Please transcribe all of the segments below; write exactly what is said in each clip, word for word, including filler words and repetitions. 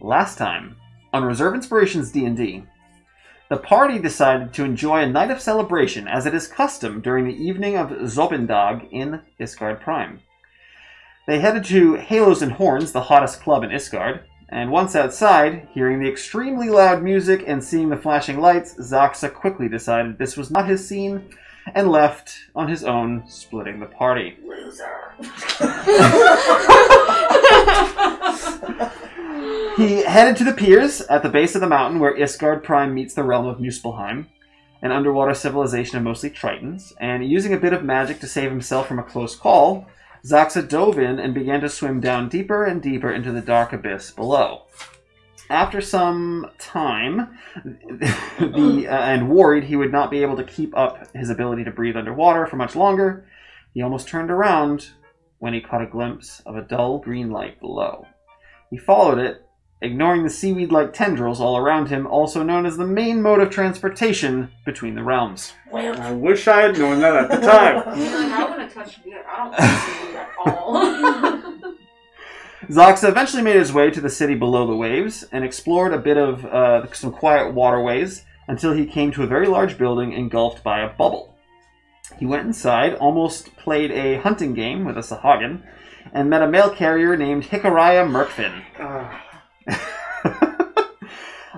Last time, on Reserve Inspirations D and D, the party decided to enjoy a night of celebration as it is custom during the evening of Zobindag in Ysgard Prime. They headed to Halos and Horns, the hottest club in Ysgard, and once outside, hearing the extremely loud music and seeing the flashing lights, Zoxa quickly decided this was not his scene and left on his own, splitting the party. Loser! He headed to the piers at the base of the mountain where Ysgard Prime meets the realm of Muspelheim, an underwater civilization of mostly Tritons, and using a bit of magic to save himself from a close call, Zoxa dove in and began to swim down deeper and deeper into the dark abyss below. After some time, the, uh, and worried he would not be able to keep up his ability to breathe underwater for much longer, he almost turned around when he caught a glimpse of a dull green light below. He followed it, ignoring the seaweed-like tendrils all around him, also known as the main mode of transportation between the realms. Well, I wish I had known that at the time. I want to touch beer. I don't want to at all. Zoxa eventually made his way to the city below the waves and explored a bit of uh, some quiet waterways until he came to a very large building engulfed by a bubble. He went inside, almost played a hunting game with a Sahagin, and met a mail carrier named Hikariah Murkfin. Uh.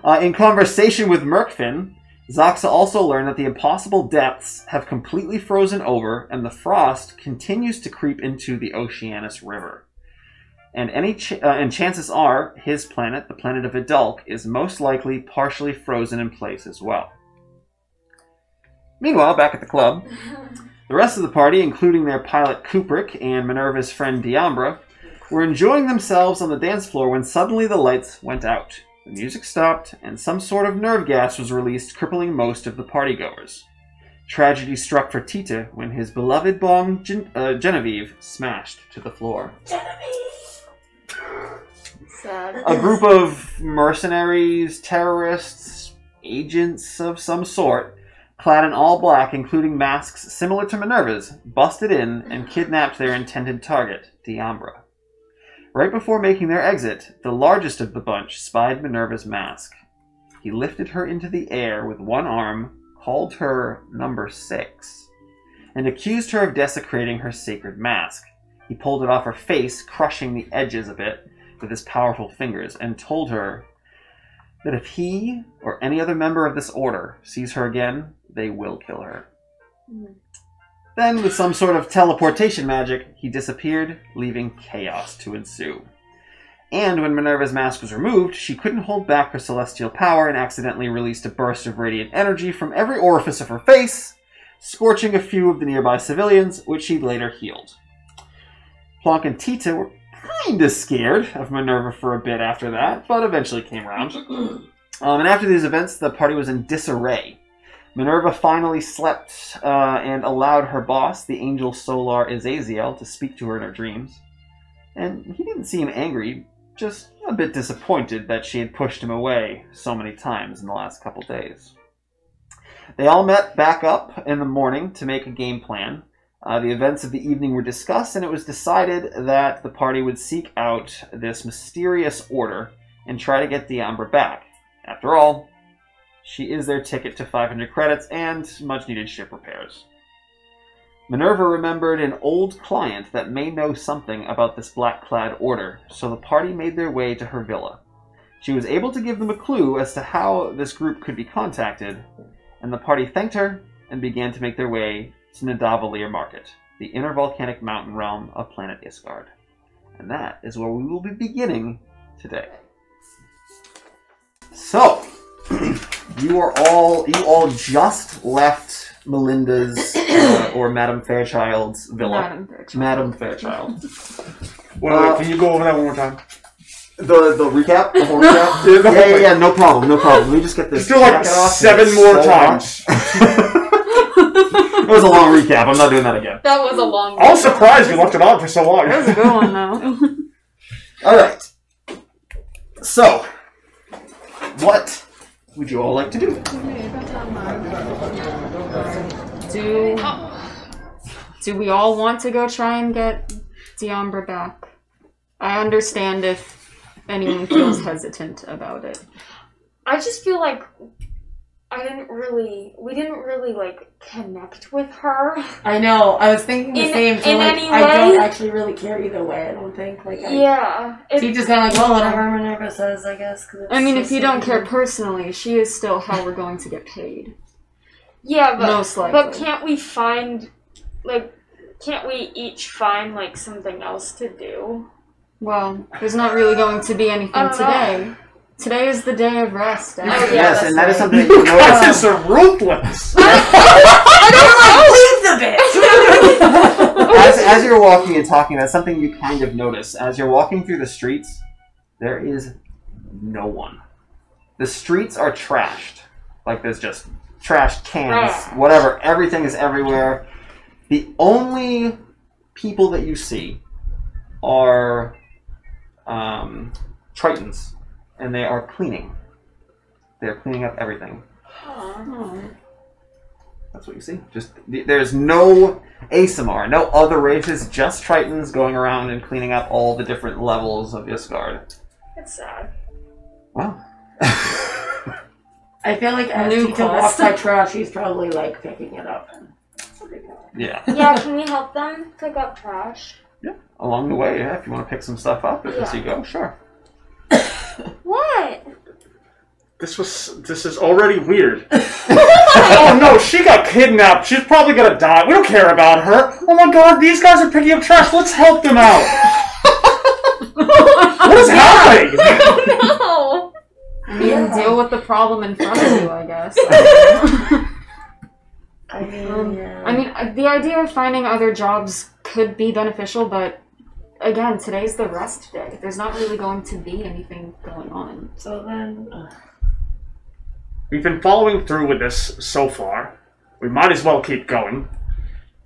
uh, in conversation with Murkfin, Zoxa also learned that the impossible depths have completely frozen over and the frost continues to creep into the Oceanus River. And, any ch uh, and chances are his planet, the planet of Adulk, is most likely partially frozen in place as well. Meanwhile, back at the club, the rest of the party, including their pilot Kubrick and Minerva's friend D'Ambra, were enjoying themselves on the dance floor when suddenly the lights went out. The music stopped, and some sort of nerve gas was released, crippling most of the partygoers. Tragedy struck for Tita when his beloved bong Gen uh, Genevieve smashed to the floor. Genevieve! Sad. A group of mercenaries, terrorists, agents of some sort, clad in all black, including masks similar to Minerva's, busted in and kidnapped their intended target, D'Ambra. Right before making their exit, the largest of the bunch spied Minerva's mask. He lifted her into the air with one arm, called her Number Six, and accused her of desecrating her sacred mask. He pulled it off her face, crushing the edges of it with his powerful fingers, and told her that if he or any other member of this order sees her again, they will kill her. Mm. Then, with some sort of teleportation magic, he disappeared, leaving chaos to ensue. And when Minerva's mask was removed, she couldn't hold back her celestial power and accidentally released a burst of radiant energy from every orifice of her face, scorching a few of the nearby civilians, which she later healed. Plonk and Tita were kinda scared of Minerva for a bit after that, but eventually came around. Um, and after these events, the party was in disarray. Minerva finally slept uh, and allowed her boss, the angel Solar Azaziel, to speak to her in her dreams. And he didn't seem angry, just a bit disappointed that she had pushed him away so many times in the last couple days. They all met back up in the morning to make a game plan. Uh, the events of the evening were discussed, and it was decided that the party would seek out this mysterious order and try to get D'Ambra back. After all, she is their ticket to five hundred credits and much-needed ship repairs. Minerva remembered an old client that may know something about this black-clad order, so the party made their way to her villa. She was able to give them a clue as to how this group could be contacted, and the party thanked her and began to make their way to Nidavellir Market, the inner volcanic mountain realm of planet Ysgard. And that is where we will be beginning today. So... You are all, you all just left Melinda's uh, or Madame Fairchild's villa. Madame Fairchild. Madame Fairchild. Well, uh, wait, can you go over that one more time? The the recap? The whole recap? yeah, yeah, yeah, yeah, no problem, no problem. Let me just get this. Still like seven more so times. It was a long recap. I'm not doing that again. That was a long recap. I was surprised you left it on for so long. That was a good one, though. All right. So, what... would you all like to do? Do, do we all want to go try and get D'Ambra back? I understand if anyone feels hesitant about it. I just feel like I didn't really, we didn't really, like, connect with her. I know, I was thinking the in, same, so, in like, any I way. Don't actually really care either way, I don't think, like, I, yeah. It, she's just kind of like, well, whatever Minerva says, I guess. Cause I mean, so if you don't care personally, she is still how we're going to get paid. Yeah, but, most likely. But can't we find, like, can't we each find, like, something else to do? Well, there's not really going to be anything today. Know. Today is the day of rest. Oh, yeah, yes, and that right. is something you notice. This is a ruthless. I don't know. As, as you're walking and talking, that's something you kind of notice. As you're walking through the streets, there is no one. The streets are trashed. Like, there's just trash cans, oh. whatever. Everything is everywhere. The only people that you see are um, Tritons. And they are cleaning. They're cleaning up everything. Aww. That's what you see. Just there's no A S M R, no other races, just Tritons going around and cleaning up all the different levels of Ysgard. That's sad. Well. I feel like as Tita walks by trash, she's probably like picking it up. Yeah. Yeah, can we help them pick up trash? Yeah, along the way, yeah, if you want to pick some stuff up yeah. as you go, sure. What? This was. This is already weird. Oh no, she got kidnapped. She's probably gonna die. We don't care about her. Oh my god, these guys are picking up trash. Let's help them out. What is yeah. happening? I don't know. I mean, yeah. deal with the problem in front of you, I guess. I mean, um, yeah. I mean, the idea of finding other jobs could be beneficial, but. Again, today's the rest day. There's not really going to be anything going on. So then... Uh... We've been following through with this so far. We might as well keep going.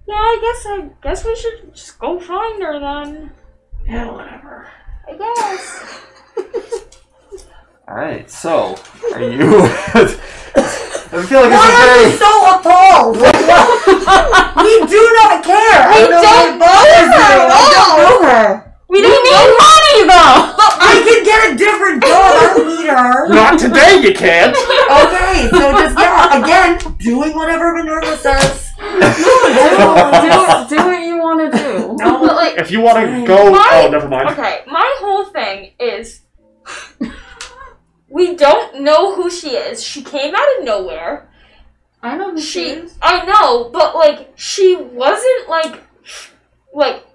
Yeah, I guess I guess we should just go find her then. Yeah, whatever. I guess. Alright, so, are you... I feel like Why this is very... Why are you so appalled? We do not care! We don't, don't bother her at all! We don't need money, though! But I can get a different job. I don't need her! Not today, you can't! Okay, so just, yeah, again, doing whatever Minerva says. No, do, do, do what you want to do. No, but like, if you want to go... My, oh, never mind. Okay, my whole thing is... We don't know who she is. She came out of nowhere. I know who she, she is. I know, but, like, she wasn't, like, like,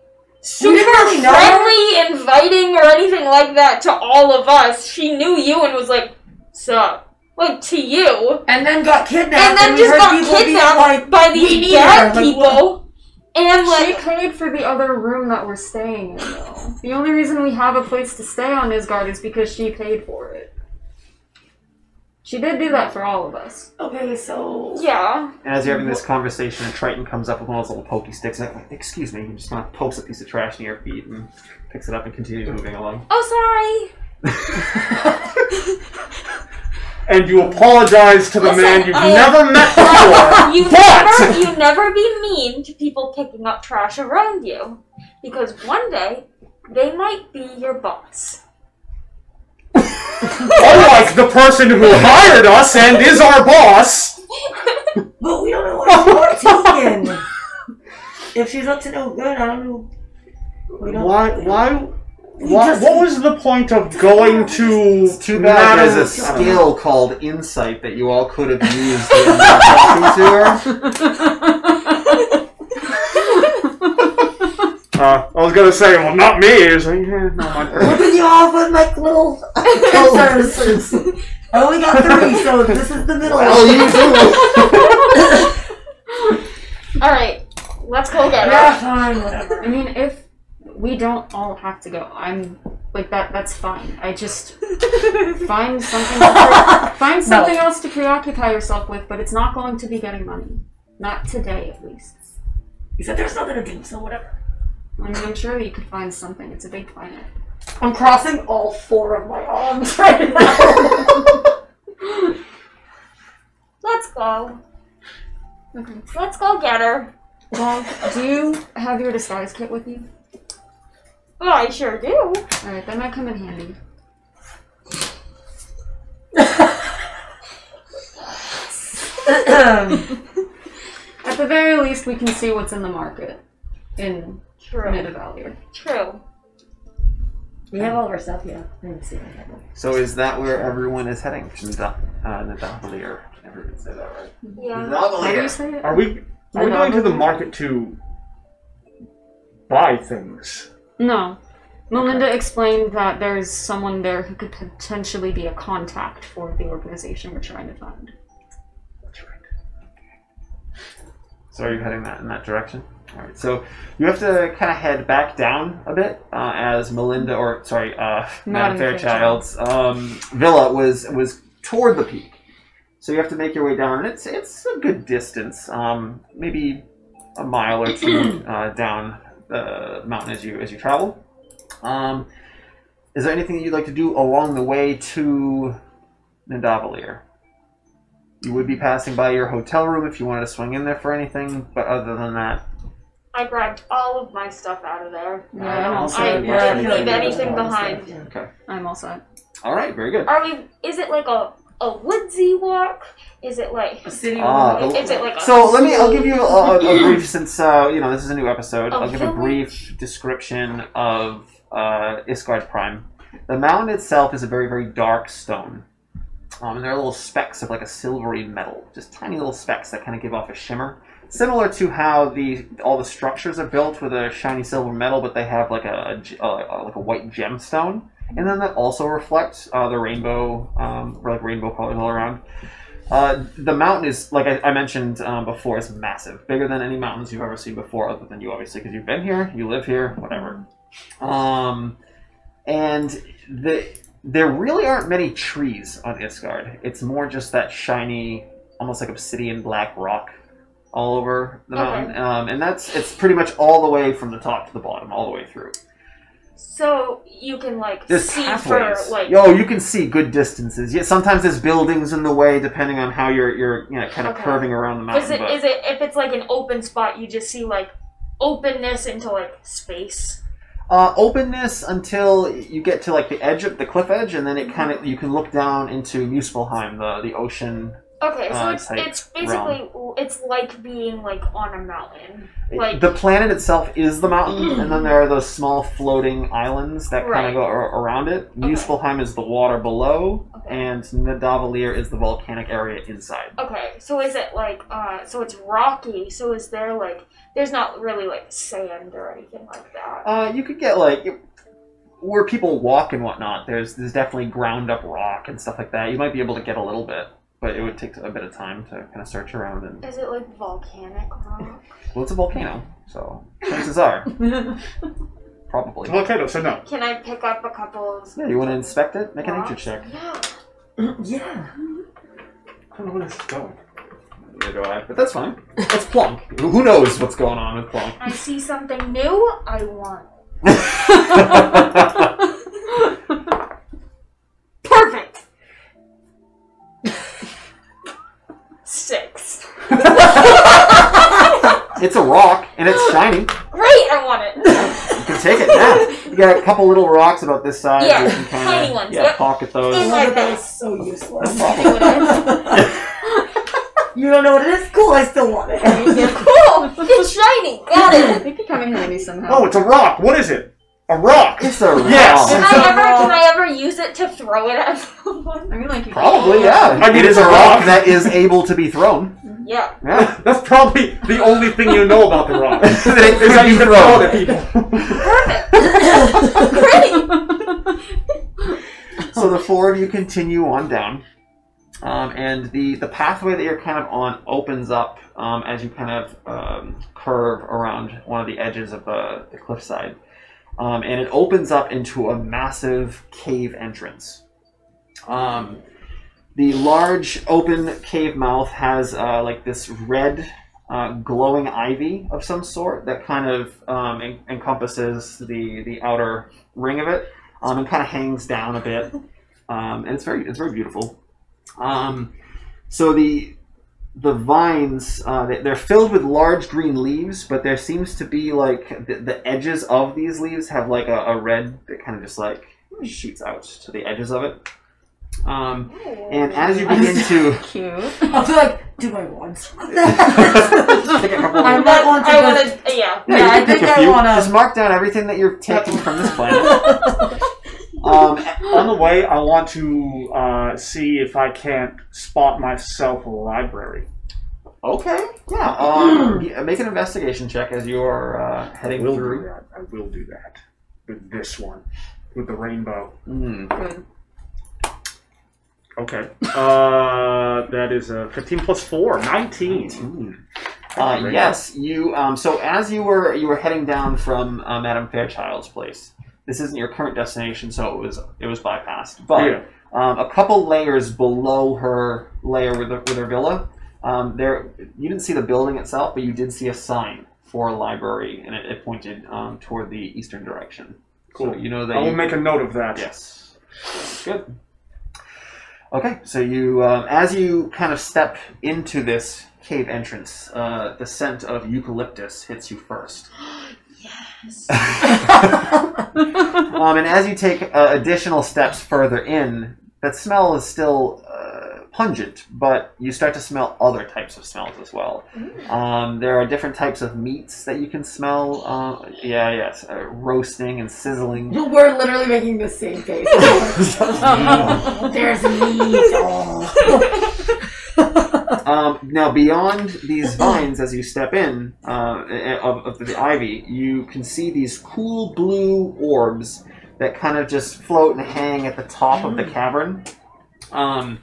super friendly, know. inviting, or anything like that to all of us. She knew you and was like, sup. Like, to you. And then got kidnapped. And then and just got kidnapped like, by these bad like, people. What? And like, she paid for the other room that we're staying in, though. The only reason we have a place to stay on Ysgard is because she paid for it. She did do that for all of us. Okay, so... Yeah. And as you're having this conversation, a Triton comes up with one of those little pokey sticks. And I'm like, excuse me, I'm just going to pokes a piece of trash near your feet and picks it up and continues moving along. Oh, sorry! And you apologize to the Listen, man you've I, never met before, you but... Never, you never be mean to people picking up trash around you. Because one day, they might be your boss. Unlike the person who hired us and is our boss. But we don't know what she's taking. If she's up to no good, I don't know. We don't, why? We don't, why? Why just, what was the point of going to... Too bad there's a skill called Insight that you all could have used in talking to her. Uh, I was going to say, well, not me. It was like, eh, not my Ripping you off with my little services. I only got three, so this is the middle. Oh, you do. All right. Let's go get her. Yeah, fine, whatever. I mean, if... We don't all have to go. I'm like that. That's fine. I just find something. To, find something no. else to preoccupy yourself with. But it's not going to be getting money. Not today, at least. You said there's nothing to do, so whatever. I mean, I'm sure you could find something. It's a big planet. I'm crossing all four of my arms right now. Let's go. Okay. Let's go get her. Well, do you have your disguise kit with you? Oh, I sure do. Alright, that might come in handy. At the very least, we can see what's in the market in Nidavellir. True. We have all of our stuff, yeah. I didn't see that. So is that where everyone is heading? Nidavellir. Uh, everyone say that, right? Yeah. Nidavellir. Are we? Are we going to the market to buy things? No. Melinda okay. explained that there is someone there who could potentially be a contact for the organization we're trying to find. That's right. Okay. So are you heading that in that direction? All right. So you have to kind of head back down a bit, uh, as Melinda, or sorry, uh, Madame Fairchild's um, villa was was toward the peak. So you have to make your way down, and it's it's a good distance, um, maybe a mile or two uh, down the mountain as you as you travel. Um, is there anything that you'd like to do along the way to Nidavellir? You would be passing by your hotel room if you wanted to swing in there for anything, but other than that... I grabbed all of my stuff out of there. Yeah, I'm I didn't leave anything behind. Yeah, okay. I'm all set. Alright, very good. Are we... Is it like a... A woodsy walk? Is it like a city walk? Uh, is it like a so? Let me. I'll give you a, a brief, since uh, you know this is a new episode. Oh, I'll give a brief description of uh, Ysgard Prime. The mountain itself is a very, very dark stone, um, and there are little specks of like a silvery metal, just tiny little specks that kind of give off a shimmer, similar to how the all the structures are built with a shiny silver metal, but they have like a, a, a like a white gemstone. And then that also reflects uh, the rainbow, um, or like rainbow colors all around. Uh, the mountain is, like I, I mentioned um, before, it's massive. Bigger than any mountains you've ever seen before, other than you, obviously, because you've been here, you live here, whatever. Um, and the, there really aren't many trees on Ysgard. It's more just that shiny, almost like obsidian black rock all over the mountain. Okay. Um, and that's it's pretty much all the way from the top to the bottom, all the way through. So you can like there's see pathways. for like oh, you can see good distances. Yeah, sometimes there's buildings in the way, depending on how you're you're you know kind of okay. curving around the mountain. Is it but... is it if it's like an open spot, you just see like openness into like space? Uh, openness until you get to like the edge of the cliff edge, and then it kind of you can look down into Muspelheim, the the ocean. Okay, so uh, it's it's basically realm. It's like being like on a mountain. Like the planet itself is the mountain, and then there are those small floating islands that right. kind of go around it. Okay. Muspelheim is the water below, okay. and Nidavellir is the volcanic area inside. Okay, so is it like uh, so it's rocky? So is there like there's not really like sand or anything like that? Uh, you could get like. It, Where people walk and whatnot, there's there's definitely ground up rock and stuff like that. You might be able to get a little bit, but it would take a bit of time to kind of search around. And is it like volcanic rock? Well, it's a volcano, so chances are probably volcano. So no. Can I pick up a couple? Of yeah, you want to inspect it? Make rocks? An nature check. Yeah. yeah. I don't know where this is going. Neither do I, but that's fine. That's Plonk. Who knows what's going on with Plonk? I see something new. I want. Perfect. Six. It's a rock and it's shiny. Great, I want it. You can take it now. You got a couple little rocks about this size. Yeah, you can tiny ones. Yeah, yep. Pocket those. That's so useless. You don't know what it is? Cool, I still want it. Cool! It's shiny! Got it! It could come in handy somehow. Oh, it's a rock! What is it? A rock! It's a rock! Yes! Can, I, a ever, rock. can I ever use it to throw it at someone? I mean, like, you probably, yeah. I mean, it's a rock that is able to be thrown. Yeah. yeah. That's probably the only thing you know about the rock. It's how you can throw it at people. Perfect! Great! So the four of you continue on down. Um, and the, the pathway that you're kind of on opens up um, as you kind of um, curve around one of the edges of the, the cliffside. Um, and it opens up into a massive cave entrance. Um, the large open cave mouth has uh, like this red uh, glowing ivy of some sort that kind of um, en encompasses the, the outer ring of it um, and kind of hangs down a bit. Um, and it's very, it's very beautiful. Um, so the the vines, uh, they, they're filled with large green leaves, but there seems to be like the, the edges of these leaves have like a, a red that kind of just like shoots out to the edges of it. Um, and as you begin to, cute. I was like, do I want? Take a couple. I might want to. I go... wanna, yeah. Yeah, yeah I think I want to. Just mark down everything that you're taking from this planet. um, on the way, I want to uh, see if I can't spot myself a library. Okay. Yeah. Um, mm. Make an investigation check as you are uh, heading I will through. Do that. I will do that. With this one, with the rainbow. Mm. Okay. Okay. Uh, that is a fifteen plus four, nineteen. nineteen. Uh, yes, you. Um, so as you were you were heading down from uh, Madame Fairchild's place, this isn't your current destination, so it was it was bypassed. But yeah. um, a couple layers below her layer with, the, with her villa, um, there you didn't see the building itself, but you did see a sign for a library, and it, it pointed um, toward the eastern direction. Cool. So you know that. I will you, make a note of that. Yes. Good. Okay, so you, um, as you kind of step into this cave entrance, uh, the scent of eucalyptus hits you first. Yes! um, and as you take uh, additional steps further in, that smell is still uh, pungent, but you start to smell other types of smells as well. Mm. Um, there are different types of meats that you can smell. Uh, yeah, yes. Uh, roasting and sizzling. We're literally making the same face. Oh, there's meat. Oh. um, now, beyond these vines, as you step in, uh, of, of the ivy, you can see these cool blue orbs that kind of just float and hang at the top mm. of the cavern. Um,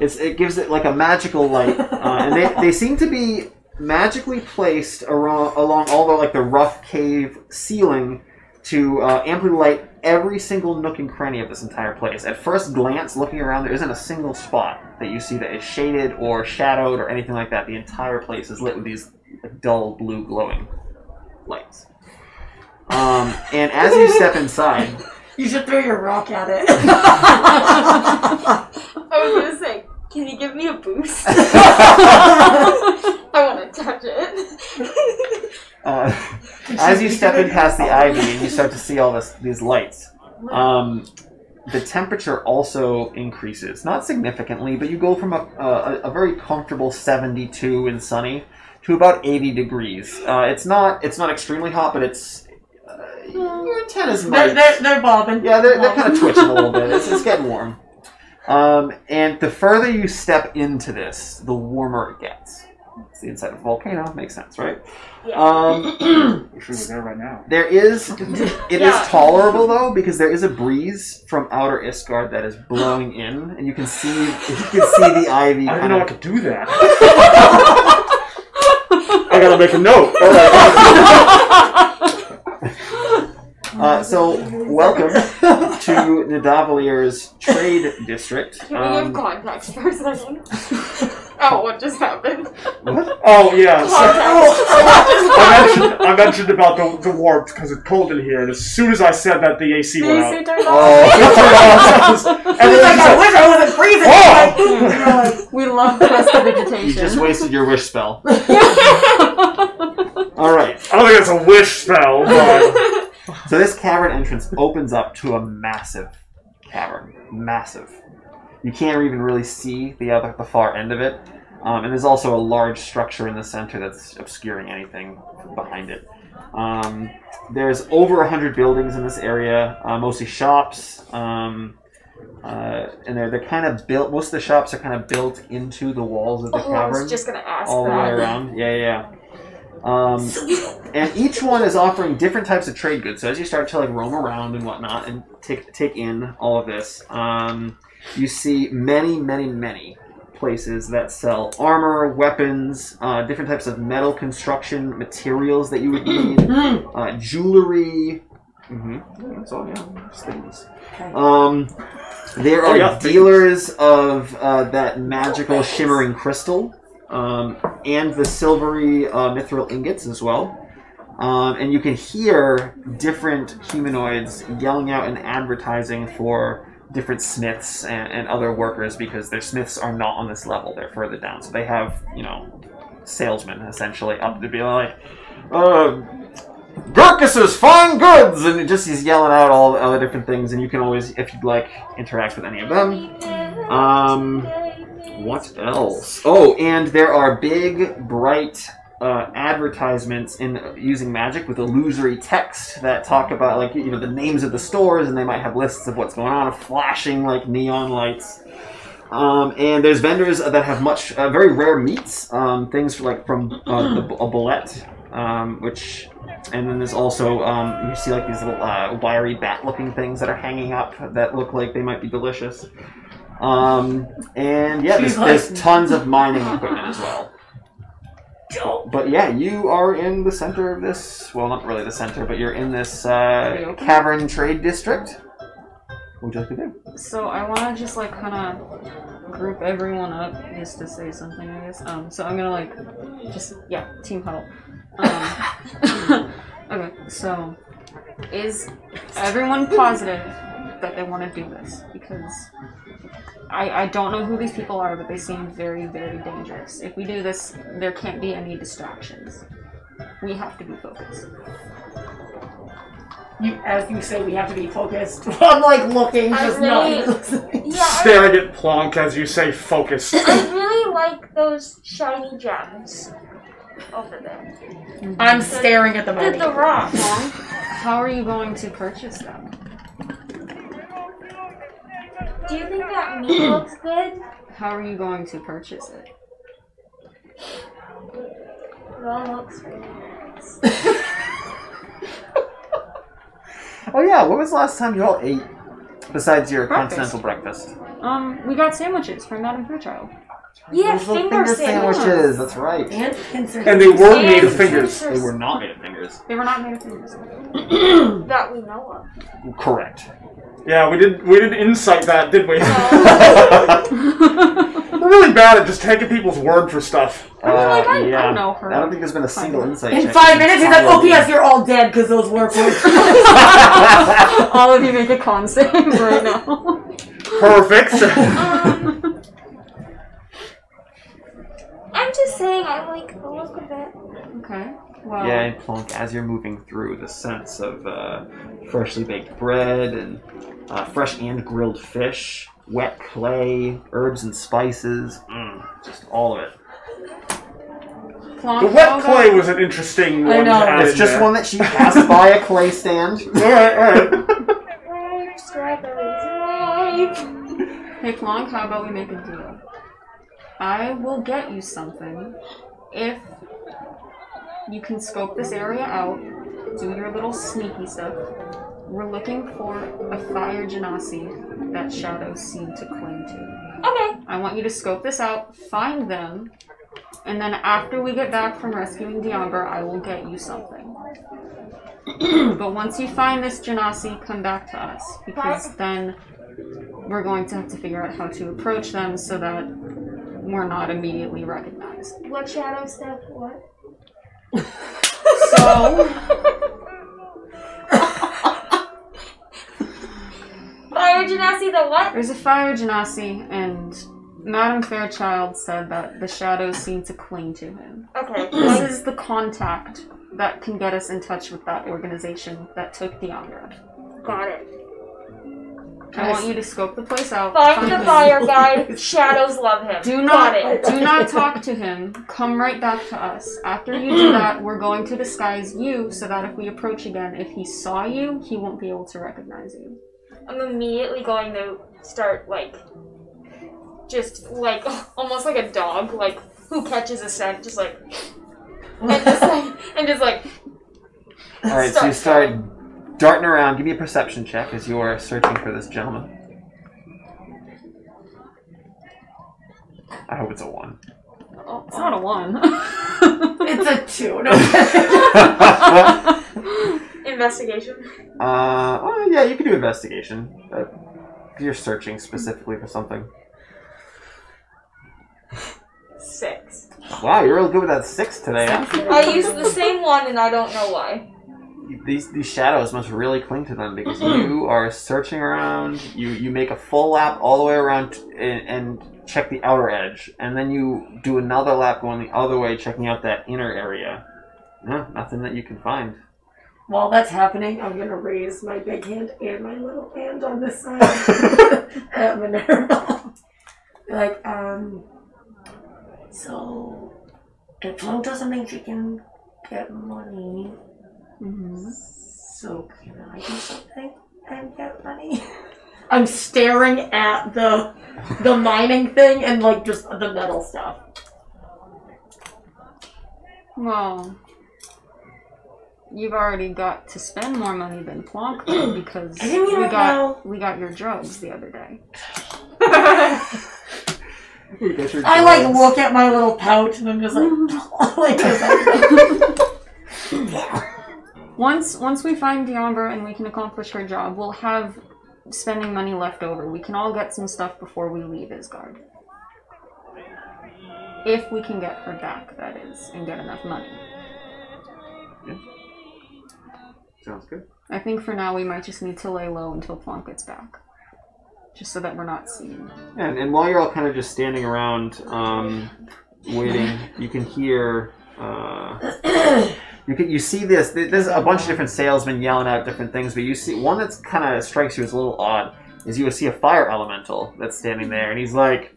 it's, it gives it like a magical light, uh, and they, they seem to be magically placed around, along all the like the rough cave ceiling to uh, amply light every single nook and cranny of this entire place. At first glance, looking around, there isn't a single spot that you see that is shaded or shadowed or anything like that. The entire place is lit with these dull blue glowing lights. Um, and as you step inside... You should throw your rock at it. I was going to say, can you give me a boost? I want to touch it. uh, as you step in past the ivy and you start to see all this, these lights, um, the temperature also increases. Not significantly, but you go from a, a, a very comfortable seventy-two and sunny to about eighty degrees. Uh, it's not it's not extremely hot, but it's... Your antennas might. They're, they're bobbing. Yeah, they're, they're kind of twitching a little bit. It's, it's getting warm. Um, and the further you step into this, the warmer it gets. It's the inside of a volcano. Makes sense, right? Yeah. Um, We're sure we're there right now. There is, it yeah. is tolerable, though, because there is a breeze from outer Ysgard that is blowing in, and you can see, you can see the ivy. I don't know how to do that. I gotta make a note. All right. Uh, so, welcome to Nidavellir Trade District. Can we um, give context for a second? Oh, what just happened? What? Oh, yeah. So, I, mentioned, I mentioned about the, the warmth because it's cold in here, and as soon as I said that, the A C the went A C out. Oh. It turned off. And then I wish I wasn't freezing. Oh. We love the rest of vegetation. You just wasted your wish spell. All right. I don't think it's a wish spell, but... So this cavern entrance opens up to a massive cavern. Massive. You can't even really see the other, the far end of it. Um, and there's also a large structure in the center that's obscuring anything behind it. Um, there's over a hundred buildings in this area, uh, mostly shops. Um, uh, and they're, they're kind of built, most of the shops are kind of built into the walls of the oh, cavern. I was just going to ask all that. All the way around. Yeah, yeah. Um, and each one is offering different types of trade goods. So as you start to like roam around and whatnot and take take in all of this, um, you see many, many, many places that sell armor, weapons, uh, different types of metal construction materials that you would need, uh, jewelry. Mm-hmm. That's all, yeah. Things. Um, there are oh, yeah, dealers things. of uh, that magical oh, shimmering crystal. Um, and the silvery uh, mithril ingots as well. Um, and you can hear different humanoids yelling out and advertising for different smiths and, and other workers because their smiths are not on this level. They're further down. So they have, you know, salesmen essentially up to be like, uh, Gurkus's fine goods! And it just he's yelling out all the other different things. And you can always, if you'd like, interact with any of them. Um... What else? Oh, and there are big, bright uh, advertisements in uh, using magic with illusory text that talk about, like, you know, the names of the stores, and they might have lists of what's going on, flashing, like, neon lights. Um, and there's vendors that have much, uh, very rare meats, um, things like from uh, the, a bullet, um, which, and then there's also, um, you see like these little uh, wiry bat-looking things that are hanging up that look like they might be delicious. Um, and yeah, there's, there's tons of mining equipment as well. But yeah, you are in the center of this, well, not really the center, but you're in this uh, cavern trade district. What would you like to do? So I want to just like kind of group everyone up just to say something, I guess. Um, so I'm gonna like just yeah, team huddle. Um, okay, so is everyone positive that they want to do this? Because I I don't know who these people are, but they seem very very dangerous. If we do this, there can't be any distractions. We have to be focused. You, as you say, we have to be focused. I'm like looking, just really, not yeah, staring at Plonk as you say focused. I really like those shiny gems over there. Mm-hmm. I'm the, staring at the money. The rock. How are you going to purchase them? Do you think that meat looks good? How are you going to purchase it? It all looks really nice. Oh yeah, what was the last time you all ate besides your breakfast. continental breakfast? Um, we got sandwiches from Madame Fairchild. Yeah, finger, finger sandwiches. sandwiches. That's right. And, and they were and made of fingers. fingers. They were not made of fingers. They were not made of fingers. That we know of. Correct. Yeah, we didn't. We didn't insight that, did we? No. We're really bad at just taking people's word for stuff. Uh, I mean, like, I, yeah. I don't know her. I don't think there's been a single insight. In five minutes, he's like, "Oh, yes, you're all dead because those were words." All of you make a con save right now. Perfect. um, I'm just saying, I like the look of it. Okay. Wow. Yeah, and Plonk, as you're moving through, the sense of uh, freshly baked bread and uh, fresh and grilled fish, wet clay, herbs and spices, mm, just all of it. Plonk, the wet clay was an interesting one. I know. It's just there. One that she passed by a clay stand. All right, all right. Hey, Plonk, how about we make a deal? I will get you something if... you can scope this area out, do your little sneaky stuff. We're looking for a fire genasi that shadows seem to cling to. Okay. I want you to scope this out, find them, and then after we get back from rescuing D'Ambra, I will get you something. But once you find this genasi, come back to us, because then we're going to have to figure out how to approach them so that we're not immediately recognized. What shadow stuff? What? So fire genasi, the what? There's a fire genasi, and Madame Fairchild said that the shadows seem to cling to him. Okay. This is the contact that can get us in touch with that organization that took D'Ambra. Got it. I want you to scope the place out. Find, find the him. Fire guy. Shadows love him. Do not, it. do not talk to him. Come right back to us. After you do that, we're going to disguise you so that if we approach again, if he saw you, he won't be able to recognize you. I'm immediately going to start like, just like almost like a dog, like who catches a scent, just like, and just like, and just like. All right, so you start. Darting around, give me a perception check as you are searching for this gentleman. I hope it's a one. Oh, it's not a one. It's a two. No. Investigation. Uh, oh yeah, you can do investigation. But you're searching specifically for something. Six. Wow, you're real good with that six today. Six. I used the same one, and I don't know why. These these shadows must really cling to them because you are searching around. You you make a full lap all the way around and, and check the outer edge, and then you do another lap going the other way, checking out that inner area. No, nothing that you can find. While that's happening, I'm gonna raise my big hand and my little hand on this side at Minerva. Be like, um, so if Plonk does something, she can get money. Mm-hmm. So can I do something and get money? I'm staring at the the mining thing and like just the metal stuff. Well, you've already got to spend more money than Plonk though, because I didn't we got know. we got your drugs the other day. We got your drugs. I like look at my little pouch and I'm just like, like this. Once once we find D'Ambra and we can accomplish her job, we'll have spending money left over. We can all get some stuff before we leave Ysgard. If we can get her back, that is, and get enough money. Yeah. Sounds good. I think for now we might just need to lay low until Plonk gets back. Just so that we're not seen. Yeah, and, and while you're all kind of just standing around, um, waiting, you can hear... Uh, You can, you see this, there's a bunch of different salesmen yelling out different things, but you see, one that's kind of strikes you as a little odd is you would see a fire elemental that's standing there, and he's like,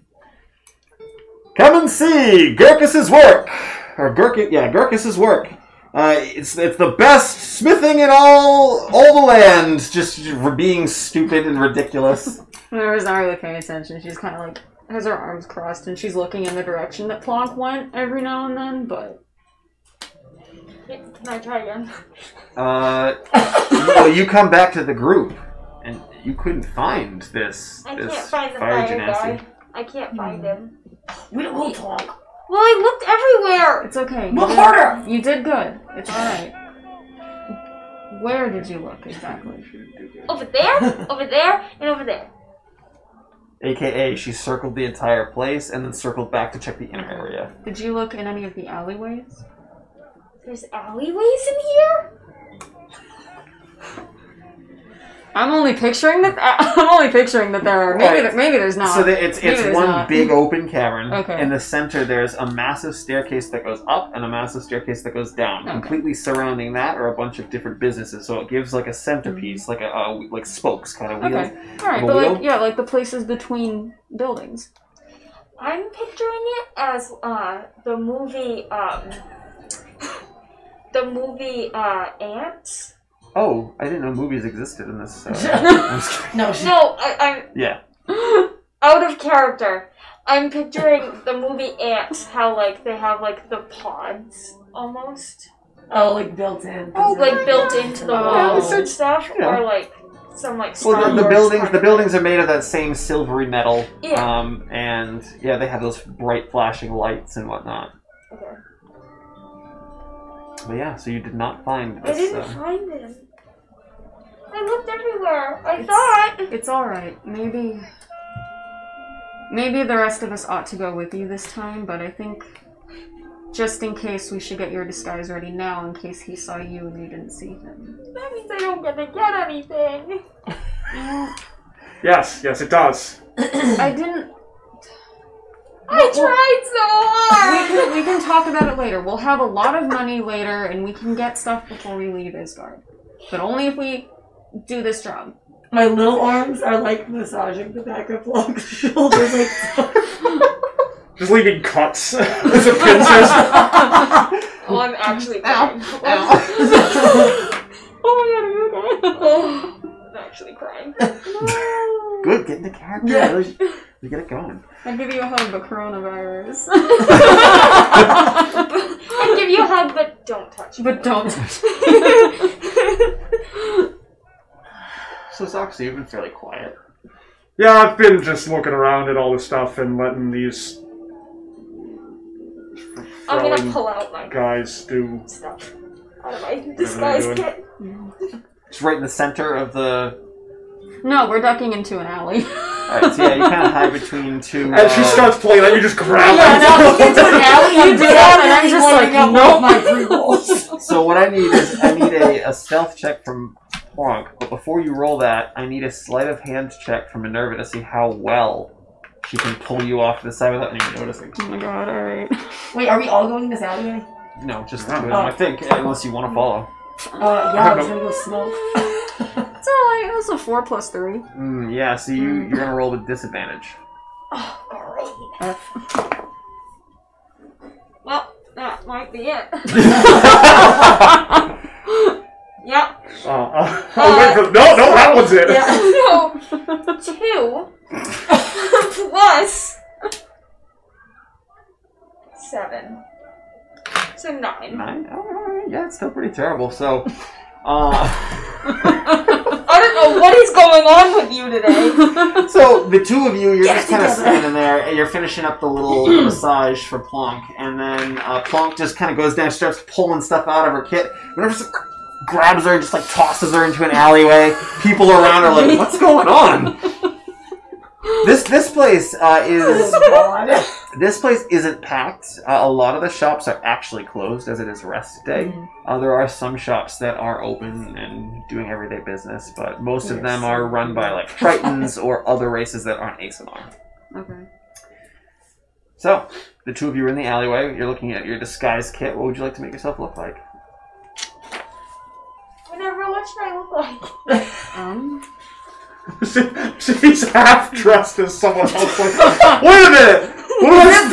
come and see Gurkus's work! Or Gurkus, yeah, Gurkus's work. Uh, it's it's the best smithing in all, all the land, just being stupid and ridiculous. Minerva's not really paying attention, she's kind of like, has her arms crossed, and she's looking in the direction that Plonk went every now and then, but... Can I try again? Uh, well, you come back to the group, and you couldn't find this. I this can't find the fire, fire guy. I can't find mm. him. We don't want to talk. Well, I looked everywhere. It's okay. Look you harder. Did, you did good. It's all right. Where did you look exactly? Over there, over there, and over there. A K A, she circled the entire place and then circled back to check the inner area. Did you look in any of the alleyways? There's alleyways in here? I'm only picturing that. I'm only picturing that there are. Maybe, right. maybe there's not. So the, it's maybe it's one not. big open cavern. Okay. In the center, there's a massive staircase that goes up and a massive staircase that goes down. Okay. Completely surrounding that are a bunch of different businesses. So it gives like a centerpiece, mm-hmm. like a uh, like spokes kind of wheel. Okay. All right, but wheel. like yeah, like the places between buildings. I'm picturing it as uh, the movie. Um, The movie uh, Ants. Oh, I didn't know movies existed in this. Uh, no, no, I, I'm yeah. Out of character. I'm picturing the movie Ants. How like they have like the pods almost. Oh, like built in. Oh, like built God. into the walls and stuff, yeah. or like some like. Star well, the, the buildings, kind of the buildings thing. are made of that same silvery metal. Yeah. Um, and yeah, they have those bright flashing lights and whatnot. Okay. But yeah, so you did not find this. I didn't uh, find him. I looked everywhere. I it's, thought. It's alright. Maybe. Maybe the rest of us ought to go with you this time, but I think just in case we should get your disguise ready now in case he saw you and you didn't see him. That means I don't get to get anything. Yes, yes, it does. I didn't. I tried so hard! We can, we can talk about it later. We'll have a lot of money later, and we can get stuff before we leave Ysgard. But only if we do this job. My little arms are, like, massaging the back of Long's shoulders. Like just leaving cuts as a princess. Well, I'm actually crying. Ow. Ow. Oh my god, I'm okay. I'm actually crying. No. Good, get in the character. Yeah. You get it going. I'd give you a hug, but coronavirus. I'd give you a hug, but don't touch me. But don't touch me. So, Zoxa, you've been fairly quiet. Yeah, I've been just looking around at all the stuff and letting these... I'm gonna pull out my... guys do... stuff. Out of my disguise kit. It's right in the center of the... No, we're ducking into an alley. Alright, so yeah, you kind of hide between two... And uh, she starts playing that, you just grab yeah, no, you into an alley, you do that, and I'm just like, nope, my three rolls. So what I need is, I need a, a stealth check from Plonk, but before you roll that, I need a sleight of hand check from Minerva to see how well she can pull you off to the side without even noticing. Oh my god, alright. Wait, are we all going in this alleyway? No, just no, no, I think, unless you want to follow. Uh, yeah, I'm just gonna go smoke. It's all right. It was a four plus three. Mm, yeah, so you, you're going to roll with disadvantage. Oh, great. Uh, well, that might be it. Yep. Uh, uh, oh, uh, wait for, no, no, that one's it. Yeah. So, two plus seven. So nine. Nine? Oh, yeah, it's still pretty terrible, so... Uh... I don't know what is going on with you today. So the two of you, you're Get just kind of standing there, and you're finishing up the little massage for Plonk, and then uh, Plonk just kind of goes down, starts pulling stuff out of her kit. Whenever she grabs her and just like tosses her into an alleyway, people around are like, "What's going on?" This this place uh, is this place isn't packed. Uh, a lot of the shops are actually closed, as it is rest day. Uh, there are some shops that are open and doing everyday business, but most of them are run by like Tritons or other races that aren't Asanar. Okay. So the two of you are in the alleyway. You're looking at your disguise kit. What would you like to make yourself look like? Minerva, what should I look like? um. She, she's half dressed as someone else. Like, wait a minute! What was that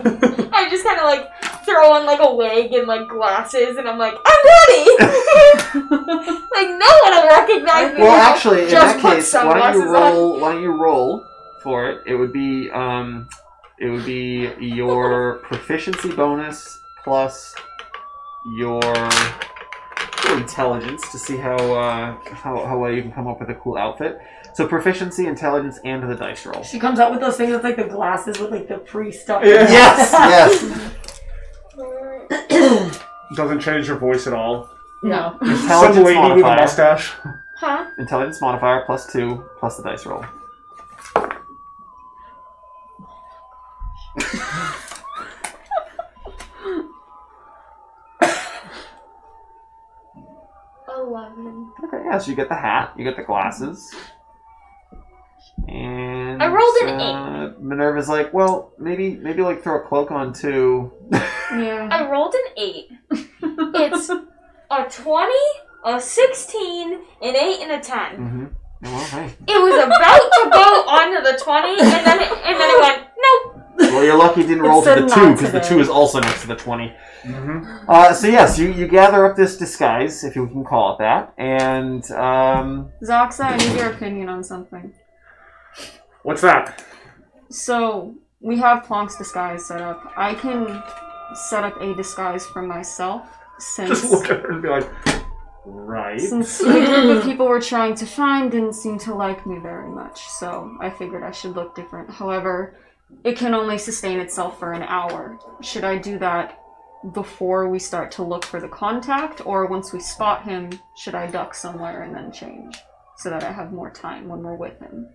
doing? I just kind of like throw on like a wig and like glasses, and I'm like, I'm ready. Like no one will recognize me. Well, actually, in that case, why don't you roll? On. Why don't you roll for it? It would be um, it would be your proficiency bonus plus your. Intelligence to see how, uh, how how well you can come up with a cool outfit. So proficiency, intelligence, and the dice roll. She comes out with those things with like the glasses with like the pre stuff. Yeah. Yes, yes. Doesn't change your voice at all. No. Some lady modifier. With a mustache. Huh? Intelligence modifier plus two plus the dice roll. eleven. Okay, yeah, so you get the hat, you get the glasses, and... I rolled an uh, eight. Minerva's like, well, maybe, maybe like, throw a cloak on, too. Yeah. I rolled an eight. It's a twenty, a sixteen, an eight, and a ten. Mm-hmm. Well, hey. It was about to go onto the twenty, and then it, and then it went, nope. Well, you're lucky you didn't roll to the two, because the two is also next to the twenty. Mm-hmm. Uh, so, yes, you, you gather up this disguise, if you can call it that, and... Um... Zoxa, I need your opinion on something. What's that? So, we have Plonk's disguise set up. I can set up a disguise for myself, since... Just look at her and be like, right. Since the group of people we're trying to find didn't seem to like me very much, so I figured I should look different. However... It can only sustain itself for an hour. Should I do that before we start to look for the contact, or once we spot him, should I duck somewhere and then change so that I have more time when we're with him?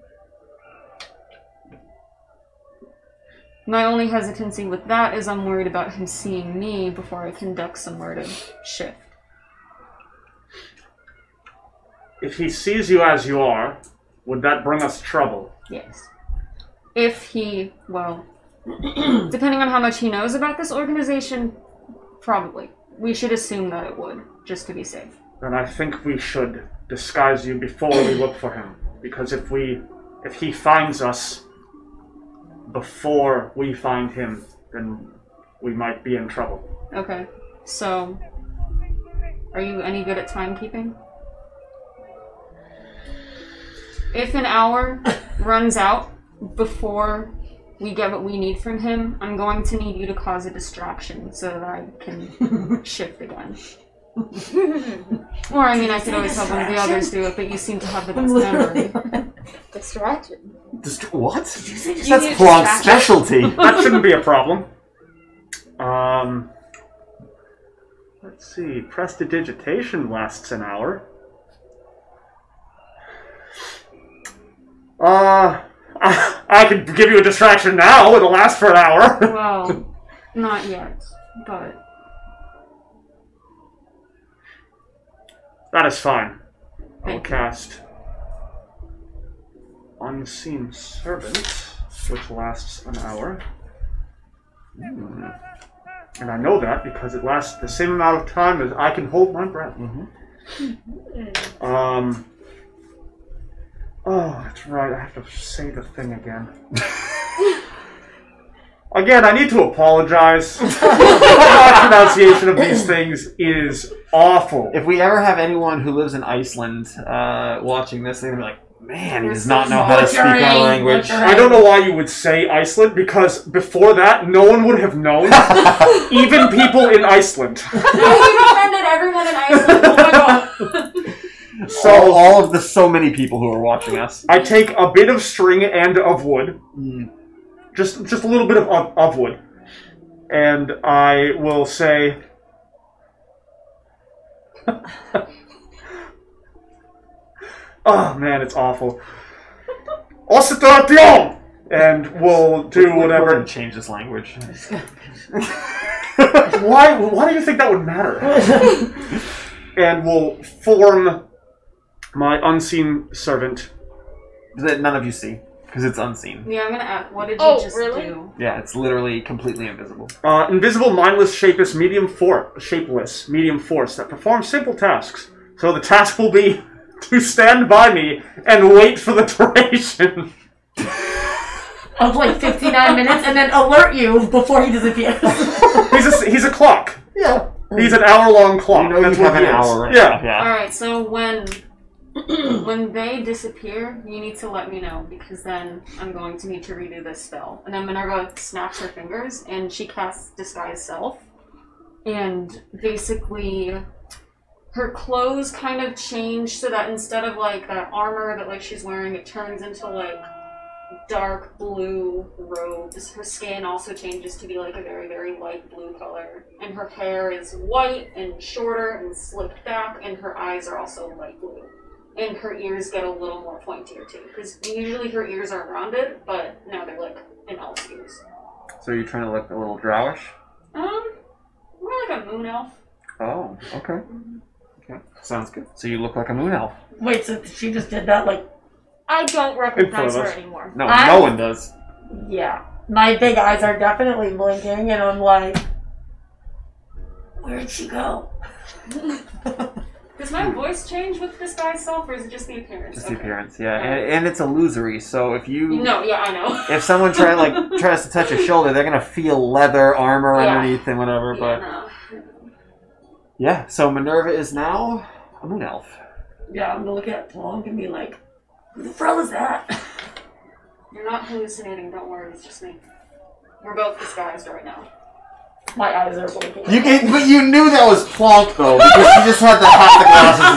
My only hesitancy with that is I'm worried about him seeing me before I can duck somewhere to shift. If he sees you as you are, would that bring us trouble? Yes. If he, well, depending on how much he knows about this organization, probably. We should assume that it would, just to be safe. Then I think we should disguise you before we look for him. Because if we, if he finds us before we find him, then we might be in trouble. Okay, so, are you any good at timekeeping? If an hour runs out... Before we get what we need from him, I'm going to need you to cause a distraction so that I can shift again. Or, I mean, I could always have one of the others do it, but you seem to have the best memory. Distraction? Dist what? Did you say that's Plonk's specialty. That shouldn't be a problem. Um, let's see. Prestidigitation lasts an hour. Uh... I can give you a distraction now. It'll last for an hour. Well, not yet, but... That is fine. I'll cast Unseen Servant, which lasts an hour. Hmm. And I know that because it lasts the same amount of time as I can hold my breath. Mm-hmm. Um... Oh, that's right. I have to say the thing again. Again, I need to apologize. My pronunciation of these things is awful. If we ever have anyone who lives in Iceland uh, watching this, they're going to be like, man, he does not know how to speak our language. I don't know why you would say Iceland, because before that, no one would have known. Even people in Iceland. No, you offended everyone in Iceland. Oh my God. So all, all of the so many people who are watching us. I take a bit of string and of wood. Mm. Just just a little bit of, of, of wood. And I will say... Oh man, it's awful. And we'll do whatever. We're gonna change this language. why, why do you think that would matter? And we'll form my unseen servant. That none of you see, because it's unseen. Yeah, I'm gonna ask, what did oh, you just really? do? Yeah, it's literally completely invisible. Uh, invisible, mindless, shapeless, medium for shapeless, medium force that performs simple tasks. So the task will be to stand by me and wait for the duration of like fifty-nine minutes, and then alert you before he disappears. he's a he's a clock. Yeah, he's an hour-long clock. You know That's you what have an is. hour. Right yeah. yeah. All right. So when when they disappear, you need to let me know, because then I'm going to need to redo this spell. And then Minerva snaps her fingers and she casts Disguise Self, and basically. Her clothes kind of change so that instead of like that armor that like she's wearing, it turns into like dark blue robes. Her skin also changes to be like a very, very light blue color. And her hair is white and shorter and slicked back, and her eyes are also light blue. And her ears get a little more pointier too, because usually her ears are rounded, but now they're like an elf's ears. So you're trying to look a little drowish? Um, more like a moon elf. Oh, okay. Mm-hmm. Sounds good. So you look like a moon elf. Wait, so she just did that, like... I don't recognize her anymore. No, I'm, no one does. Yeah. My big eyes are definitely blinking, and I'm like... Where'd she go? Does my voice change with Disguise Self, or is it just the appearance? Just okay. the appearance, yeah. Um, and, and it's illusory, so if you... No, yeah, I know. If someone try, like tries to touch your shoulder, they're going to feel leather, armor yeah. underneath, and whatever, yeah, but... No. Yeah, so Minerva is now a moon elf. Yeah, I'm gonna look at Plonk and be like, who the hell is that? You're not hallucinating, don't worry, it's just me. We're both disguised right now. My eyes are blinking. You can, but you knew that was Plonk though, because you just had the half the glasses in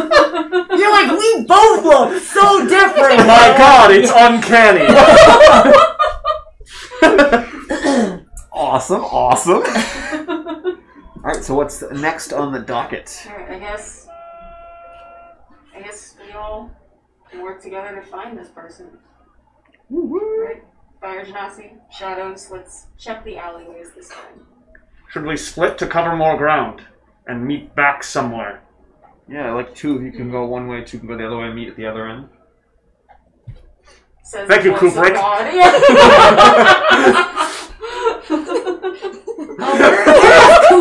the corner. Yeah. And I'm like, could you tell? You're like, we both look so different. My God, it's uncanny. Awesome, awesome. All right, so what's next on the docket? All right, I guess, I guess we all can work together to find this person. Woo-woo. Right, Fire Genasi, Shadows, let's check the alleyways this time. Should we split to cover more ground and meet back somewhere? Yeah, like two of you can go one way, two can go the other way, and meet at the other end. Says Thank you, Kubrick.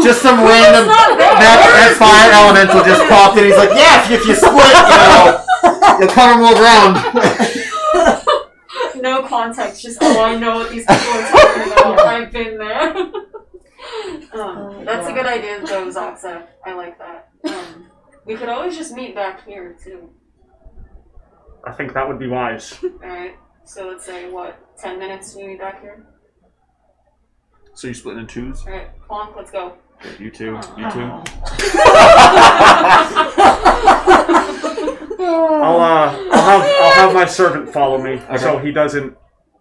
Just some random that, that fire elemental just popped in. He's like, yeah, if you split, you know, you'll cover more ground. No context, just oh, I know what these people are talking about. I've been there. Um, that's a good idea, though, Zoxa. I like that. Um, we could always just meet back here too. I think that would be wise. All right. So let's say what, ten minutes? We meet back here. So you split in twos? All right, Plonk, let's go. Okay, you two, oh. you two. I'll, uh, I'll, have, I'll have my servant follow me, okay. so he doesn't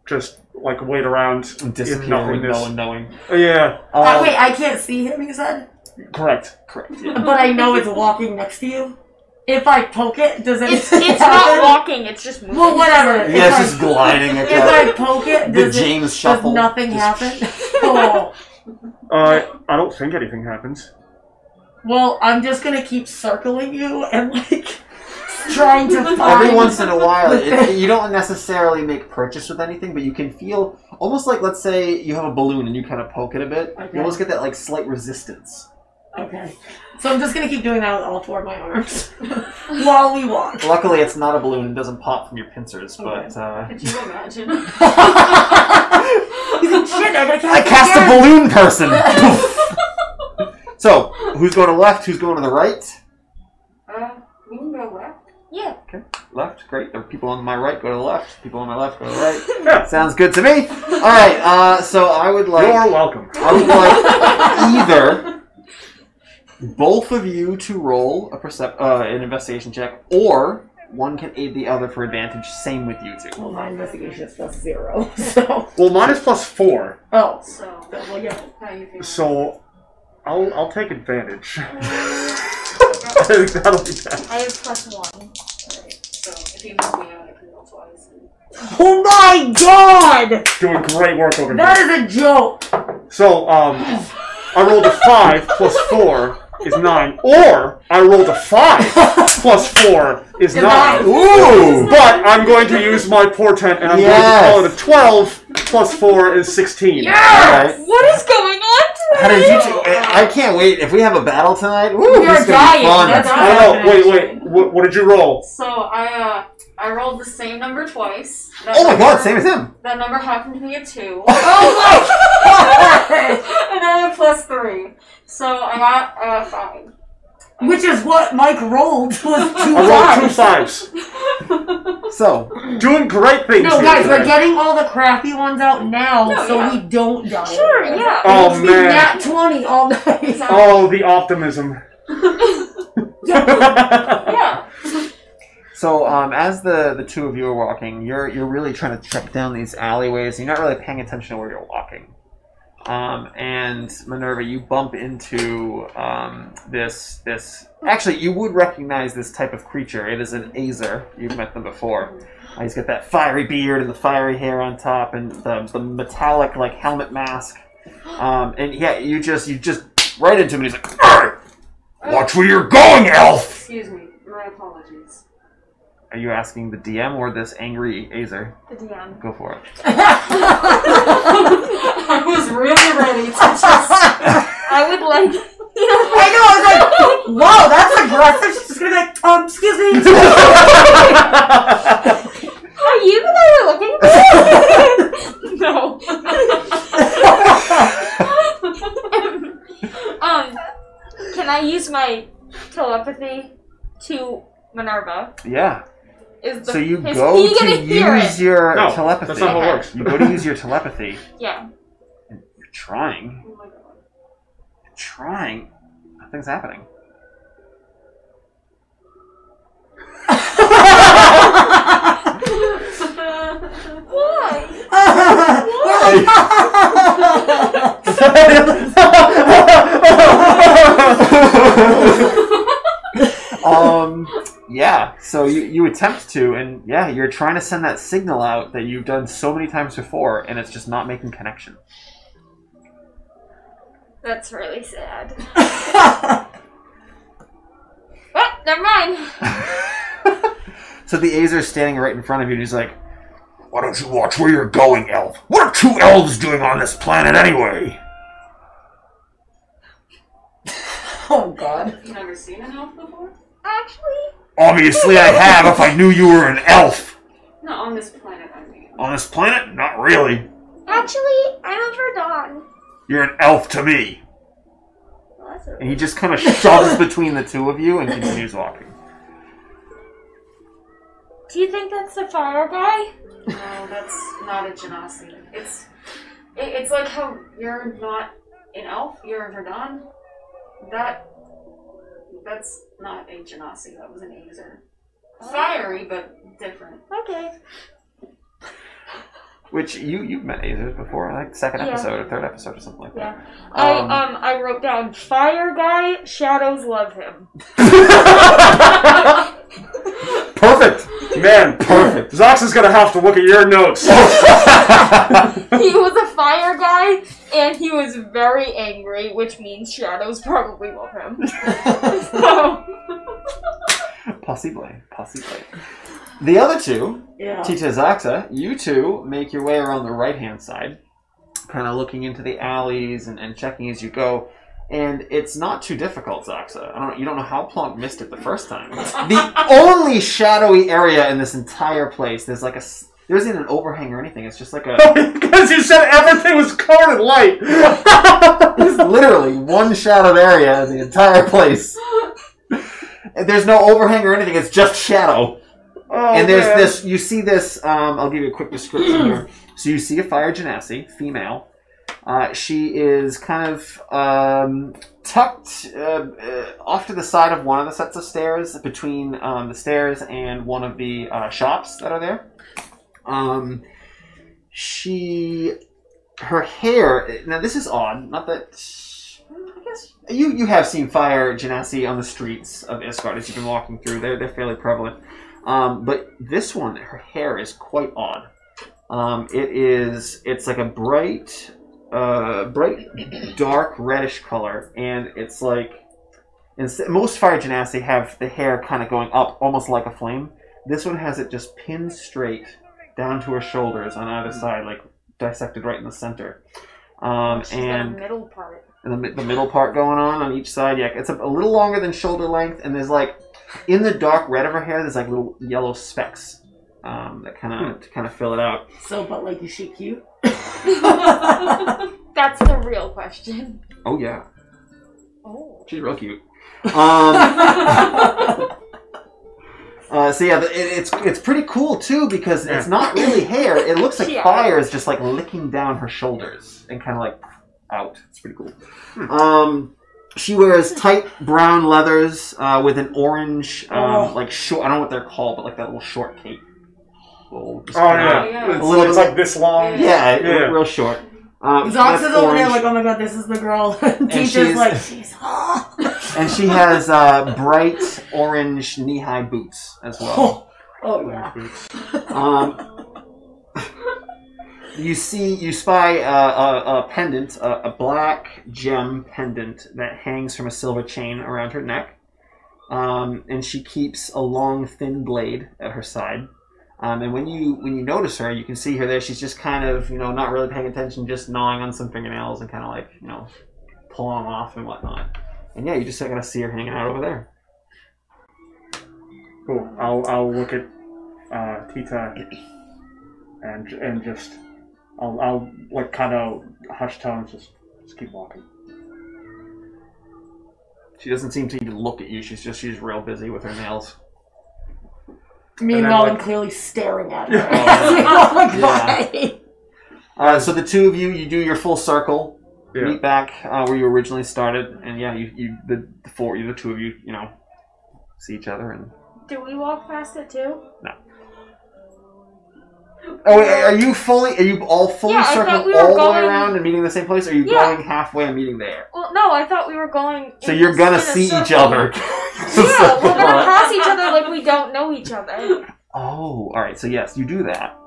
just, like, wait around and disappear with no one knowing. Yeah. Uh, uh, wait, I can't see him, you said? Correct. Correct. Yeah. But I know it's walking next to you. If I poke it, does it... It's, it's not walking, it's just moving. Well, whatever. Yeah, it's just gliding. If I poke it, does, the James it, shuffle. does nothing just happen? Oh. Uh, I don't think anything happens. Well, I'm just going to keep circling you and, like, trying to find... Every once in a while, it, you don't necessarily make purchase with anything, but you can feel... Almost like, let's say, you have a balloon and you kind of poke it a bit. Okay. You almost get that, like, slight resistance. Okay. So I'm just going to keep doing that with all four of my arms while we walk. Luckily, it's not a balloon. It doesn't pop from your pincers, okay. but... Uh... Could you imagine? He's like, shit, I gotta cast I cast again. A balloon person! So, who's going to the left? Who's going to the right? Uh, we can go left. Yeah. Okay. Left. Great. There are people on my right. Go to the left. People on my left. Go to the right. Yeah. Sounds good to me. All right. Uh, so I would like... You're welcome. I would like either... both of you to roll a percep uh, an investigation check, or one can aid the other for advantage. Same with you two. Well, my investigation is plus zero, so... Well, mine is plus four. Oh, so... Well, yeah. How you feel? So, I'll, I'll take advantage. Um, I think that'll be bad. I have plus one. Alright, so if you move me out, I can roll twice. Oh my god! Doing great work over here. That is a joke! So, um... I rolled a five plus four... is nine, or I rolled a five plus four is nine. Ooh! But I'm going to use my portent, and I'm yes. going to call it a twelve plus four is sixteen. Yes! Right. What is going on today? How did you two, I can't wait. If we have a battle tonight, woo! You're dying. That's oh, wait, wait. What, what did you roll? So I uh, I rolled the same number twice. That oh my number, god! Same as him. That number happened to be a two. Oh my god! And I have plus three. So I got a uh, five. Which is what Mike rolled was two I fives. I rolled two fives. So, doing great things. No, guys, today. We're getting all the crappy ones out now no, so yeah. we don't die. Sure, yeah. Oh, it's man. Nat twenty all day. Exactly. Oh, the optimism. Yeah. Yeah. So, um, as the, the two of you are walking, you're, you're really trying to trek down these alleyways. And you're not really paying attention to where you're walking. Um, and Minerva, you bump into um, this, this, actually, you would recognize this type of creature. It is an Azer. You've met them before. Uh, he's got that fiery beard and the fiery hair on top and the, the metallic, like, helmet mask. Um, and yeah, you just, you just, right into him and he's like, argh! Watch where you're going, elf! Excuse me, my apologies. Are you asking the D M or this angry Azer? The D M. Go for it. I was really ready to just... I would like... You know, I know, I was like, whoa, that's aggressive. She's just going to be like, um, excuse me. Are you the guy we're looking for? No. um, can I use my telepathy to Minerva? Yeah. Is the, so you his, go to use it? your no, telepathy. That's not how it works. You go to use your telepathy. Yeah. And you're trying. Oh my god. You're trying. Nothing's happening. Why? Why? um. Yeah, so you, you attempt to, and yeah, you're trying to send that signal out that you've done so many times before, and it's just not making connection. That's really sad. Oh, never mind. So the Azer's standing right in front of you, and he's like, why don't you watch where you're going, elf? What are two elves doing on this planet anyway? Oh, God. Have you never seen an elf before? Actually... Obviously I have if I knew you were an elf. Not on this planet, I mean. On this planet? Not really. Actually, I'm a Verdun. You're an elf to me. Well, that's and he just kind of shoves between the two of you and continues walking. Do you think that's the fire guy? No, that's not a genasi. It's, it, it's like how you're not an elf, you're a Verdun. That... That's not a genasi, that was an Azer. Fiery, but different. Okay. Which, you, you've met Azers before, like second yeah. episode or third episode or something like yeah. that. I, um, um, I wrote down, fire guy, shadows love him. Perfect! Man, perfect. Zox is gonna have to look at your notes. He was a fire guy, and he was very angry, which means shadows probably love him. So. Possibly. Possibly. The other two, yeah. Tita and Zoxa, you two make your way around the right-hand side, kind of looking into the alleys and, and checking as you go. And it's not too difficult, Zoxa. I don't. You don't know how Plonk missed it the first time. The only shadowy area in this entire place, there's like a. There isn't an overhang or anything. It's just like a. Because you said everything was covered in light. There's literally one shadowed area in the entire place. There's no overhang or anything. It's just shadow. Oh, and there's man. this. You see this. Um, I'll give you a quick description here. So you see a fire genasi, female. Uh, she is kind of um, tucked uh, uh, off to the side of one of the sets of stairs, between um, the stairs and one of the uh, shops that are there. Um, she, her hair. Now this is odd. Not that I guess you you have seen fire genasi on the streets of Ysgard as you've been walking through. They're they're fairly prevalent. Um, but this one, her hair is quite odd. Um, it is. It's like a bright. Uh, bright, dark reddish color, and it's like most fire genasi have the hair kind of going up, almost like a flame. This one has it just pinned straight down to her shoulders on either side, like dissected right in the center. Um, She's and got a middle part. And the, the middle part going on on each side. Yeah, it's a, a little longer than shoulder length, and there's like in the dark red of her hair, there's like little yellow specks um, that kind of hmm. kind of fill it out. So, but like, is she cute? That's the real question. Oh yeah. Oh. She's real cute. Um, uh, so yeah, it, it's it's pretty cool too because yeah. it's not really hair. It looks like yeah. fire is just like licking down her shoulders and kind of like out. It's pretty cool. Hmm. Um, she wears tight brown leathers uh, with an orange, um, oh. like short. I don't know what they're called, but like that little short cape. Oh, oh yeah. yeah, a little it's bit like, like this long. Yeah, yeah. Real, real short. Um, Zoxa's over there like, oh my god, this is the girl. Tita's like, she's hot. And she has uh, bright orange knee-high boots as well. Oh, oh yeah. Um, you see, you spy uh, a, a pendant, a, a black gem pendant that hangs from a silver chain around her neck, um, and she keeps a long, thin blade at her side. Um, and when you when you notice her, you can see her there. She's just kind of, you know, not really paying attention, just gnawing on some fingernails and kind of like, you know, pulling them off and whatnot. And yeah, you just kind of see her hanging out over there. Cool. I'll I'll look at uh, Tita and and just I'll I'll like kind of hushed tones, just just keep walking. She doesn't seem to even look at you. She's just she's real busy with her nails. Meanwhile, I'm like, clearly staring at her. Oh, yeah. uh, so the two of you, you do your full circle, yeah. meet back uh, where you originally started, and yeah, you, you the, the four, you, the two of you, you know, see each other. And do we walk past it too? No. Oh, wait, are you fully? Are you all fully yeah, circling we all going... the way around and meeting in the same place? Or are you yeah. going halfway and meeting there? Well, no, I thought we were going. So you're gonna see each other. Yeah, we're gonna pass each other like we don't know each other. Oh, all right. So yes, you do that.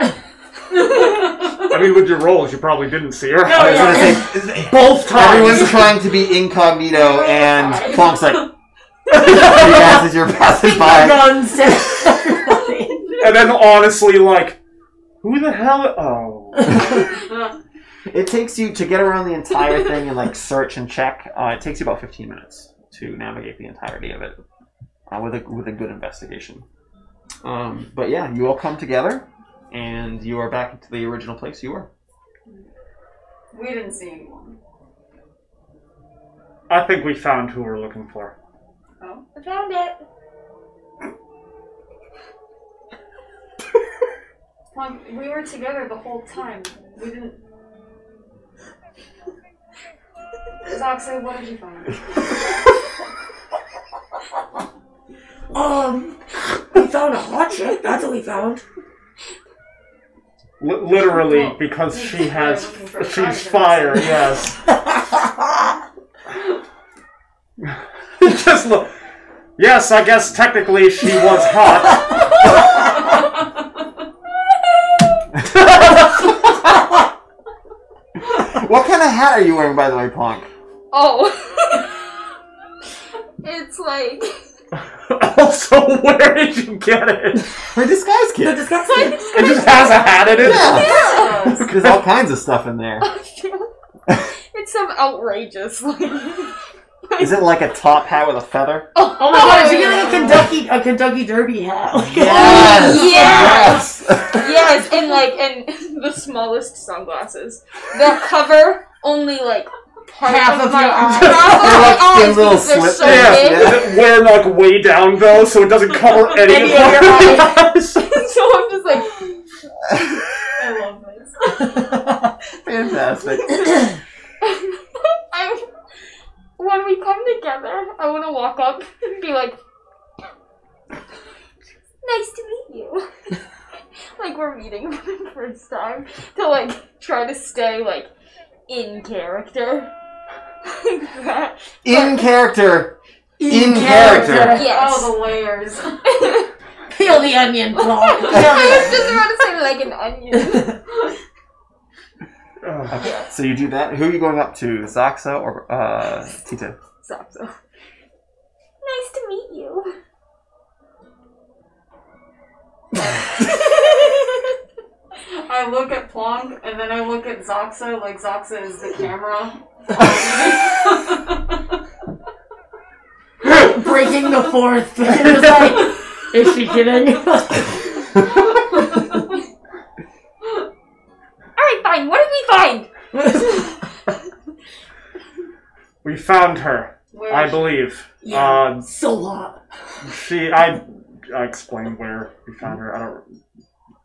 I mean, with your rolls, you probably didn't see her. No, I was yeah. gonna say both times. Everyone's trying to be incognito, and Plonk's like, he passes your passes by. And then honestly, like, who the hell? Oh. It takes you to get around the entire thing and like search and check. Uh, it takes you about fifteen minutes to navigate the entirety of it uh, with a with a good investigation. Um, but yeah, you all come together, and you are back to the original place you were. We didn't see anyone. I think we found who we're looking for. Oh, I found it. We were together the whole time. We didn't. Zoxa, what did you find? um, we found a hot chick. That's what we found. L literally, well, because she has, she's fire. Yes. Just look. Yes, I guess technically she was hot. What kind of hat are you wearing, by the way, Plonk? Oh. It's like... Also, where did you get it? Her disguise kit. The disguise kit. It just has a hat in it? Yeah. It okay. There's all kinds of stuff in there. It's did some outrageous. Is it like a top hat with a feather? Oh, oh my god, is it like a Kentucky a Kentucky Derby hat? Like, yes! Yes! Yes, and like and the smallest sunglasses. They'll cover only like part half of, of my eyes. Half of my eyes little slip. So yeah. We're like way down though, so it doesn't cover any, any of your eyes. So I'm just like I love this. Fantastic. I'm When we come together, I want to walk up and be like, nice to meet you. Like we're meeting for the first time. To like, try to stay like, in character. Like in but, character. In, in character. character. Yes. All the layers. Peel the onion, Plonk. I was just about to say like an onion. Okay, so you do that. Who are you going up to, Zoxa or uh, Tita? Zoxa. Nice to meet you. I look at Plonk and then I look at Zoxa. Like Zoxa is the camera. Breaking the fourth. It was like, is she kidding? What did we find? We found her. Where I believe. Yeah, uh, so long. She, I, I explained where we found her. I don't.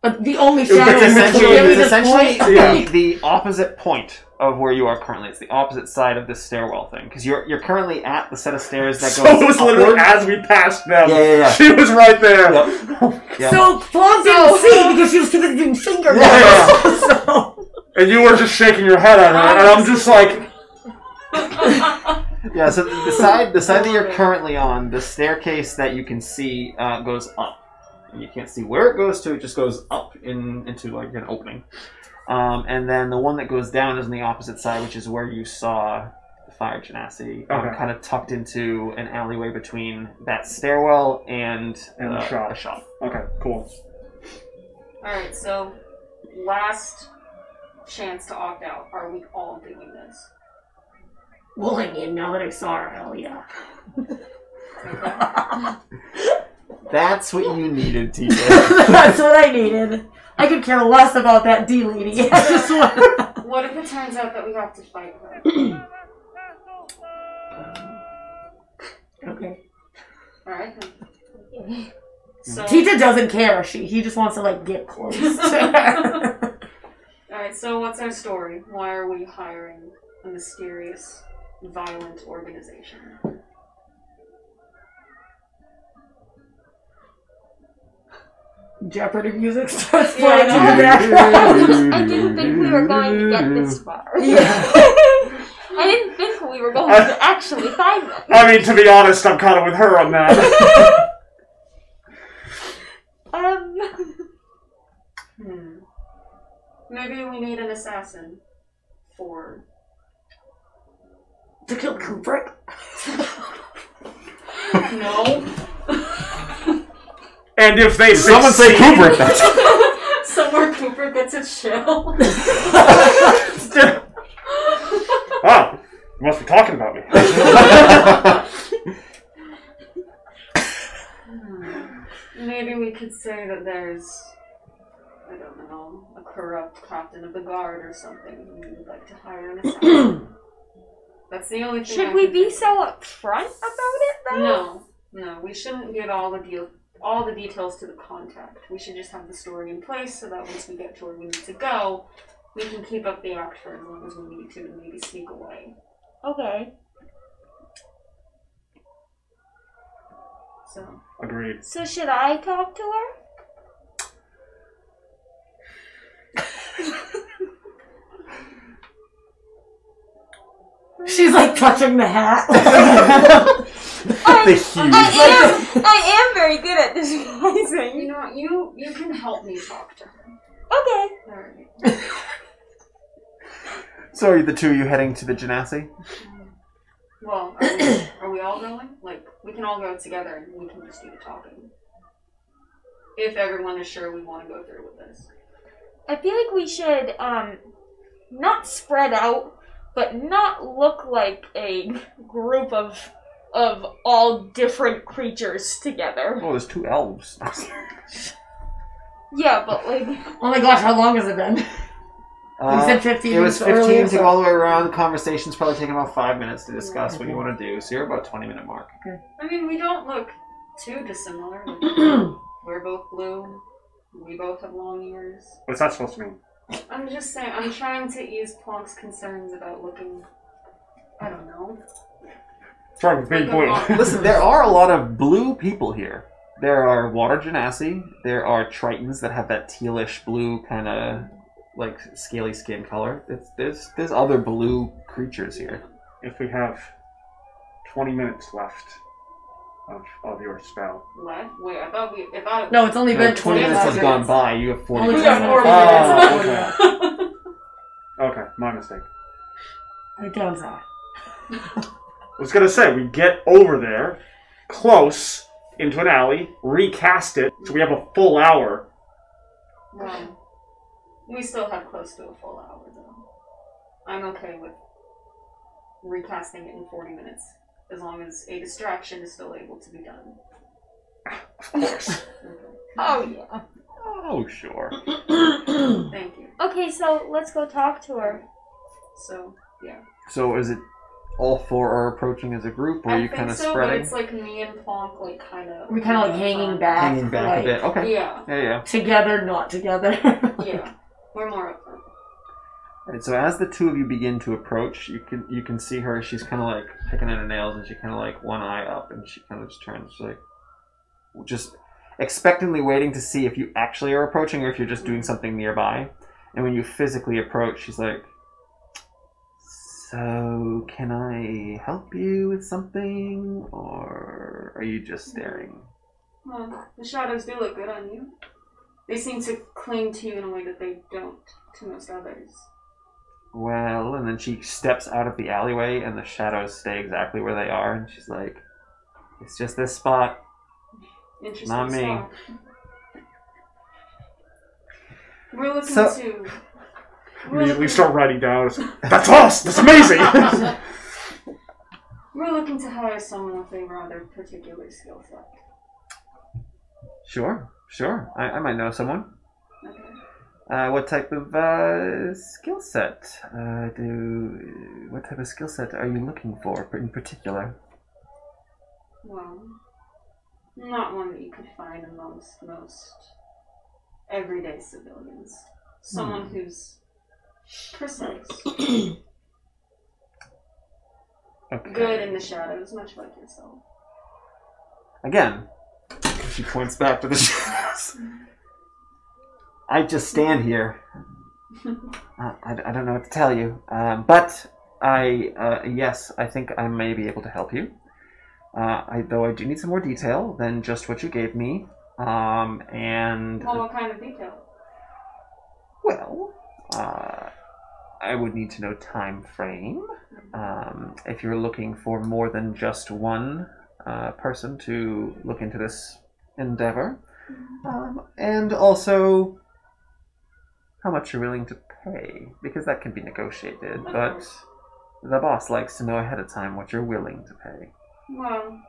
But the only shadow. It's essentially, it's essentially the, yeah. the opposite point of where you are currently. It's the opposite side of this stairwell thing because you're you're currently at the set of stairs that so goes. So it was upward. Literally as we passed them. Yeah, yeah, yeah. She was right there. Yep. Yep. So Plonk didn't see because she was doing finger. Yeah. Yeah. So. And you were just shaking your head at her, and I'm just like... Yeah, so the side, the side that you're currently on, the staircase that you can see uh, goes up. And you can't see where it goes to, it just goes up in into like an opening. Um, and then the one that goes down is on the opposite side, which is where you saw the fire genasi. Um, okay. Kind of tucked into an alleyway between that stairwell and, and uh, the shop. A shop. Okay, cool. Alright, so last... chance to opt out. Are we all doing this? Well, I mean, now that I saw her, hell yeah. That's what you needed, Tita. That's what I needed. I could care less about that D lady. I just want. What if it turns out that we have to fight her? Okay. All right. Okay. So... Tita doesn't care. She he just wants to like get close to her. Alright, so what's our story? Why are we hiring a mysterious, violent organization? Jeopardy music starts playing yeah, in the background. I didn't think we were going to get this far. Yeah. I didn't think we were going I, to actually find them. I mean, to be honest, I'm kind of with her on that. um... Hmm. Maybe we need an assassin for... to kill Kubrick? No. And if they Someone succeed... say Kubrick, that's... Somewhere Kubrick gets its shell. Ah, you must be talking about me. Maybe we could say that there's... I don't know, a corrupt captain of the guard or something. We would like to hire an assassin. That's the only thing. Should we be so upfront about it, though? No, no. We shouldn't give all the deal, all the details to the contact. We should just have the story in place so that once we get to where we need to go, we can keep up the act for as long as we need to and maybe sneak away. Okay. So. Agreed. So should I talk to her? She's like touching the hat. I, the huge. I am. I am very good at disguising. You know, you you can help me talk to her. Okay. All right. So, are the two of you heading to the genasi? Well, are we, are we all going? Like, we can all go together, and we can just do the talking. If everyone is sure we want to go through with this. I feel like we should um, not spread out, but not look like a group of of all different creatures together. Oh, there's two elves. Yeah, but like... Oh my gosh, how long has it been? Uh, you said fifteen. It was fifteen to go all the way around. Conversation's probably taking about five minutes to discuss yeah. what you want to do. So you're about twenty minute mark. Okay. I mean, we don't look too dissimilar. We're both blue. We both have long ears. What's that supposed to mean? I'm just saying, I'm trying to ease Plonk's concerns about looking... I don't know. Trying to be blue. Listen, there are a lot of blue people here. There are water genasi. There are tritons that have that tealish blue kind of like scaly skin color. It's, there's there's other blue creatures here. If we have twenty minutes left of, of your spell. Left? Wait, I thought we. I thought it, no, it's only no, been twenty minutes has gone by. You have forty. Only minutes. We have four minutes. Oh, okay. Okay, my mistake. I don't know. I was gonna say we get over there, close. Into an alley, recast it, so we have a full hour. Well, we still have close to a full hour, though. I'm okay with recasting it in forty minutes, as long as a distraction is still able to be done. Of course. Okay. Oh, yeah. Oh, sure. Thank you. Okay, so let's go talk to her. So, yeah. So, is it... all four are approaching as a group, or I are you kind of so, spreading? I think so, but it's like me and Plonk, like, kind of... We're kind of, like, hanging back. Hanging back like, a bit. Okay. Yeah. Yeah, yeah. Together, not together. Yeah. We're more up front. Right, so as the two of you begin to approach, you can you can see her. She's kind of, like, picking at her nails, and she kind of, like, one eye up, and she kind of just turns, like, just expectantly waiting to see if you actually are approaching or if you're just mm-hmm. doing something nearby. And when you physically approach, she's like... So, can I help you with something, or are you just staring? Well, the shadows do look good on you. They seem to cling to you in a way that they don't to most others. Well, and then she steps out of the alleyway, and the shadows stay exactly where they are, and she's like, it's just this spot. Interesting not me. Spot. We're looking so to... We, we start writing down. That's us! That's amazing! We're looking to hire someone with a rather particular skill set. Sure, sure. I, I might know someone. Okay. Uh, what type of uh, skill set uh, do? What type of skill set are you looking for in particular? Well, not one that you could find amongst most everyday civilians. Someone hmm. who's precise. Okay. Good in the shadows, much like yourself. Again, she points back to the shadows. I just stand here. uh, I, I don't know what to tell you, uh, but I, uh, yes, I think I may be able to help you. Uh, I, though I do need some more detail than just what you gave me. Um, and well, what kind of detail? Well, Uh, I would need to know time frame. Um, if you're looking for more than just one uh, person to look into this endeavor, um, and also how much you're willing to pay, because that can be negotiated. Okay. But the boss likes to know ahead of time what you're willing to pay. Well,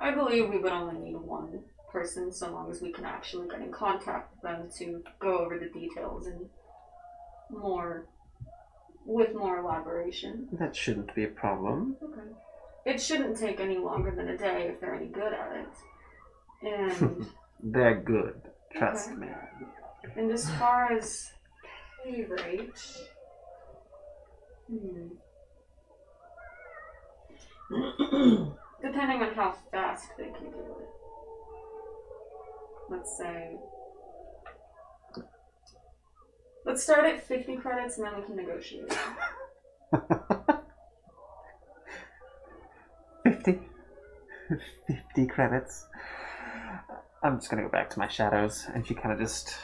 I believe we would only need one person, so long as we can actually get in contact with them to go over the details and. More, with more elaboration. That shouldn't be a problem. Okay. It shouldn't take any longer than a day if they're any good at it. And they're good, trust okay. me. And as far as pay rate, hmm. depending on how fast they can do it. Let's say. Let's start at fifty credits, and then we can negotiate. fifty? fifty credits. I'm just going to go back to my shadows, and she kind of just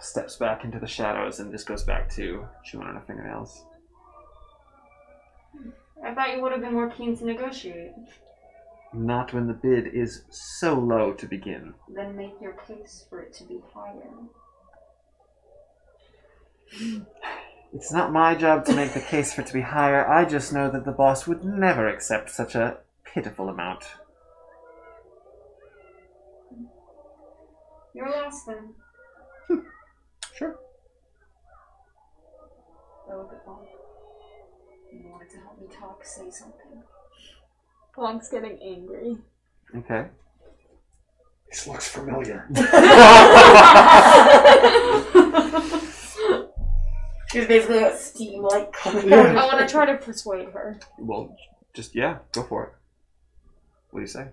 steps back into the shadows and just goes back to chewing on her fingernails. I thought you would have been more keen to negotiate. Not when the bid is so low to begin. Then make your case for it to be higher. It's not my job to make the case for it to be higher. I just know that the boss would never accept such a pitiful amount. You're lost then. Hmm. Sure. Go with it, Plonk. You wanted to help me talk, say something. Plonk's getting angry. Okay. This looks familiar. She's basically got steam like coming yeah. out. I want to try to persuade her. Well, just, yeah, go for it. What do you say?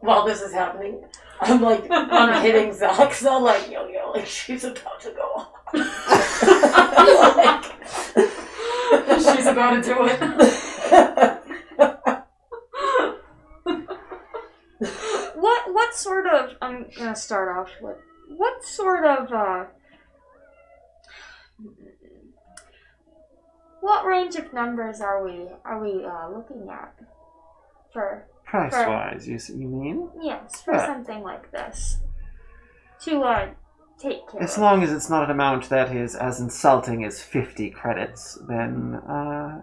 While this is happening, I'm like, I'm hitting Zoxa, like, yo, yo, like, she's about to go off. like, she's about to do it. what, what sort of, I'm going to start off with, what sort of, uh, what range of numbers are we, are we, uh, looking at for... Price-wise, you you mean? Yes, for yeah. something like this. To, uh, take care of. As long as it's not an amount that is as insulting as fifty credits, then, uh,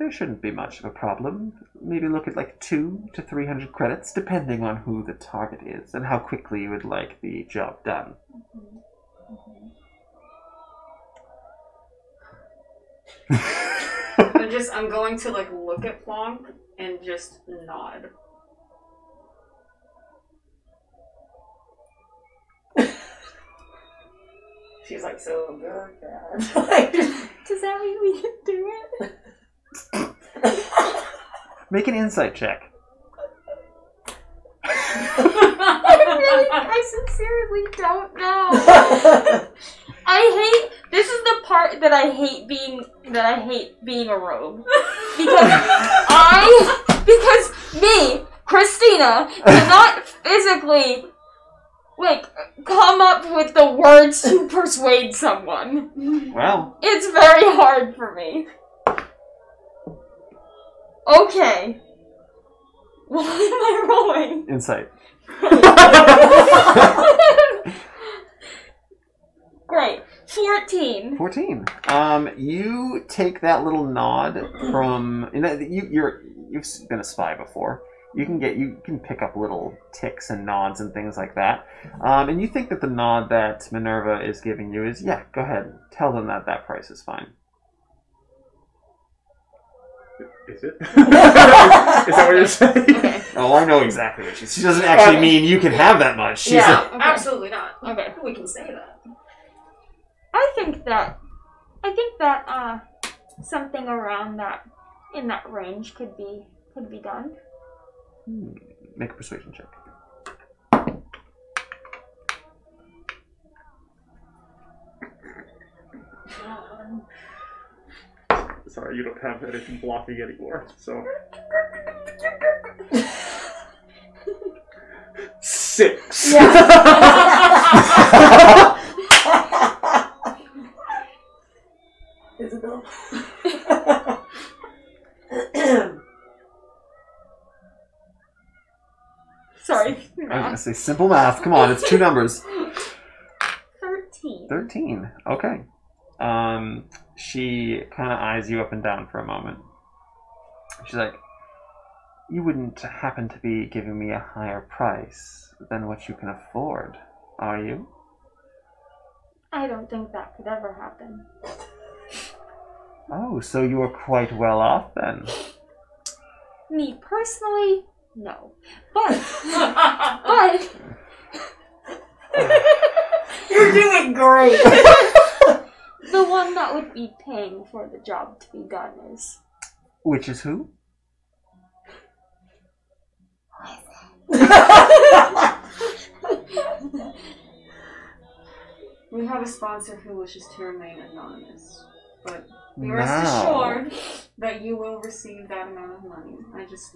there shouldn't be much of a problem. Maybe look at, like, two to three hundred credits, depending on who the target is and how quickly you would like the job done. Mm-hmm. Mm-hmm. I'm just, I'm going to, like, look at Plonk and just nod. She's like, so good, God. Like, does that mean we can do it? Make an insight check. I really, I sincerely don't know. I hate, this is the part that I hate being, that I hate being a rogue. Because I, because me, Christina, cannot physically... like, come up with the words to persuade someone. Well. It's very hard for me. Okay. What am I rolling? Insight. Great. fourteen. fourteen. Um, you take that little nod from... You know, you, you're, you've been a spy before. You can get, you can pick up little ticks and nods and things like that. Um, and you think that the nod that Minerva is giving you is, yeah, go ahead. Tell them that that price is fine. Is it? Is that what you're saying? Okay. Oh, I know exactly what she said. She doesn't actually mean you can have that much. She's yeah, like, okay. Absolutely not. Okay. We can say that. I think that, I think that uh, something around that, in that range could be, could be done. Hmm. Make a persuasion check. Um. Sorry, you don't have anything blocking anymore, so... Six! Yeah. Isabel? Sorry. Math. I was going to say simple math. Come on, it's two numbers. Thirteen. Thirteen. Okay. Um, she kind of eyes you up and down for a moment. She's like, you wouldn't happen to be giving me a higher price than what you can afford, are you? I don't think that could ever happen. Oh, so you are quite well off then. Me personally... No, but but you're doing great. The one that would be paying for the job to be done is, which is who? We have a sponsor who wishes to remain anonymous, but we no. rest assured that you will receive that amount of money. I just.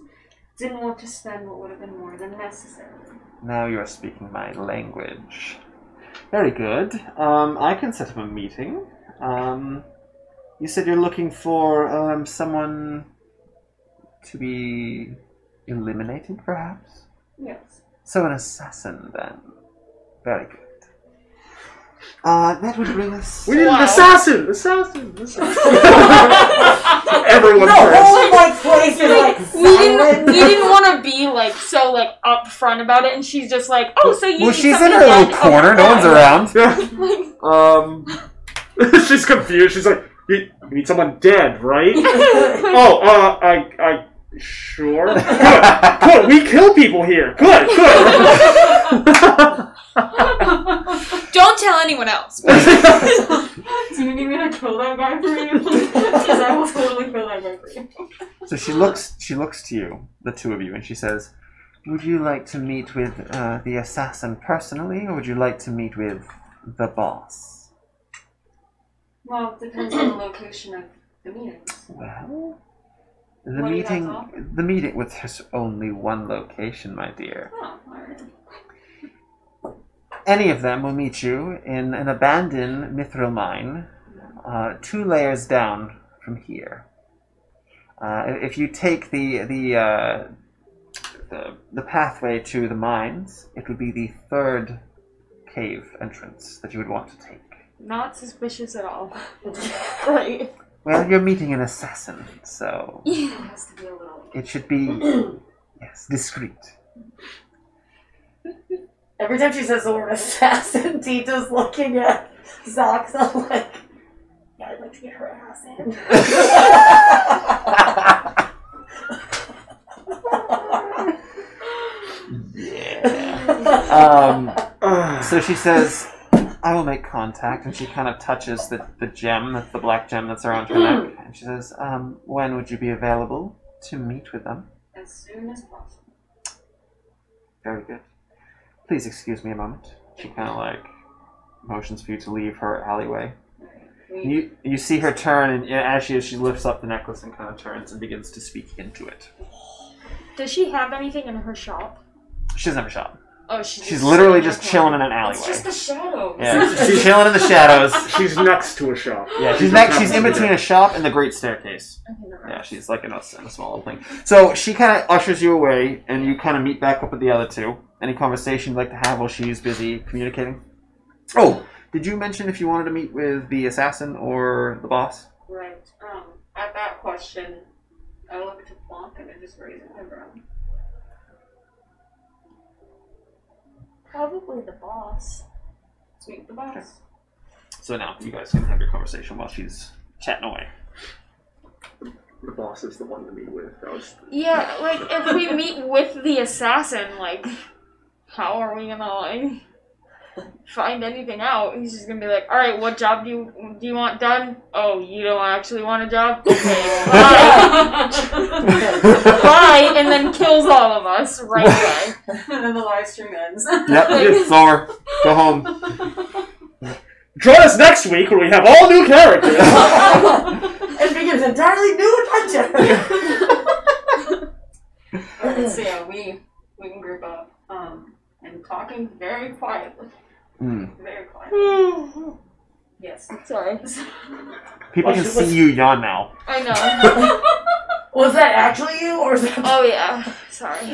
Didn't want to spend what would have been more than necessary. Now you are speaking my language. Very good. Um, I can set up a meeting. Um, you said you're looking for um, someone to be eliminated, perhaps? Yes. So an assassin, then. Very good. Uh, that would bring us... We need wow. an assassin! Assassin! Assassin! Everyone's no, only one place is like, like we, didn't, we didn't want to be like so like up front about it, and she's just like, oh, so you... Well, she's in her little like, corner. No one's around. Yeah. um, she's confused. She's like, you need someone dead, right? oh, uh, I... I Sure. Good. Good. We kill people here. Good. Good. Don't tell anyone else. Do you need me to kill that guy for you? Because I will totally kill that guy for you. So she looks. She looks to you, the two of you, and she says, "Would you like to meet with uh, the assassin personally, or would you like to meet with the boss?" Well, it depends on the location of the meeting. Well. The what meeting, the meeting with his only one location, my dear. Oh, all right. Any of them will meet you in an abandoned mithril mine, uh, two layers down from here. Uh, if you take the the, uh, the the pathway to the mines, it would be the third cave entrance that you would want to take. Not suspicious at all. Right. Well, you're meeting an assassin, so yeah. It has to be a little... It should be, yes, discreet. Every time she says the word assassin, Tita's looking at Zoxa like, yeah, I'd like to get her ass in. Yeah. Um, so she says, I will make contact, and she kind of touches the, the gem, that's the black gem that's around her neck, and she says, um, when would you be available to meet with them? As soon as possible. Very good. Please excuse me a moment. She kind of, like, motions for you to leave her alleyway. You you see her turn, and as she, she lifts up the necklace and kind of turns and begins to speak into it. Does she have anything in her shop? She doesn't have a shop. Oh, she's, she's literally just chilling in an alleyway. It's just the shadows. Yeah, she's chilling in the shadows. She's next to a shop. Yeah, she's next. She's in between a shop and the great staircase. Yeah, she's like in a, in a small little thing. So she kind of ushers you away, and you kind of meet back up with the other two. Any conversation you'd like to have while she's busy communicating? Oh, did you mention if you wanted to meet with the assassin or the boss? Right. Um, at that question, I look to Plonk and I just raise my eyebrow. Probably the boss. Meet the boss. Okay. So now you guys can have your conversation while she's chatting away. The boss is the one to meet with. That was yeah, yeah, like if we meet with the assassin, like how are we gonna like find anything out? He's just gonna be like, all right, what job do you do you want done? Oh, you don't actually want a job? Okay, bye. Bye, and then kills all of us right away. And then the live stream ends. Yep, it's over. Go home. Join us next week when we have all new characters. It begins an entirely new adventure. Let's see, yeah, we we can group up um, and talking very quietly. Mm. Very quietly. Yes, sorry. People can see you yawn now. I know. Was that actually you, or is that... Oh, yeah. Sorry.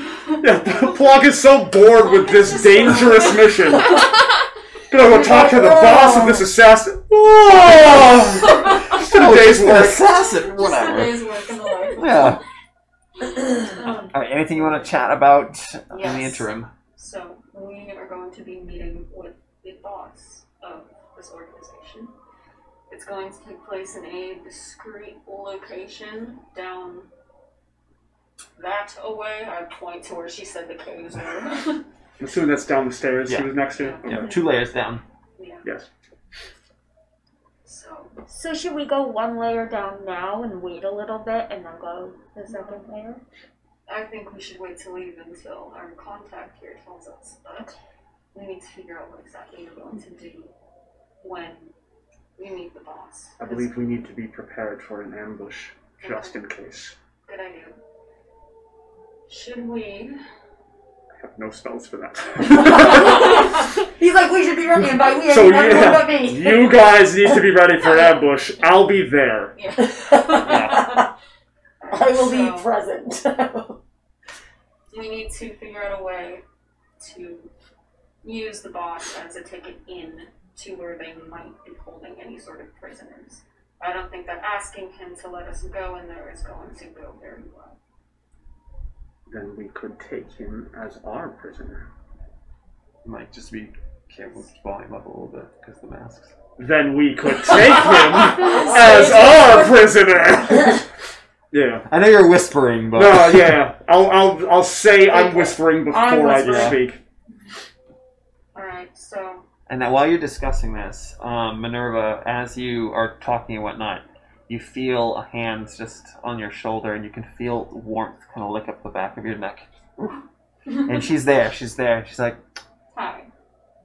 Yeah, Plonk is so bored with this dangerous mission. Gonna go talk to the boss of this assassin. Whoa! Just did a day's work. Assassin, whatever. Just a day's work in the life. Yeah. um, All right, anything you want to chat about yes. in the interim? So, we are going to be meeting with the boss of this organization. It's going to take place in a discreet location down that away. I point to where she said the caves were. I'm assuming that's down the stairs. Yeah. She was next to. Yeah, yeah. Two layers down. Yeah. Yes. So. So should we go one layer down now and wait a little bit, and then go the second layer? I think we should wait to leave until our contact here tells us. But we need to figure out what exactly we're going to do when. We need the boss. I believe we need to be prepared for an ambush, just in case. Good idea. Should we... I have no spells for that. He's like, we should be ready, and by we, so yeah, about me. You guys need to be ready for an ambush. I'll be there. Yeah. Yeah. I will so, be present. We need to figure out a way to use the boss as a ticket in to where they might be holding any sort of prisoners. I don't think that asking him to let us go in there is going to go very well. Then we could take him as our prisoner. Might just be careful to volume up a little bit because the masks. Then we could take him as our prisoner. Yeah, I know you're whispering, but no, yeah, I'll I'll I'll say I'm whispering before I'm whispering. I speak. All right, so. And that while you're discussing this, um, Minerva, as you are talking and whatnot, you feel a hand just on your shoulder, and you can feel warmth kind of lick up the back of your neck. And she's there. She's there. She's like, "Hi,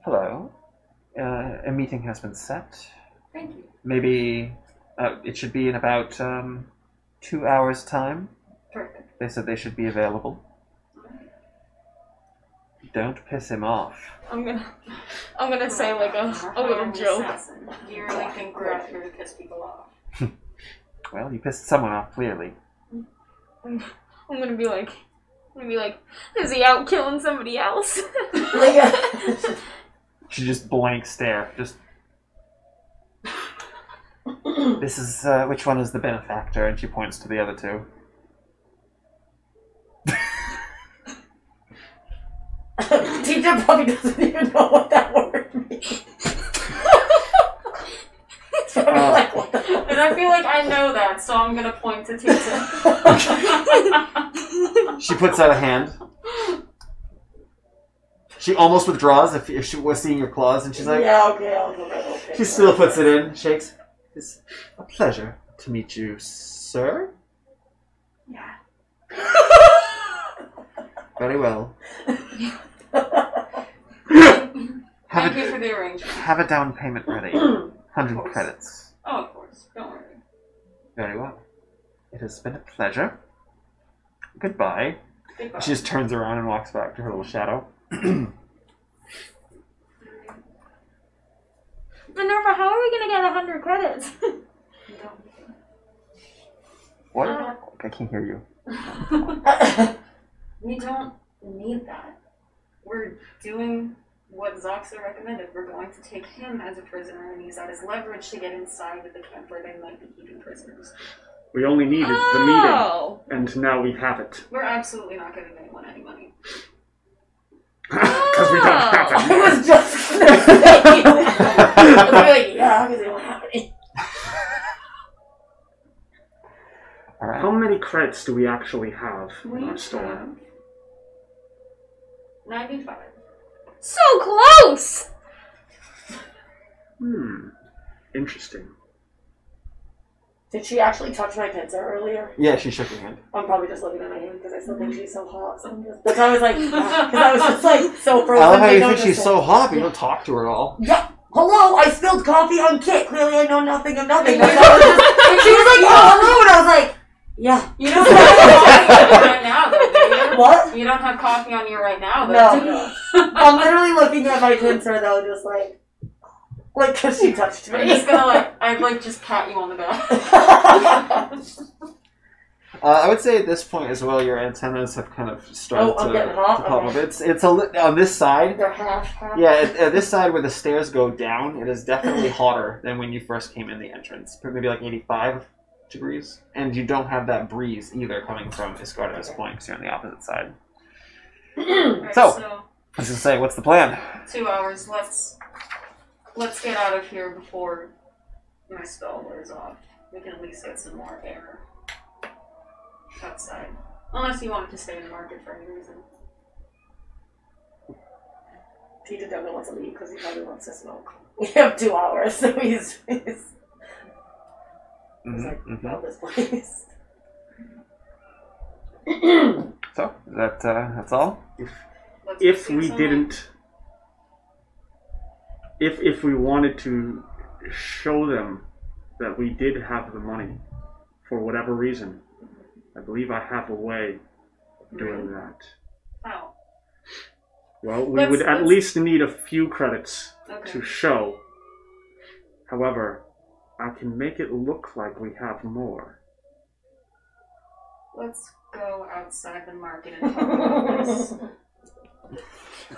hello. Uh, a meeting has been set. Thank you. Maybe uh, it should be in about um, two hours' time. Perfect. They said they should be available." Don't piss him off. I'm gonna, I'm gonna say like a, a little joke. You're like in growth here to piss people off. Well, you pissed someone off clearly. I'm, I'm gonna be like, I'm gonna be like, is he out killing somebody else? She just blank stare. Just. This is uh, which one is the benefactor? And she points to the other two. Tita probably doesn't even know what that word means. So uh, like, what the and I feel like I know that, so I'm gonna point to Tita. She puts out a hand. She almost withdraws if, if she was seeing your claws, and she's like, "Yeah, okay, I'll go back." Okay, she still puts it in, shakes. "It's a pleasure to meet you, sir." Yeah. Very well. Thank you for the arrangement. Have a down payment ready. one hundred credits. Oh, of course. Don't worry. Very well. It has been a pleasure. Goodbye. Goodbye. She just turns around and walks back to her little shadow. Minerva, how are we going to get one hundred credits? What? Uh, I can't hear you. We don't need that. We're doing what Zoxa recommended. We're going to take him as a prisoner and use that as leverage to get inside of the camp where they might be keeping prisoners. We only needed oh. the meeting, and now we have it. We're absolutely not giving anyone any money. Because oh. we don't have it. I was just going to say that. I'm like, yeah, because they don't have any. All right. How many credits do we actually have we in our store? ninety-five. So close! Hmm. Interesting. Did she actually touch my pizza earlier? Yeah, she shook her hand. I'm probably just looking at my hand because I still think she's so hot. So I'm just, like, I was like, because I was just like so frozen. I love how you think she's so hot, but you don't talk to her at all. Yeah. Hello, I spilled coffee on Kit. Clearly, I know nothing of nothing. That's how I was just, and she was like, oh, hello, and I was like, yeah. You don't have coffee on you right now, though. What? You don't have coffee on you right now, though. No. I'm literally looking at my pincer, though, just like, like, because she touched me. I'm just gonna, like, I'd, like, just pat you on the back. uh, I would say at this point as well, your antennas have kind of started oh, to, to pop okay. up. It's, it's a li- on this side. They're half, half. Yeah, at, at this side where the stairs go down, it is definitely hotter than when you first came in the entrance. Maybe, like, eighty-five degrees. And you don't have that breeze either coming from Ysgard at this point, because you're on the opposite side. Right, so, so, let's just say, what's the plan? Two hours, let's... Let's get out of here before my spell wears off. We can at least get some more air outside. Unless you wanted to stay in the market for any reason. Tita doesn't want to leave because he probably wants to smoke. We have two hours, so he's... he's, he's mm-hmm, like, mm-hmm. About this place. So, that, uh, that's all? If, if we something. didn't... If if we wanted to show them that we did have the money, for whatever reason, I believe I have a way of doing really? that. How? Well, we let's, would let's... at least need a few credits okay. to show. However, I can make it look like we have more. Let's go outside the market and talk about this.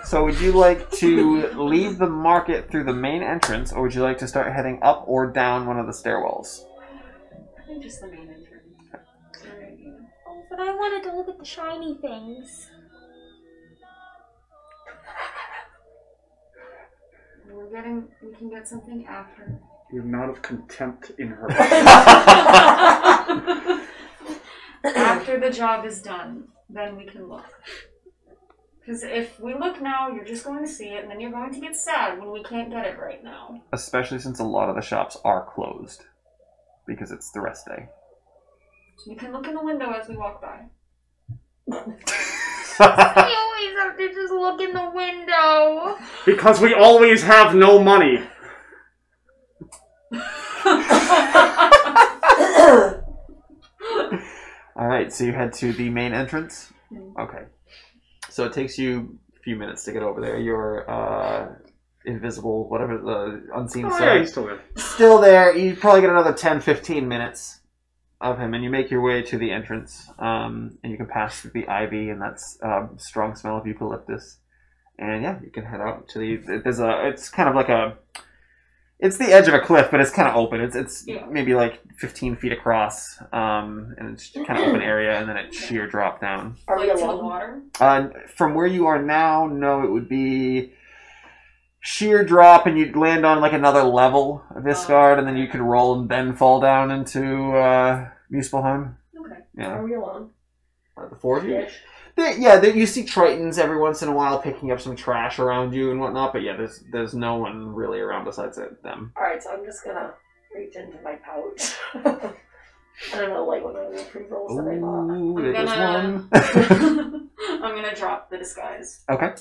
So would you like to leave the market through the main entrance, or would you like to start heading up or down one of the stairwells? I think just the main entrance. Oh, but I wanted to look at the shiny things. We're getting, we can get something after. The amount of contempt in her. After the job is done, then we can look. Because if we look now, you're just going to see it, and then you're going to get sad when we can't get it right now. Especially since a lot of the shops are closed. Because it's the rest day. You can look in the window as we walk by. We always have to just look in the window. Because we always have no money. Alright, so you head to the main entrance? Okay. So it takes you a few minutes to get over there. You're uh, invisible, whatever the unseen oh, side. Yeah, still there. Still there. You probably get another ten, fifteen minutes of him, and you make your way to the entrance. Um, and you can pass through the ivy, and that's uh, strong smell of eucalyptus. And yeah, you can head out to the. There's a. It's kind of like a. It's the edge of a cliff, but it's kind of open. It's it's yeah. maybe like fifteen feet across, um, and it's kind of open area, and then it sheer drop down. Are we along the water? Uh, from where you are now, no, it would be sheer drop, and you'd land on like another level of Ysgard, oh. and then you could roll and then fall down into uh, Muspelheim. Okay. Yeah. Are we along? Uh, the four of you? They, yeah, they, you see Tritons every once in a while picking up some trash around you and whatnot, but yeah, there's there's no one really around besides them. Alright, so I'm just gonna reach into my pouch. I don't know, like one of the pre-rolls that I bought. I'm gonna, one. I'm gonna drop the disguise. Okay.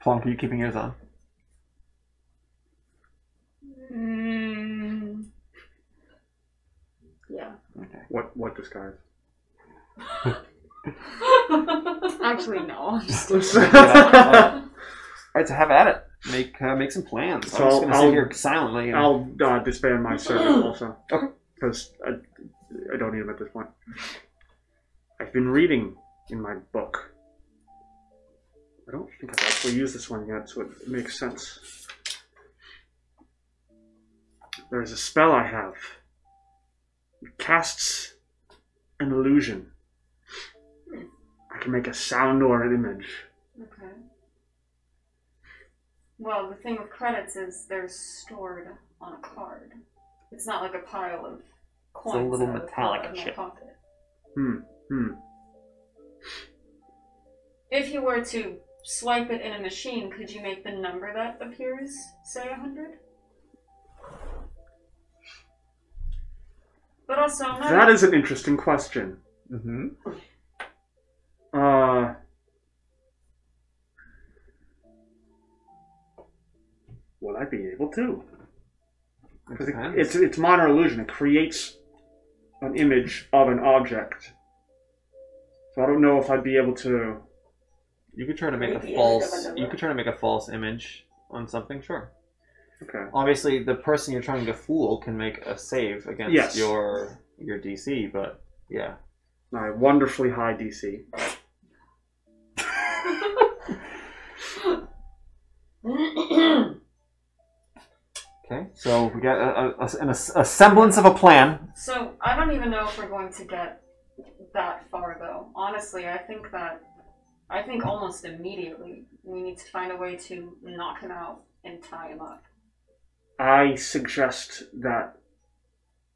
Plonk, are you keeping yours on? Mm, yeah. Okay. What, what disguise? Actually, no. uh, Alright, so have at it. Make uh, make some plans. So I'm just going to sit here silently. And... I'll uh, disband my servant also. Okay. Because I, I don't need him at this point. I've been reading in my book. I don't think I've actually used this one yet, so it makes sense. There is a spell I have. It casts an illusion. I can make a sound or an image. Okay. Well, the thing with credits is they're stored on a card. It's not like a pile of coins. It's a little metallic chip. Hmm. Hmm. If you were to swipe it in a machine, could you make the number that appears, say, a hundred? But also, not that is an interesting question. Mm-hmm. Uh, will I be able to? Because it, it's it's minor illusion. It creates an image of an object. So I don't know if I'd be able to. You could try to make a false. You could try to make a false image on something. Sure. Okay. Obviously, the person you're trying to fool can make a save against yes. your your D C, but yeah. My wonderfully high D C. Okay, so we got a, a, a, a semblance of a plan. So I don't even know if we're going to get that far, though. Honestly, I think that I think almost immediately we need to find a way to knock him out and tie him up. I suggest that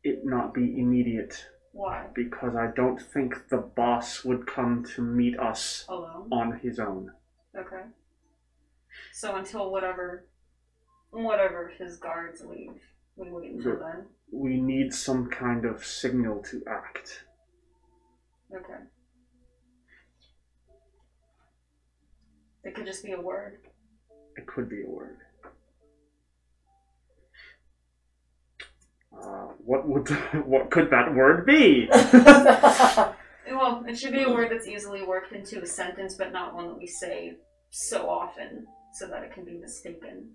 it not be immediate. Why? Because I don't think the boss would come to meet us alone on his own. Okay. So until whatever, whatever his guards leave, we wait until then. We need some kind of signal to act. Okay. It could just be a word. It could be a word. Uh, what would what could that word be? Well, it should be a word that's easily worked into a sentence, but not one that we say so often, so that it can be mistaken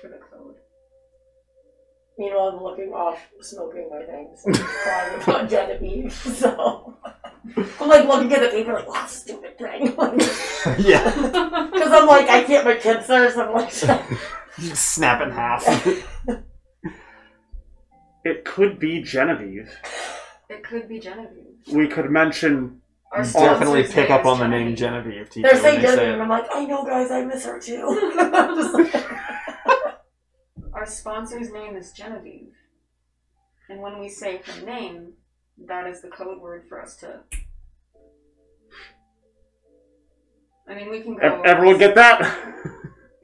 for the code. Meanwhile, I'm looking off, smoking my things, crying about Genevieve. So I'm like looking at the paper, like, oh, stupid like dangling. Yeah. Because I'm like, I can't, my kids there, so I'm like... Snap in half. It could be Genevieve. It could be Genevieve. We could mention... Our definitely pick up on the Genevieve. name Genevieve. Tita, they're saying they Genevieve, say and I'm like, I know, guys, I miss her too. Just like... Our sponsor's name is Genevieve. And when we say her name, that is the code word for us to... I mean, we can go... Everyone get that?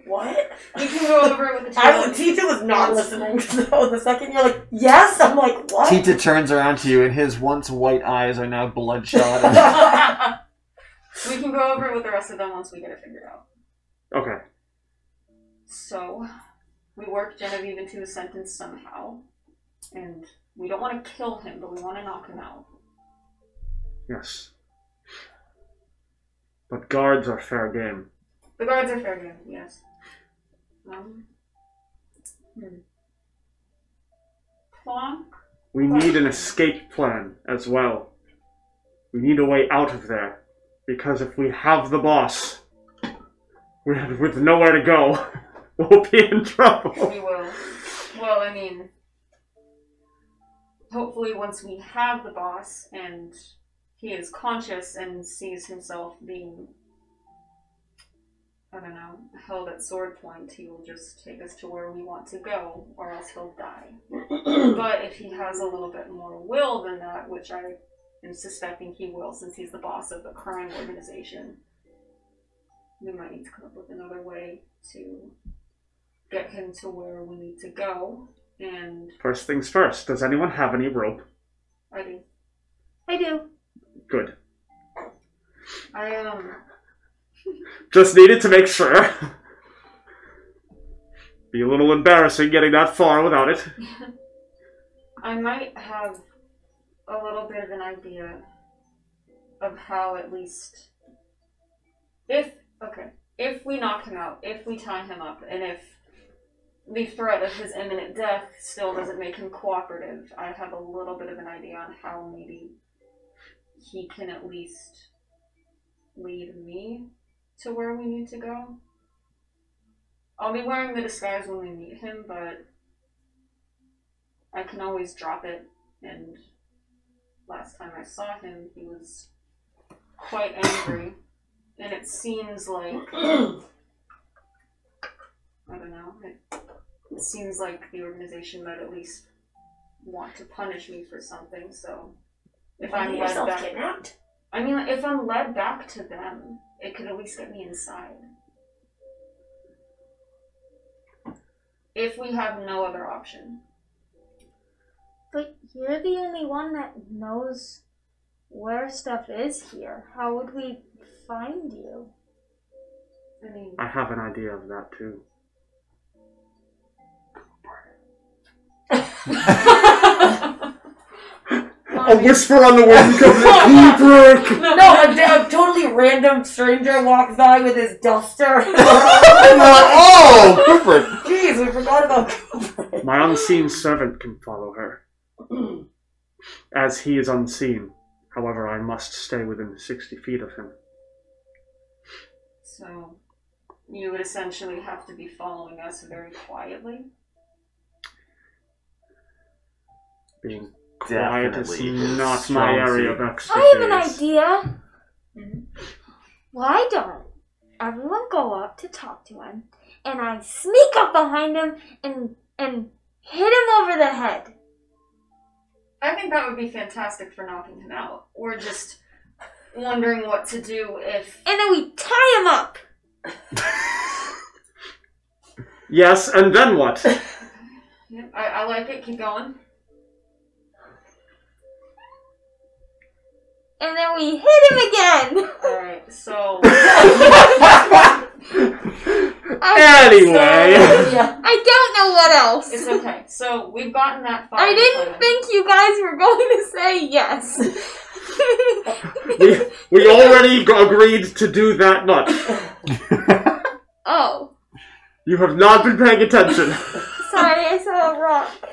What? We can go over it with the I was, Tita was not listening, so the second you're like, yes, I'm like, what? Tita turns around to you, and his once white eyes are now bloodshot. And... We can go over it with the rest of them once we get it figured out. Okay. So, we work Genevieve into a sentence somehow, and... We don't want to kill him, but we want to knock him out. Yes. But guards are fair game. The guards are fair game, yes. Um, hmm. Plonk? We Plonk. need an escape plan as well. We need a way out of there. Because if we have the boss, we're with nowhere to go, we'll be in trouble. We will. Well, I mean... Hopefully once we have the boss and he is conscious and sees himself being, I don't know, held at sword point, he will just take us to where we want to go, or else he'll die. But if he has a little bit more will than that, which I am suspecting he will since he's the boss of the crime organization, we might need to come up with another way to get him to where we need to go. And first things first, does anyone have any rope? I do. I do. Good. I, um... Just needed to make sure. Be a little embarrassing getting that far without it. I might have a little bit of an idea of how at least... If... Okay. If we knock him out, if we tie him up, and if... The threat of his imminent death still doesn't make him cooperative. I have a little bit of an idea on how maybe he can at least lead me to where we need to go. I'll be wearing the disguise when we meet him, but I can always drop it, and last time I saw him, he was quite angry, and it seems like... I don't know, it, it seems like the organization might at least want to punish me for something, so if you I'm led back... Kidnapped? I mean, if I'm led back to them, it could at least get me inside. If we have no other option. But you're the only one that knows where stuff is here. How would we find you? I mean... I have an idea of that, too. A whisper on the wind comes Kubrick. No, a, a totally random stranger walks by with his duster. And we're like, oh, Kubrick! Jeez, we forgot about Kubrick. My unseen servant can follow her, as he is unseen. However, I must stay within sixty feet of him. So, you would essentially have to be following us very quietly. Being quiet is not my area of expertise. I have an idea. Mm-hmm. Why don't everyone go up to talk to him, and I sneak up behind him and and hit him over the head? I think that would be fantastic for knocking him out, or just wondering what to do if... And then we tie him up! Yes, and then what? Yep, I, I like it. Keep going. And then we hit him again! Alright, so... Anyway! So, yeah. I don't know what else. It's okay. So, we've gotten that far. I didn't think you guys were going to say yes. we, we already agreed to do that much. Oh. You have not been paying attention. Sorry, I saw a rock.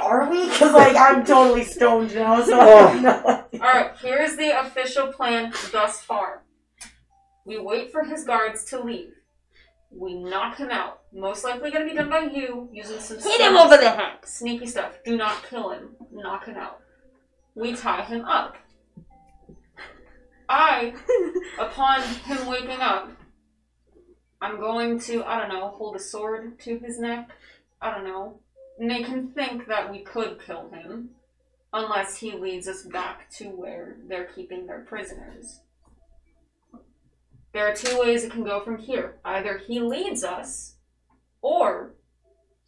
are we? Because, like, I'm totally stoned now, so oh. I don't know. Alright, here's the official plan thus far. We wait for his guards to leave. We knock him out. Most likely going to be done by you, using some... Hit him over the head! Sneaky stuff. Do not kill him. Knock him out. We tie him up. I, upon him waking up, I'm going to, I don't know, hold a sword to his neck. I don't know. Make him think that we could kill him. Unless he leads us back to where they're keeping their prisoners. There are two ways it can go from here. Either he leads us, or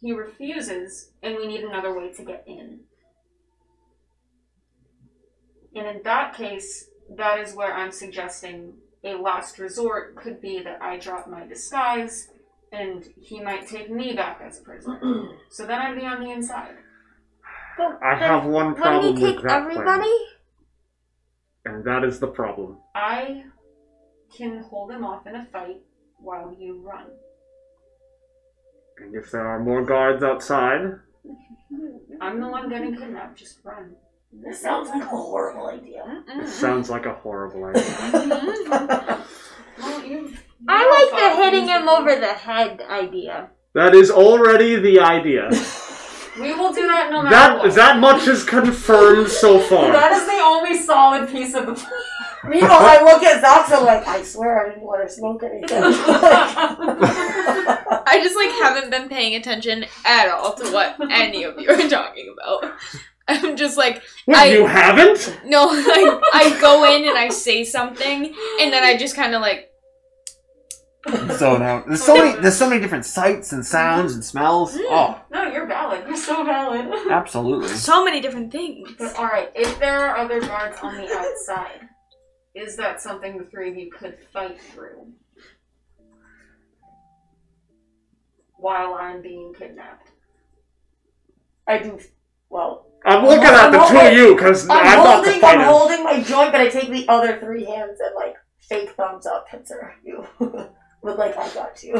he refuses, and we need another way to get in. And in that case, that is where I'm suggesting a last resort could be that I drop my disguise, and he might take me back as a prisoner. So then I'd be on the inside. But, I but have one problem with that. Wouldn't he take everybody? Plan. And that is the problem. I... can hold him off in a fight while you run. And if there are more guards outside? I'm the one getting kidnapped, just run. This sounds like a horrible idea. Mm-hmm. This sounds like a horrible idea. Mm-hmm. Well, you, you I like the hitting him over the head idea. That is already the idea. We will do that no matter that, what. That much is confirmed so far. That is the only solid piece of the plan. Meanwhile, I look at Zoxa like, I swear I didn't want to smoke anything. I just, like, haven't been paying attention at all to what any of you are talking about. I'm just like... What, I, you haven't? No, I, I go in and I say something, and then I just kind of, like... So now, there's so many, there's so many different sights and sounds and smells. Mm, oh, no, you're valid. You're so valid. Absolutely. So many different things. But, all right, if there are other guards on the outside... Is that something the three of you could fight through while I'm being kidnapped? I do. Well, I'm looking I'm, at the I'm two of you because I'm, I'm holding. Not the I'm holding my joint, but I take the other three hands and like fake thumbs up and serve you with like I got you.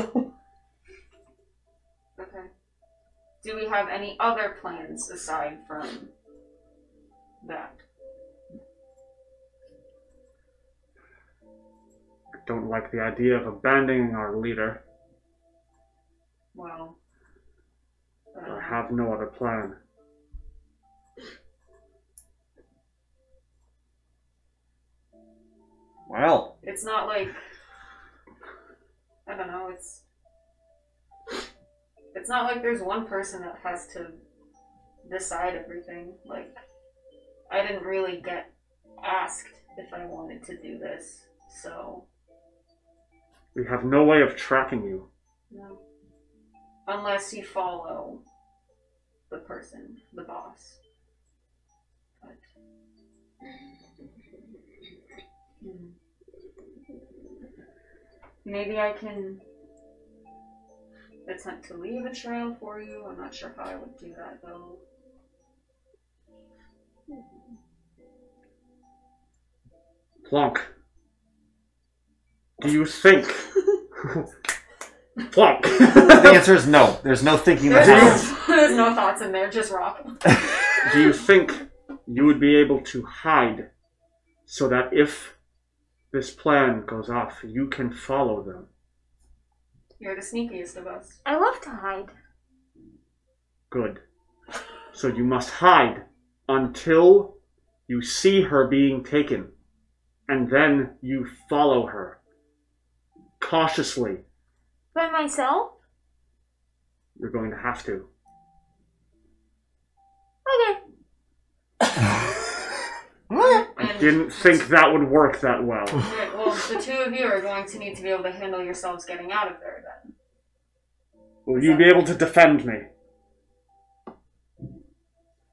Okay. Do we have any other plans aside from that? Don't like the idea of abandoning our leader. Well, I have no other plan. Well, it's not like I don't know. It's it's not like there's one person that has to decide everything. Like I didn't really get asked if I wanted to do this, so. We have no way of tracking you. No. Unless you follow the person, the boss. But... Hmm. Maybe I can attempt to leave a trail for you. I'm not sure how I would do that, though. Plonk. Do you think? Plonk. The answer is no. There's no thinking. There's, no, there's no thoughts in there. Just rock. Do you think you would be able to hide so that if this plan goes off, you can follow them? You're the sneakiest of us. I love to hide. Good. So you must hide until you see her being taken, and then you follow her. Cautiously. By myself? You're going to have to. Okay. I didn't think that would work that well. Right, well, the two of you are going to need to be able to handle yourselves getting out of there, then. Will Is you be able to defend me?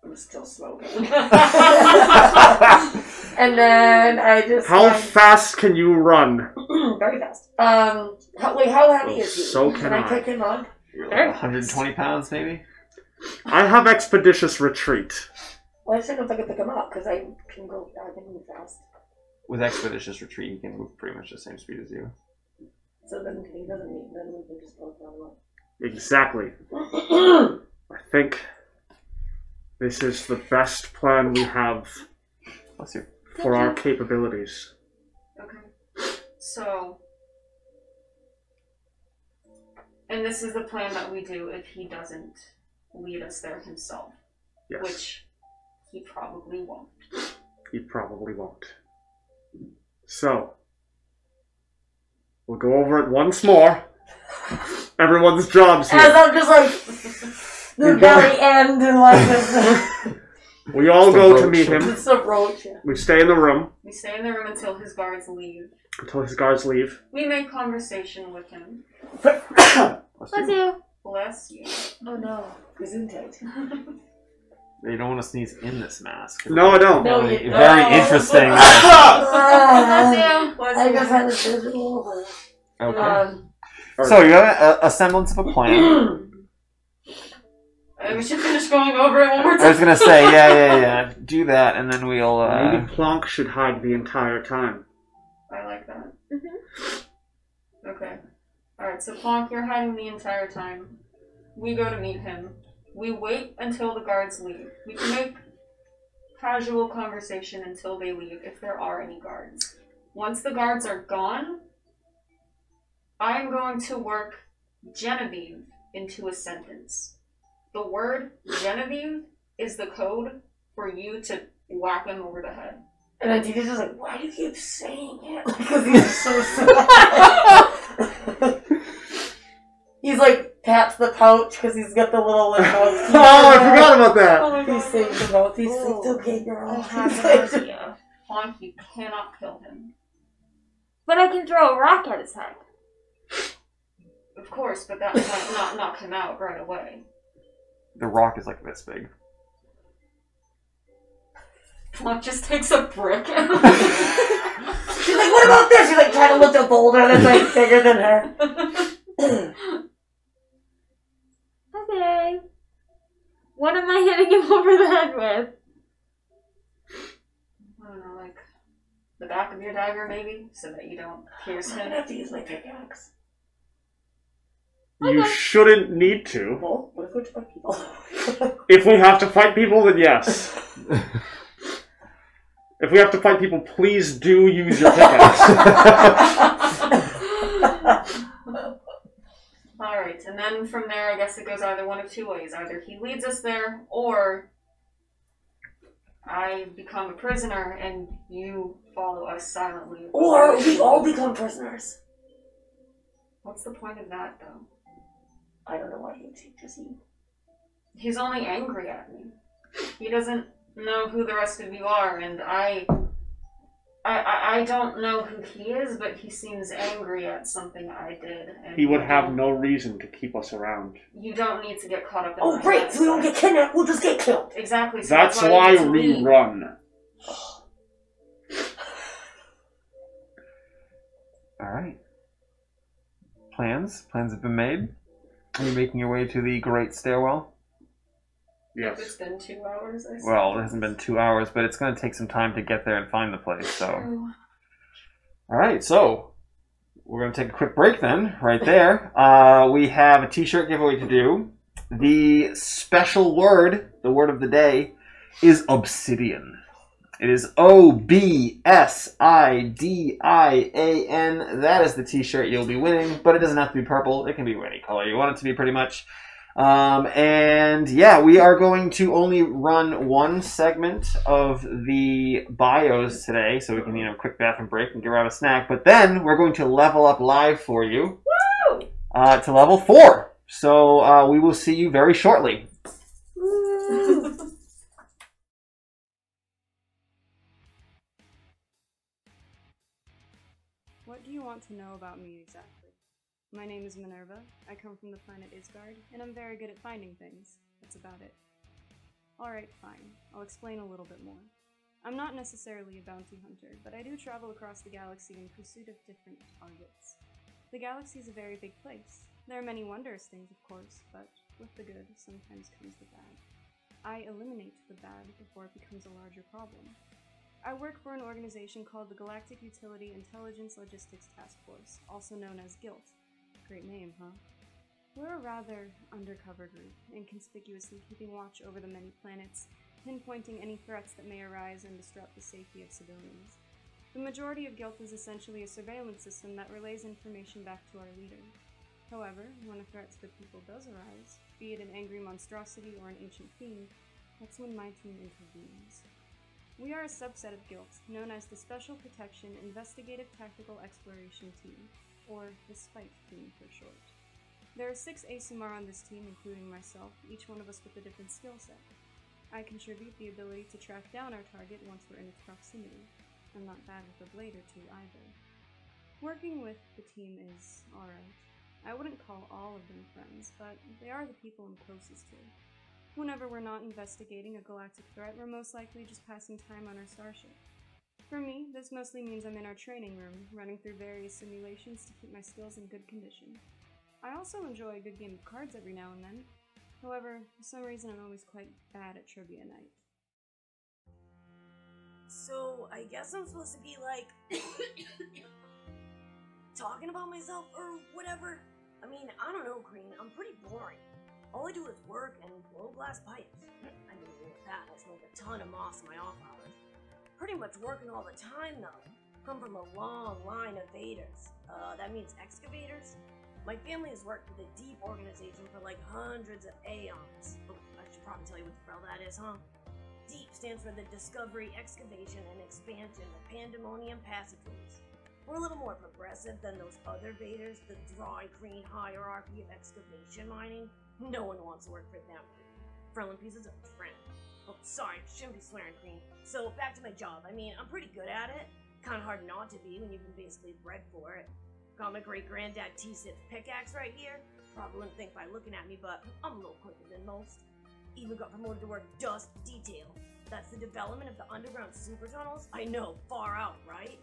I'm still smoking. And then I just... How like, fast can you run? Very fast. Um, how, wait, how heavy well, is he? So can, can I. Can I kick him on? Very one hundred twenty pounds, maybe? I have expeditious retreat. Well, I should know if I can pick him up, because I can go... I can move fast. With expeditious retreat, he can move pretty much the same speed as you. So then he doesn't need... Then we can just both run away. Exactly. I think... This is the best plan we have for our capabilities. Okay. So... and this is the plan that we do if he doesn't lead us there himself. Yes. Which he probably won't. He probably won't. So... we'll go over it once more. Everyone's jobs here. As I'm just like... the very end and like this. We all go roach. to meet him. It's a roach. Yeah. We stay in the room. We stay in the room until his guards leave. Until his guards leave. We make conversation with him. Bless you. Bless you. Oh no. Isn't it? You don't want to sneeze in this mask. No, I don't. No, you don't. Very no. interesting. Bless you. Bless you. I just had a visual. Okay. Um, so you have a, a semblance of a plan. We should finish going over it one more time. I was gonna say, yeah, yeah, yeah. Do that, and then we'll. Uh... Maybe Plonk should hide the entire time. I like that. Mm-hmm. Okay. All right. So Plonk, you're hiding the entire time. We go to meet him. We wait until the guards leave. We can make casual conversation until they leave, if there are any guards. Once the guards are gone, I'm going to work Genevieve into a sentence. The word Genevieve is the code for you to whack him over the head. And I think he's just like, why do you keep saying it? Because he's so sad. He's like, pats the pouch because he's got the little like, oh, oh, I forgot about that. Oh, he's saying the mouth. He's oh. like, okay, girl. I have an idea. Honk, you cannot kill him. But I can throw a rock at his head. Of course, but that might not knock him out right away. The rock is like this big. Plonk just takes a brick. She's like, what about this? She's like trying to lift a boulder that's like bigger than her. Okay. What am I hitting him over the head with? I don't know, like the back of your dagger maybe? So that you don't pierce him. I have to use my pickaxe. You okay. shouldn't need to. Well, what if we fight people? If we have to fight people, then yes. If we have to fight people, please do use your pickaxe. Alright, and then from there, I guess it goes either one of two ways. Either he leads us there, or I become a prisoner and you follow us silently. Or we all become prisoners. What's the point of that, though? I don't know why he would take to see. He's only angry at me. He doesn't know who the rest of you are, and I, I, I don't know who he is, but he seems angry at something I did. And he would have no reason to keep us around. You don't need to get caught up in oh, great! Right. So we don't get kidnapped, we'll just get killed! Exactly. So that's, that's why, why we run. Alright. Plans. Plans have been made. Are you making your way to the Great Stairwell? Yes. It's been two hours, I suppose. Well, it hasn't been two hours, but it's going to take some time to get there and find the place, so... True. Alright, so... we're going to take a quick break then, right there. Uh, we have a t-shirt giveaway to do. The special word, the word of the day, is obsidian. It is O B S I D I A N. That is the t-shirt you'll be winning, but it doesn't have to be purple. It can be any color you want it to be, pretty much. Um, and, yeah, we are going to only run one segment of the bios today, so we can, you know, quick bathroom break and get out a snack. But then we're going to level up live for you Woo! Uh, to level four. So uh, we will see you very shortly. Woo! Want to know about me exactly. My name is Minerva, I come from the planet Ysgard, and I'm very good at finding things. That's about it. Alright, fine. I'll explain a little bit more. I'm not necessarily a bounty hunter, but I do travel across the galaxy in pursuit of different targets. The galaxy is a very big place. There are many wondrous things, of course, but with the good sometimes comes the bad. I eliminate the bad before it becomes a larger problem. I work for an organization called the Galactic Utility Intelligence Logistics Task Force, also known as GILT. Great name, huh? We're a rather undercover group, inconspicuously keeping watch over the many planets, pinpointing any threats that may arise and disrupt the safety of civilians. The majority of GILT is essentially a surveillance system that relays information back to our leader. However, when a threat to the people does arise, be it an angry monstrosity or an ancient fiend, that's when my team intervenes. We are a subset of GILT, known as the Special Protection Investigative Tactical Exploration Team, or the Spike Team for short. There are six A S M R on this team, including myself, each one of us with a different skill set. I contribute the ability to track down our target once we're in its proximity. I'm not bad with a blade or two either. Working with the team is alright. I wouldn't call all of them friends, but they are the people I'm closest to. Whenever we're not investigating a galactic threat, we're most likely just passing time on our starship. For me, this mostly means I'm in our training room, running through various simulations to keep my skills in good condition. I also enjoy a good game of cards every now and then. However, for some reason I'm always quite bad at trivia night. So, I guess I'm supposed to be like... talking about myself or whatever? I mean, I don't know, Green, I'm pretty boring. All I do is work and blow glass pipes. I mean, with that, I smoke a ton of moss in my off hours. Pretty much working all the time, though. Come from a long line of vaders. Uh, that means excavators? My family has worked with the Deep organization for like hundreds of aeons. Oh, I should probably tell you what the hell that is, huh? Deep stands for the discovery, excavation, and expansion of Pandemonium passageways. We're a little more progressive than those other vaders, the dry green hierarchy of excavation mining. No one wants to work for them. Frillin' pieces of friend. Oh, sorry, shouldn't be swearing, Green. So, back to my job. I mean, I'm pretty good at it. Kinda hard not to be when you've been basically bred for it. Got my great-granddad T-Sip's pickaxe right here. Probably wouldn't think by looking at me, but I'm a little quicker than most. Even got promoted to work dust detail. That's the development of the underground super tunnels. I know, far out, right?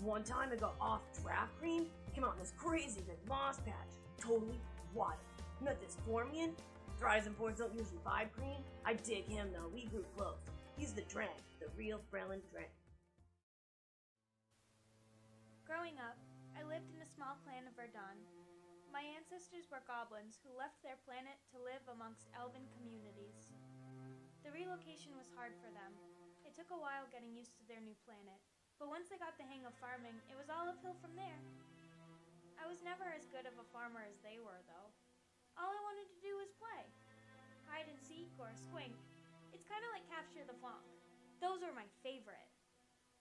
One time I got off draft, Green, came out in this crazy big moss patch. Totally wild. Met this Formian. Thrives and fours don't usually vibe, Green. I dig him, though. We grew close. He's the Dren, the real Frelin Dren. Growing up, I lived in a small clan of Verdun. My ancestors were goblins who left their planet to live amongst elven communities. The relocation was hard for them. It took a while getting used to their new planet, but once they got the hang of farming, it was all uphill from there. I was never as good of a farmer as they were, though. All I wanted to do was play. Hide and seek or squink. It's kind of like capture the Plonk. Those are my favorite.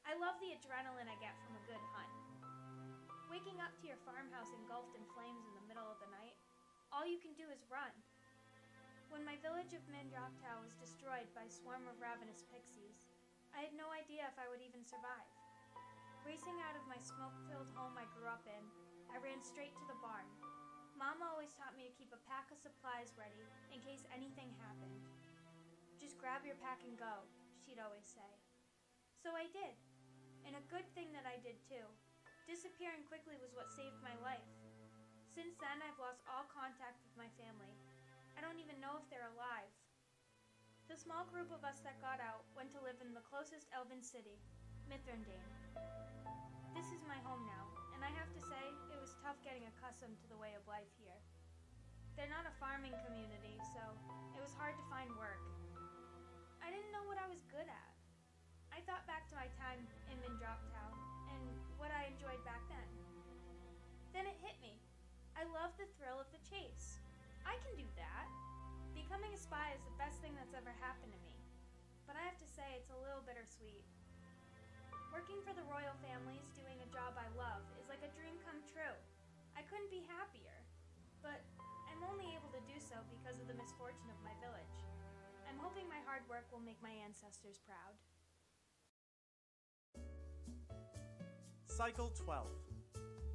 I love the adrenaline I get from a good hunt. Waking up to your farmhouse engulfed in flames in the middle of the night, all you can do is run. When my village of Mindroctow was destroyed by a swarm of ravenous pixies, I had no idea if I would even survive. Racing out of my smoke-filled home I grew up in, I ran straight to the barn. Mama always taught me to keep a pack of supplies ready in case anything happened. Just grab your pack and go, she'd always say. So I did, and a good thing that I did too. Disappearing quickly was what saved my life. Since then, I've lost all contact with my family. I don't even know if they're alive. The small group of us that got out went to live in the closest elven city, Mithrandain. This is my home now, and I have to say, it was tough getting accustomed to the way of life here. They're not a farming community, so it was hard to find work. I didn't know what I was good at. I thought back to my time in Mindroctow, and what I enjoyed back then. Then it hit me. I love the thrill of the chase. I can do that. Becoming a spy is the best thing that's ever happened to me, but I have to say it's a little bittersweet. Working for the royal families, doing a job I love, is like a dream come true. I couldn't be happier, but I'm only able to do so because of the misfortune of my village. I'm hoping my hard work will make my ancestors proud. Cycle twelve.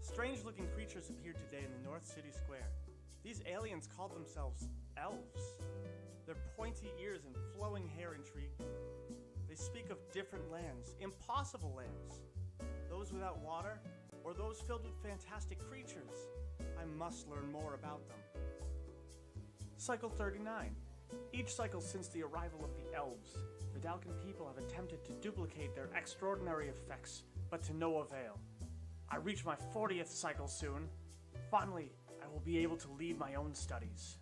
Strange-looking creatures appeared today in the North City Square. These aliens called themselves elves. Their pointy ears and flowing hair intrigue me. They speak of different lands, impossible lands. Those without water, or those filled with fantastic creatures. I must learn more about them. Cycle thirty-nine. Each cycle since the arrival of the elves, the Dalkan people have attempted to duplicate their extraordinary effects, but to no avail. I reach my fortieth cycle soon. Finally, I will be able to lead my own studies.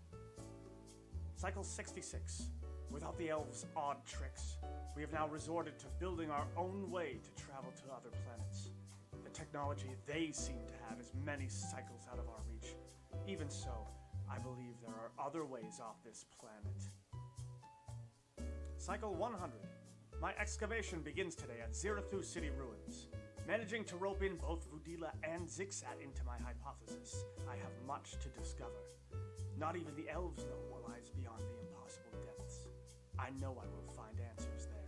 Cycle sixty-six. Without the elves' odd tricks, we have now resorted to building our own way to travel to other planets. The technology they seem to have is many cycles out of our reach. Even so, I believe there are other ways off this planet. Cycle one hundred. My excavation begins today at Zirathu City Ruins. Managing to rope in both Vudila and Zixat into my hypothesis, I have much to discover. Not even the elves know what lies beyond the impossible depths. I know I will find answers there.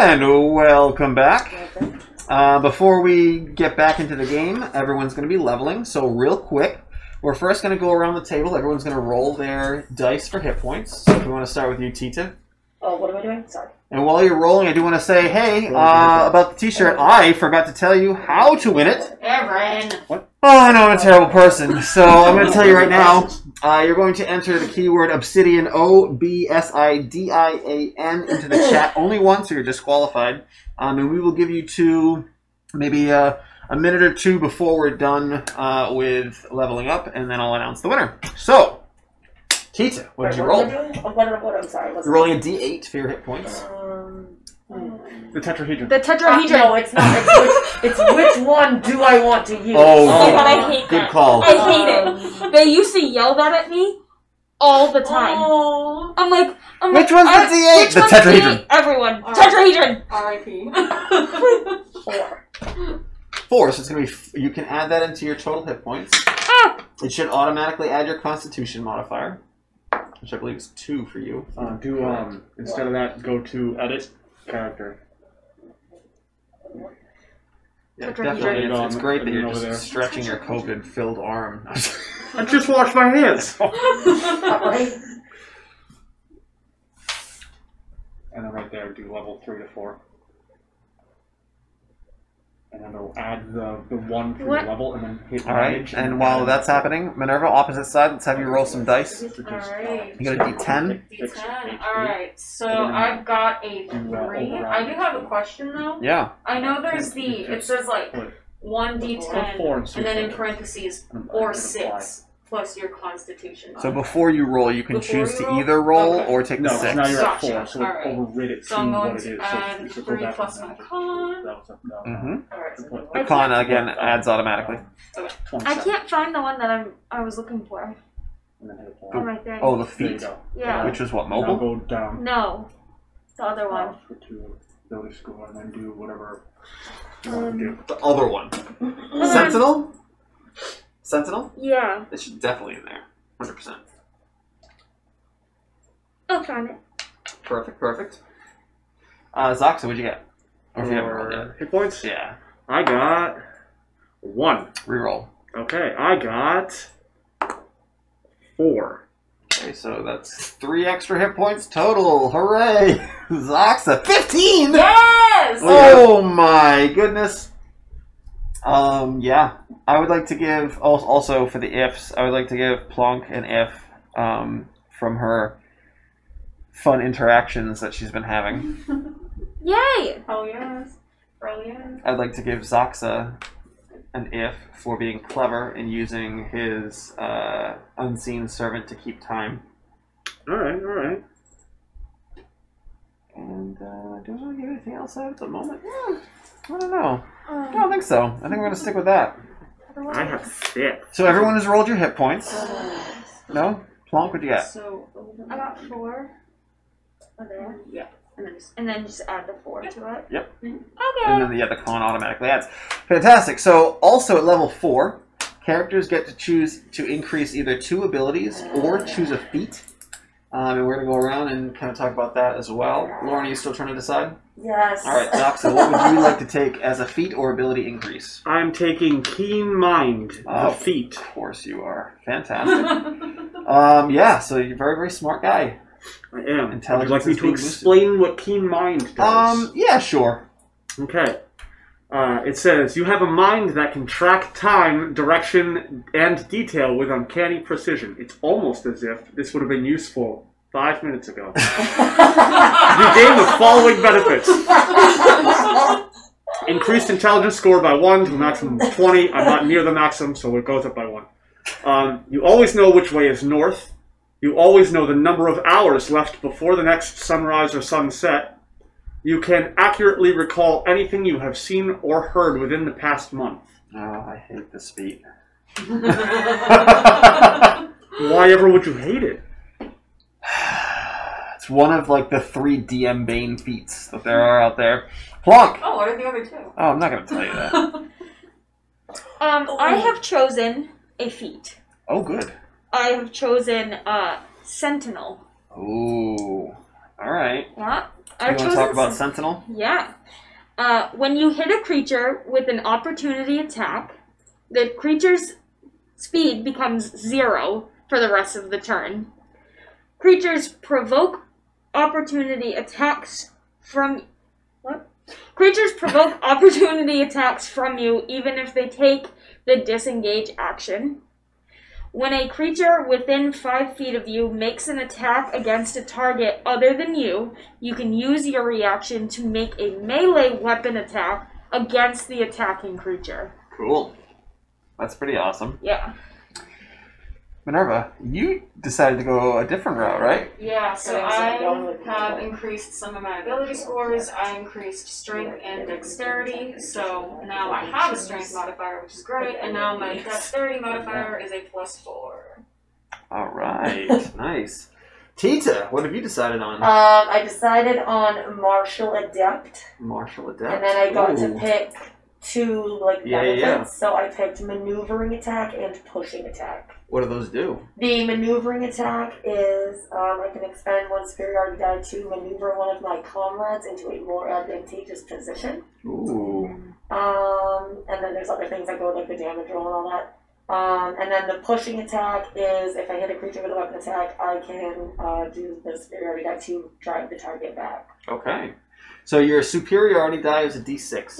And welcome back. Uh, before we get back into the game, everyone's going to be leveling. So real quick, we're first going to go around the table. Everyone's going to roll their dice for hit points. So if we want to start with you, Tita. Oh, what am I doing? Sorry. And while you're rolling, I do want to say, hey, uh, about the t-shirt, I forgot to tell you how to win it. Evan! What? Oh, I know I'm a terrible person. So I'm going to tell you right now. Uh, you're going to enter the keyword obsidian, O B S I D I A N, into the chat only once, or you're disqualified. Um, and we will give you two, maybe uh, a minute or two before we're done uh, with leveling up, and then I'll announce the winner. So, Tita, what did you roll? Oh, what, what, I'm sorry. You're rolling a D eight for your hit points. Um, the tetrahedron. The tetrahedron. No, it's not. It's which, it's which one do I want to use? Oh, oh God, I hate good that. call. I hate um, it. They used to yell that at me all the time. Oh. I'm like, I'm which like, one's I, the D eight? Which the one's tetrahedron. D eight? Everyone, R tetrahedron. R I P Four. Four. So it's gonna be. You can add that into your total hit points. Ah. It should automatically add your Constitution modifier, which I believe is two for you. Uh, do um instead of that, go to edit. Character. Yeah, definitely. It's, it's great that you're just stretching your COVID-filled arm. I just washed my hands. And then right there, do level three to four. And then I'll add the, the one for what? the level, and then hit. All right. And, and while that's happening, Minerva, opposite side, let's have you roll some dice. All right. You got a D ten. D ten. All right. So I've got a three. I do have a question though. Yeah. I know there's the. It says like one D ten, and then in parentheses or six plus your Constitution. So before you roll, you can choose to either roll or take the six. No, now you're at four, so we'll override it to what it is. Add three plus my con. Mm-hmm. The con again adds automatically. I can't find the one that I'm. I was looking for. Oh, the feet. Yeah. Which is what, mobile? Go down. No, the other one. And then do whatever. The other one. Sentinel. Sentinel? Yeah. It should definitely in there. one hundred percent. I'll find it. Perfect, perfect. Uh, Zoxa, what'd you get? Or if you haven't rolled yet. Hit points? Yeah. I got one. Reroll. Okay, I got four. Okay, so that's three extra hit points total. Hooray! Zoxa, fifteen! Yes! Oh my goodness. Um, yeah. I would like to give, also for the ifs, I would like to give Plonk an if um, from her fun interactions that she's been having. Yay! Oh yes. Oh yes. I'd like to give Zoxa an if for being clever and using his uh, unseen servant to keep time. Alright, alright. And uh, do I want to give anything else out at the moment? Yeah. I don't know. Um, I don't think so. I think we're going to stick with that. I have six. So everyone has rolled your hit points. Uh, no? Plonk, what do you got? So, I got four. Oh, there? Yeah. And then, just, and then just add the four yep. to it? Yep. Mm-hmm. Okay. And then the other con automatically adds. Fantastic. So also at level four, characters get to choose to increase either two abilities or choose a feat. Um, and we're going to go around and kind of talk about that as well. Lauren, are you still trying to decide? Yes. All right, Doc, so what would you like to take as a feat or ability increase? I'm taking Keen Mind, uh, the feat. Of course you are. Fantastic. um, yeah, so you're a very, very smart guy. I am. Intelligence. Would you like me to explain boosted. What Keen Mind does? Um, yeah, sure. Okay. Uh, it says, you have a mind that can track time, direction, and detail with uncanny precision. It's almost as if this would have been useful five minutes ago. You gain the following benefits. Increased intelligence score by one to a maximum of twenty. I'm not near the maximum, so it goes up by one. Um, you always know which way is north. You always know the number of hours left before the next sunrise or sunset. You can accurately recall anything you have seen or heard within the past month. Oh, I hate this feat. Why ever would you hate it? It's one of like the three D M Bane feats that there are out there. Plonk! Oh, what are the other two? Oh, I'm not going to tell you that. um, I have chosen a feat. Oh, good. I have chosen uh, Sentinel. Ooh. All right. Yeah. Do you I've want to talk about Sentinel? Yeah. Uh, when you hit a creature with an opportunity attack, the creature's speed becomes zero for the rest of the turn. Creatures provoke opportunity attacks from... What? Creatures provoke opportunity attacks from you even if they take the disengage action. When a creature within five feet of you makes an attack against a target other than you, you can use your reaction to make a melee weapon attack against the attacking creature. Cool. That's pretty awesome. Yeah. Minerva, you decided to go a different route, right? Yeah, so I have increased some of my ability scores. I increased strength and dexterity, so now I have a strength modifier, which is great, and now my dexterity modifier is a plus four. All right, nice. Tita, what have you decided on? Um, I decided on Martial Adept. Martial Adept. And then I got Ooh. to pick two, like, yeah, benefits, yeah. so I picked Maneuvering Attack and Pushing Attack. What do those do? The maneuvering attack is um, I can expend one superiority die to maneuver one of my comrades into a more advantageous position. Ooh. Um, and then there's other things that go with like the damage roll and all that. Um, and then the pushing attack is if I hit a creature with a weapon attack, I can uh, do the superiority die to drive the target back. Okay. So your superiority die is a d six.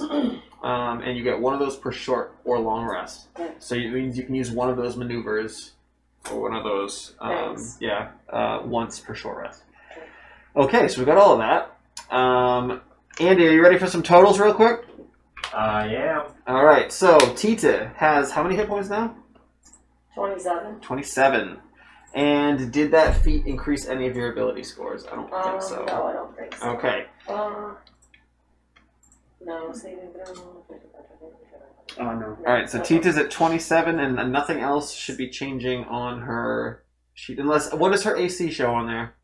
Um, and you get one of those per short or long rest. Okay. So it means you can use one of those maneuvers or one of those, um, yeah, uh, once per short rest. Okay, so we've got all of that. Um, Andy, are you ready for some totals real quick? Uh, yeah. All right, so Tita has how many hit points now? twenty-seven. twenty-seven. And did that feat increase any of your ability scores? I don't um, think so. No, I don't think so. Okay. Uh, No, oh, no. Alright, so Tita's at twenty-seven, and nothing else should be changing on her sheet. Unless, what does her A C show on there?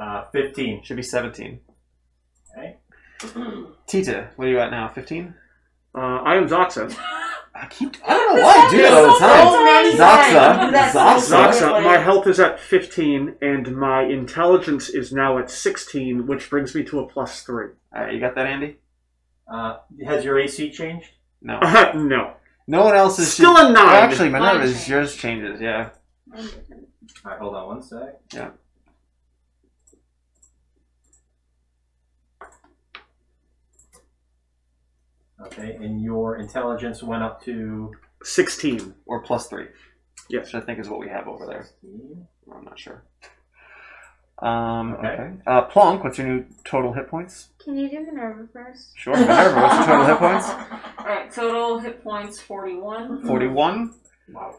Uh, fifteen. Should be seventeen. Okay. Tita, what are you at now? fifteen? Uh, I am Zoxa. I keep, I don't know why I do that all the time. Zoxa. Zoxa. Zoxa. My health is at fifteen, and my intelligence is now at sixteen, which brings me to a plus three. Alright, you got that, Andy? Uh, has your A C changed? No. Uh, no. No one else is... Still should... a nine. Well, actually, my nine is yours changes, yeah. All right, hold on one sec. Yeah. Okay, and your intelligence went up to... sixteen. Or plus three. Yes. Which I think is what we have over there. sixteen. I'm not sure. Um, okay. okay. Uh, Plonk, what's your new total hit points? Can you do Minerva first? Sure, Minerva, what's your total hit points? Alright, total hit points forty-one. forty-one? Wow.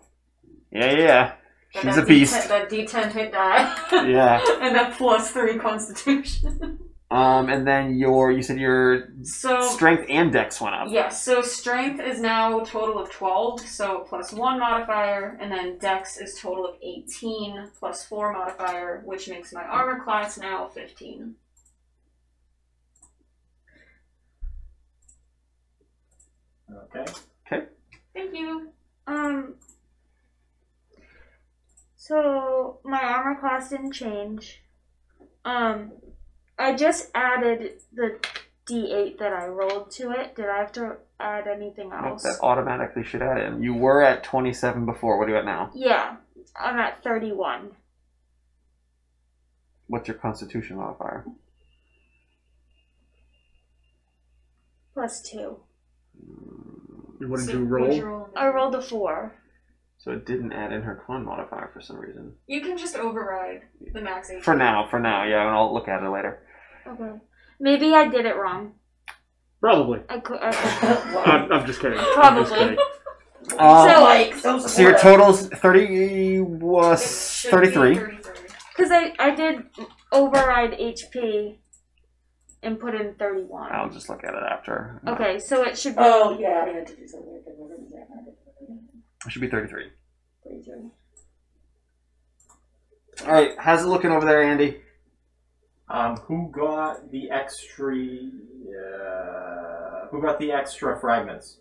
Yeah, yeah. She's that a beast. D ten, that D ten hit die. Yeah. And that plus three constitution. Um, and then your, you said your so, strength and dex went up. Yes, yeah, so strength is now a total of twelve, so plus one modifier, and then dex is total of eighteen, plus four modifier, which makes my armor class now fifteen. Okay. Okay. Thank you. Um... So, my armor class didn't change. Um, I just added the D eight that I rolled to it. Did I have to add anything else? Nope, that automatically should add in. You were at twenty-seven before. What are you at now? Yeah, I'm at thirty-one. What's your constitution modifier? Plus two. You wouldn't do roll? I rolled a four. So it didn't add in her con modifier for some reason. You can just override the max eight. For now, for now, yeah, and I'll look at it later. Okay. Maybe I did it wrong. Probably. I could, I could. Well, I'm, I'm just kidding. Probably. Just kidding. Um, so, like, so, so your total's thirty was thirty-three. Because I, I did override H P and put in thirty-one. I'll just look at it after. Okay, so it should be... Oh, yeah, I had to do something. It should be thirty-three. thirty-three. All right, how's it looking over there, Andy? Um, who got the extra? Uh, who got the extra fragments?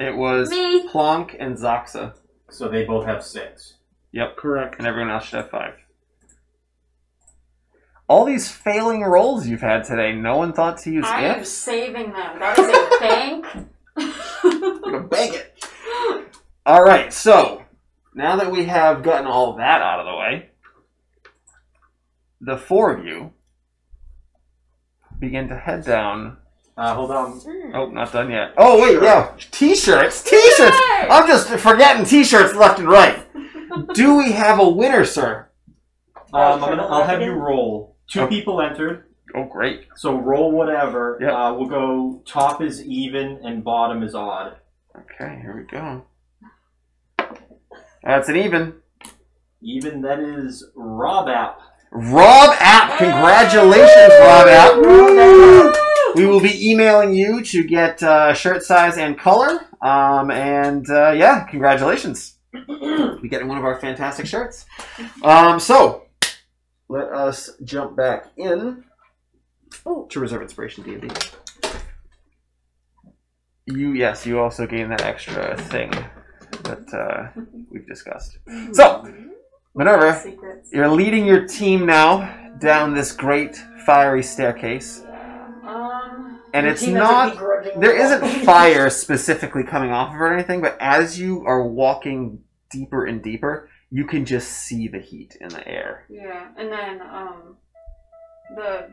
It was Me. Plonk and Zoxa. So they both have six. Yep, correct. And everyone else should have five. All these failing rolls you've had today, no one thought to use I ifs. I am saving them. That is a bank. I'm gonna bank it. All right, so now that we have gotten all that out of the way, the four of you begin to head down. Uh, hold on. Oh, not done yet. Oh, wait, yeah. T-shirts, T-shirts. I'm just forgetting T-shirts left and right. Do we have a winner, sir? Um, I'm gonna, I'll have you roll. Two people entered. Oh, great. So roll whatever. Yep. Uh, we'll go top is even and bottom is odd. Okay, here we go. That's an even. Even, that is Rob App. Rob App, congratulations, hey! Rob App. Woo! We will be emailing you to get uh, shirt size and color. Um, and uh, yeah, congratulations. You're getting one of our fantastic shirts. Um, so, let us jump back in oh. to Reserve Inspiration D and D. You, yes, you also gain that extra thing that uh, we've discussed. So, Minerva, you're leading your team now down this great fiery staircase. Um, and it's not, there isn't fire specifically coming off of it or anything, but as you are walking deeper and deeper, you can just see the heat in the air. Yeah, and then um, the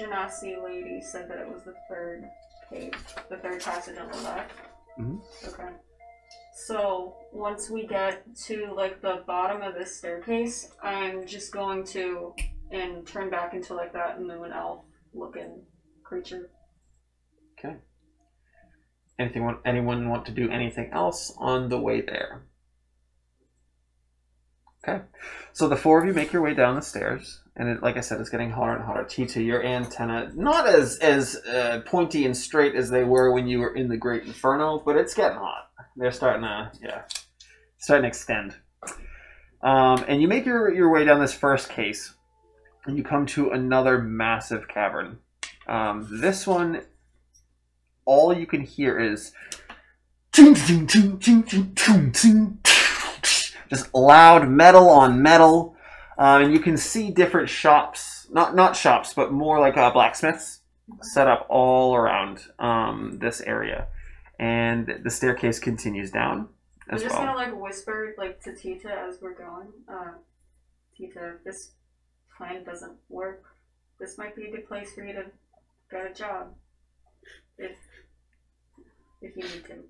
Genasi lady said that it was the third cave, the third passage on the left. Mm-hmm. Okay. So, once we get to, like, the bottom of this staircase, I'm just going to, and turn back into, like, that moon elf-looking creature. Okay. Anything, anyone want to do anything else on the way there? Okay. So, the four of you make your way down the stairs, and it, like I said, it's getting hotter and hotter. Tita, your antenna, not as, as uh, pointy and straight as they were when you were in the Great Inferno, but it's getting hot. They're starting to, yeah, starting to extend. Um, and you make your, your way down this first case, and you come to another massive cavern. Um, this one, all you can hear is just loud metal on metal. Um, and you can see different shops, not, not shops, but more like uh, blacksmiths set up all around um, this area. And the staircase continues down as well. I'm just gonna like whisper like to Tita as we're going. Uh, Tita, if this plan doesn't work, this might be a good place for you to get a job. If if you need to.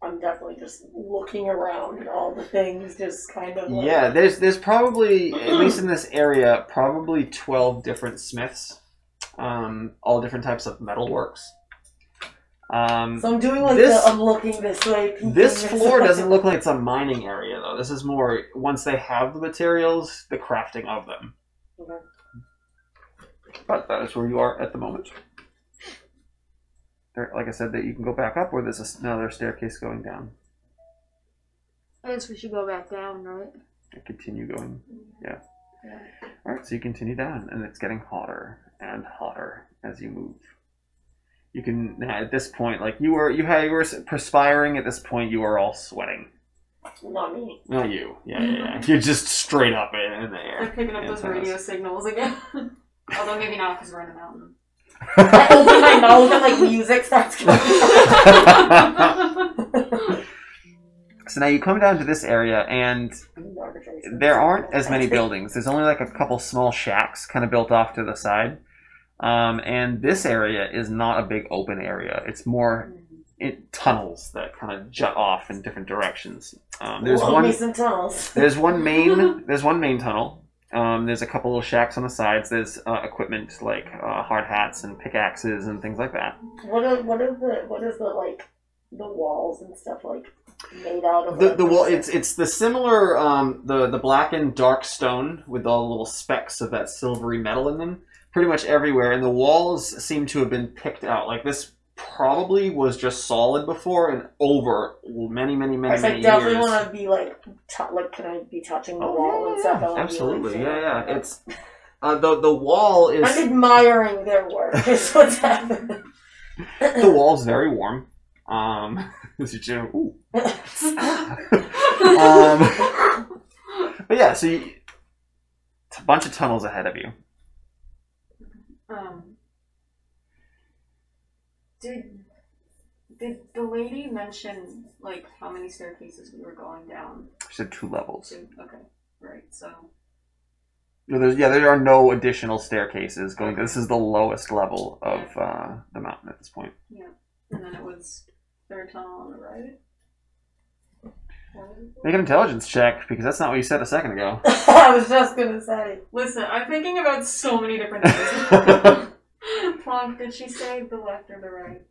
I'm definitely just looking around at all the things, just kind of like... Yeah, there's there's probably, at least in this area, probably twelve different smiths. Um, all different types of metalworks. Um, so I'm doing like this, the, I'm looking this way. This floor doesn't look like it's a mining area, though. This is more, once they have the materials, the crafting of them. Okay. But that is where you are at the moment. There, like I said, that you can go back up, or there's another staircase going down. I guess we should go back down, right? And continue going, yeah. yeah. Alright, so you continue down, and it's getting hotter and hotter as you move. You can, at this point, like, you were, you had, you were perspiring, at this point you are all sweating. Not me. Not you. Yeah, yeah, yeah. You're just straight up in, in the air. They're picking up those radio signals again. Although maybe not, because we're in the mountain. I open my mouth and, like, music starts coming. So now you come down to this area, and there aren't as many buildings. There's only, like, a couple small shacks kind of built off to the side. Um, and this area is not a big open area. It's more it, tunnels that kind of jut off in different directions. Um, there's Love one. Me some tunnels. There's one main. There's one main tunnel. Um, there's a couple little shacks on the sides. There's uh, equipment like uh, hard hats and pickaxes and things like that. What are what are the what is the like the walls and stuff like made out of? The, the wall. It's it's the similar um, the the blackened dark stone with all the little specks of that silvery metal in them. Pretty much everywhere, and the walls seem to have been picked out. Like, this probably was just solid before, and over many, many, many, many years. I definitely want to be, like, like, can I be touching the oh, wall yeah, and stuff? Yeah, absolutely, be, like, yeah, yeah. It's, uh, the, the wall is... I'm admiring their work, is what's happening. The wall's very warm. Um, this is Jim. Ooh. um, but yeah, so you, it's a bunch of tunnels ahead of you. Um, did, did the lady mention, like, how many staircases we were going down? She said two levels. Two, okay, right, so... No, there's, yeah, there are no additional staircases going... Okay. This is the lowest level of uh, the mountain at this point. Yeah, and then it was third tunnel on the right. Make an intelligence check, because that's not what you said a second ago. I was just gonna say. Listen, I'm thinking about so many different things. Plonk, did she say the left or the right?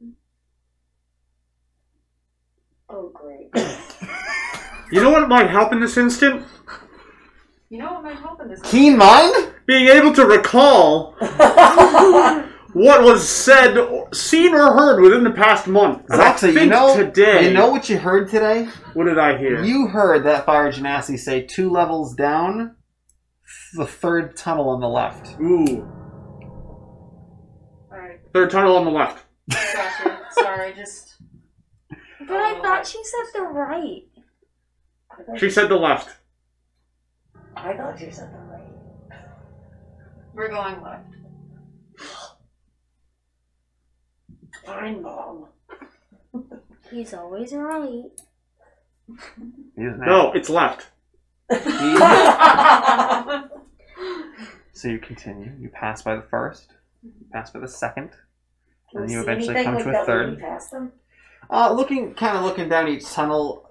Oh, great. You know what might help in this instant? You know what might help in this instant? Keen mind? Being able to recall what was said, seen, or heard within the past month. Zoxa, you know, today, you know what you heard today? What did I hear? You heard that Fire Genasi say two levels down, the third tunnel on the left. Ooh. Alright. Third tunnel on the left. Gotcha. Sorry, just... But I thought she said the right. She said the left. I thought she said the right. We're going left. Fine, Mom. He's always right. No, it's left. So you continue. You pass by the first. You pass by the second. Can and you eventually come like to a third. Uh, looking, kind of looking down each tunnel,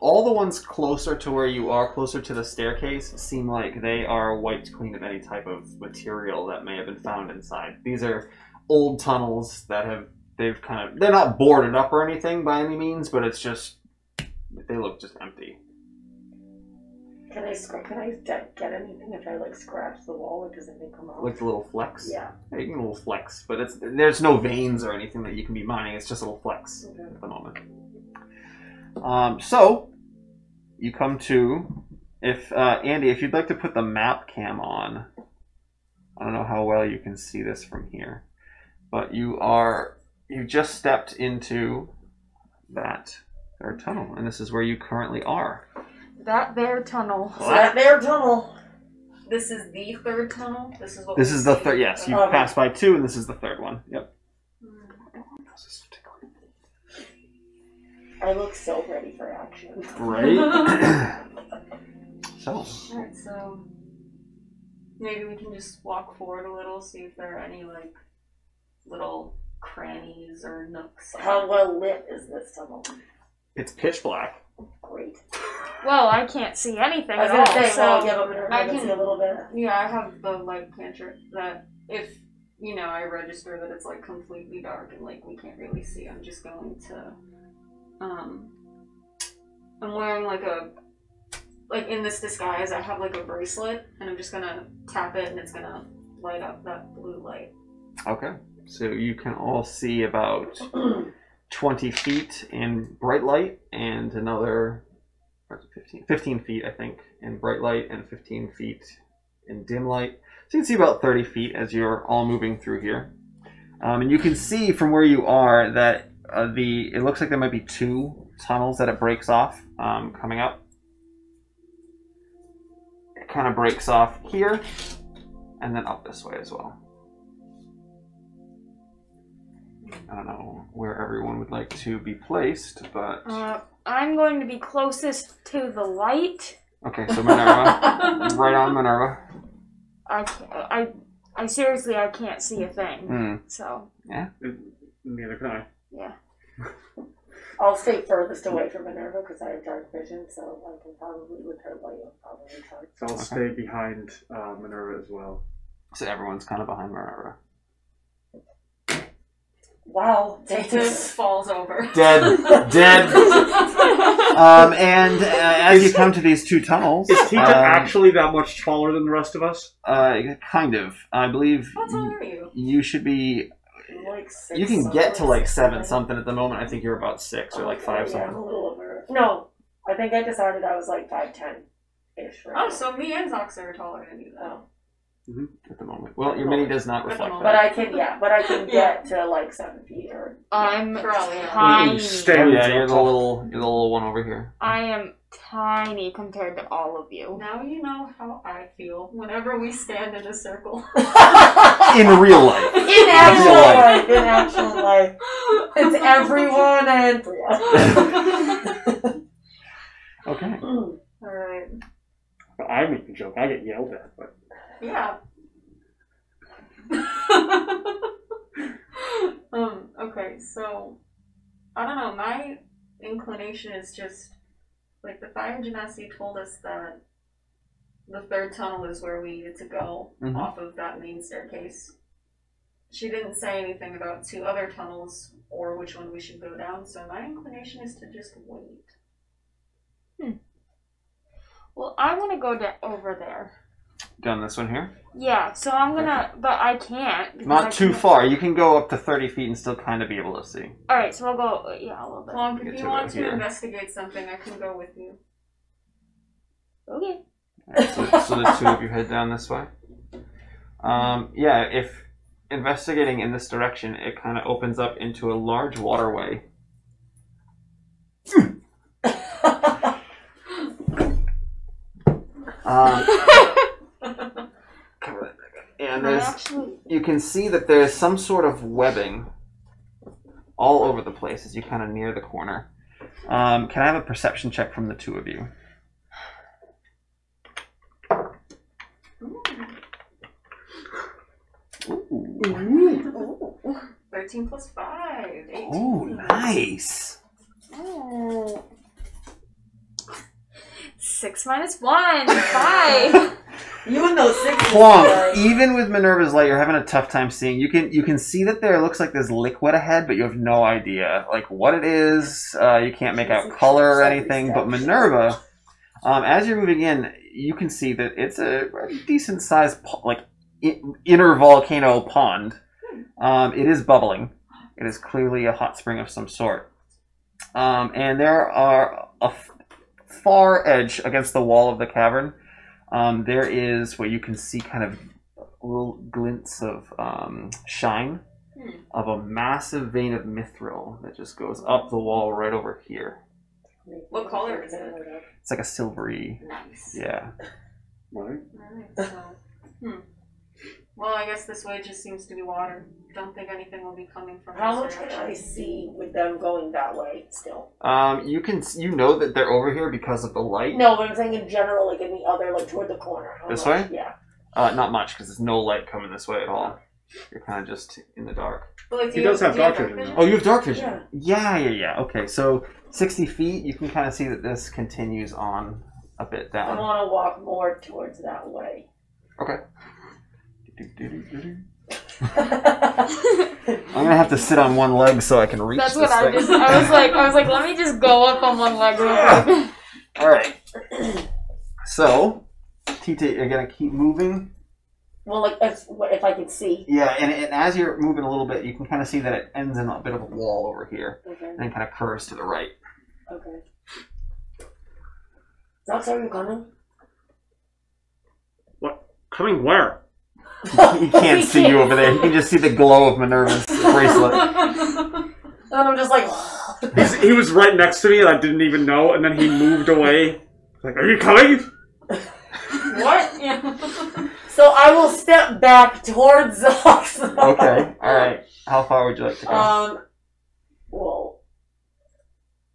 all the ones closer to where you are, closer to the staircase, seem like they are wiped clean of any type of material that may have been found inside. These are... old tunnels that have they've kind of they're not boarded up or anything by any means, but it's just they look just empty. Can I scratch? Can I get anything if I like scratch the wall? It doesn't come off. Like a little flex. Yeah, yeah, you can a little flex, but it's there's no veins or anything that you can be mining. It's just a little flex okay. at the moment. Um, so you come to if uh, Andy, if you'd like to put the map cam on. I don't know how well you can see this from here. But you are, you just stepped into that third tunnel, and this is where you currently are. That there tunnel. What? That there tunnel. This is the third tunnel? This is what This is the third, yes. You okay. passed by two, and this is the third one. Yep. I look so ready for action. Right? So. All right, so maybe we can just walk forward a little, see if there are any, like, little crannies or nooks. How well lit is this tunnel? It's pitch black. Great. Well, I can't see anything at all. I was gonna say, well, yeah, but Minerva can see a little bit. Yeah, I have the light cantrip that if, you know, I register that it's like completely dark and like we can't really see, I'm just going to, um, I'm wearing like a, like in this disguise, I have like a bracelet and I'm just gonna tap it and it's gonna light up that blue light. Okay, so you can all see about twenty feet in bright light and another fifteen, fifteen feet, I think, in bright light and fifteen feet in dim light. So you can see about thirty feet as you're all moving through here. Um, and you can see from where you are that uh, the it looks like there might be two tunnels that it breaks off um, coming up. It kind of breaks off here and then up this way as well. I don't know where everyone would like to be placed, but... Uh, I'm going to be closest to the light. Okay, so Minerva. Right on Minerva. I, I, I seriously, I can't see a thing, mm. so... Yeah? Neither can I. Yeah. I'll stay furthest away from Minerva because I have dark vision, so I can probably, with her light, I'll probably try. So I'll okay. stay behind uh, Minerva as well. So everyone's kind of behind Minerva. Wow, Tita falls over. Dead, dead. um, and uh, as you come to these two tunnels, is Tita um, actually that much taller than the rest of us? Uh, kind of. I believe. How tall are you? You should be. Like six. You can get to like seven something at the moment. I think you're about six or like five something. Yeah, a little over. No, I think I decided I was like five ten ish. Right? Oh, so me and Zoxa are taller than you though. Mm-hmm. At the moment. Well, your mini does not reflect that. But I can, yeah, but I can get to like seven feet or. I'm tiny. Oh, yeah, you're the little, you're the little one over here. I am tiny compared to all of you. Now you know how I feel whenever we stand in a circle. In real life. In actual life. In actual life. It's everyone and. Okay. All right. I make the joke. I get yelled at, but. Yeah. um, okay, so, I don't know, my inclination is just, like, the fire genasi told us that the third tunnel is where we needed to go mm-hmm. off of that main staircase. She didn't say anything about two other tunnels or which one we should go down, so my inclination is to just wait. Hmm. Well, I want to go da- over there. Done this one here? Yeah, so I'm gonna, okay. but I can't. Not I too can't. far. You can go up to thirty feet and still kind of be able to see. Alright, so I'll go, yeah, a little bit. Plonk, if you want to here. investigate something, I can go with you. Okay. Right, so, so the two of you head down this way. Um, yeah, if investigating in this direction, it kind of opens up into a large waterway. um... And there's, actually... you can see that there's some sort of webbing all over the place as you kind of near the corner. Um, can I have a perception check from the two of you? Ooh. Ooh. Ooh. thirteen plus five. eighteen. Oh, nice. Oh. six minus one. five. You and those six. Plonk, even with Minerva's light, you're having a tough time seeing. You can you can see that there looks like there's liquid ahead, but you have no idea like what it is. Uh, you can't make out color or anything. But Minerva, um, as you're moving in, you can see that it's a decent sized like inner volcano pond. Um, it is bubbling. It is clearly a hot spring of some sort. Um, and there are a f far edge against the wall of the cavern. Um, there is what you can see kind of little glints of um, shine hmm. of a massive vein of mithril that just goes up the wall right over here. What color is it? It's like a silvery. Nice. Yeah. Right? Nice. Uh, hmm. Well, I guess this way just seems to be water. Don't think anything will be coming from. How much can I see with them going that way still? Um, you can, you know that they're over here because of the light. No, but I'm saying in general, like in the other, like toward the corner. How this much? way? Yeah. Uh, not much because there's no light coming this way at all. You're kind of just in the dark. Well, like, he does have, have dark vision. vision. Oh, you have dark vision. Yeah. yeah, yeah, yeah. Okay, so sixty feet, you can kind of see that this continues on a bit down. I want to walk more towards that way. Okay. I'm gonna have to sit on one leg so I can reach. That's what I was. I was like, I was like, let me just go up on one leg. Yeah. All right. So, Tita, you're gonna keep moving. Well, like if, if I can see. Yeah, and, and as you're moving a little bit, you can kind of see that it ends in a bit of a wall over here, okay. And then kind of curves to the right. Okay. Zox, are you coming? What? Coming where? He can't, can't see you over there. He can just see the glow of Minerva's bracelet. And I'm just like... He's, he was right next to me and I didn't even know, and then he moved away. Like, are you coming? What? Yeah. So I will step back towards Zox. Okay, alright. How far would you like to go? Um, well...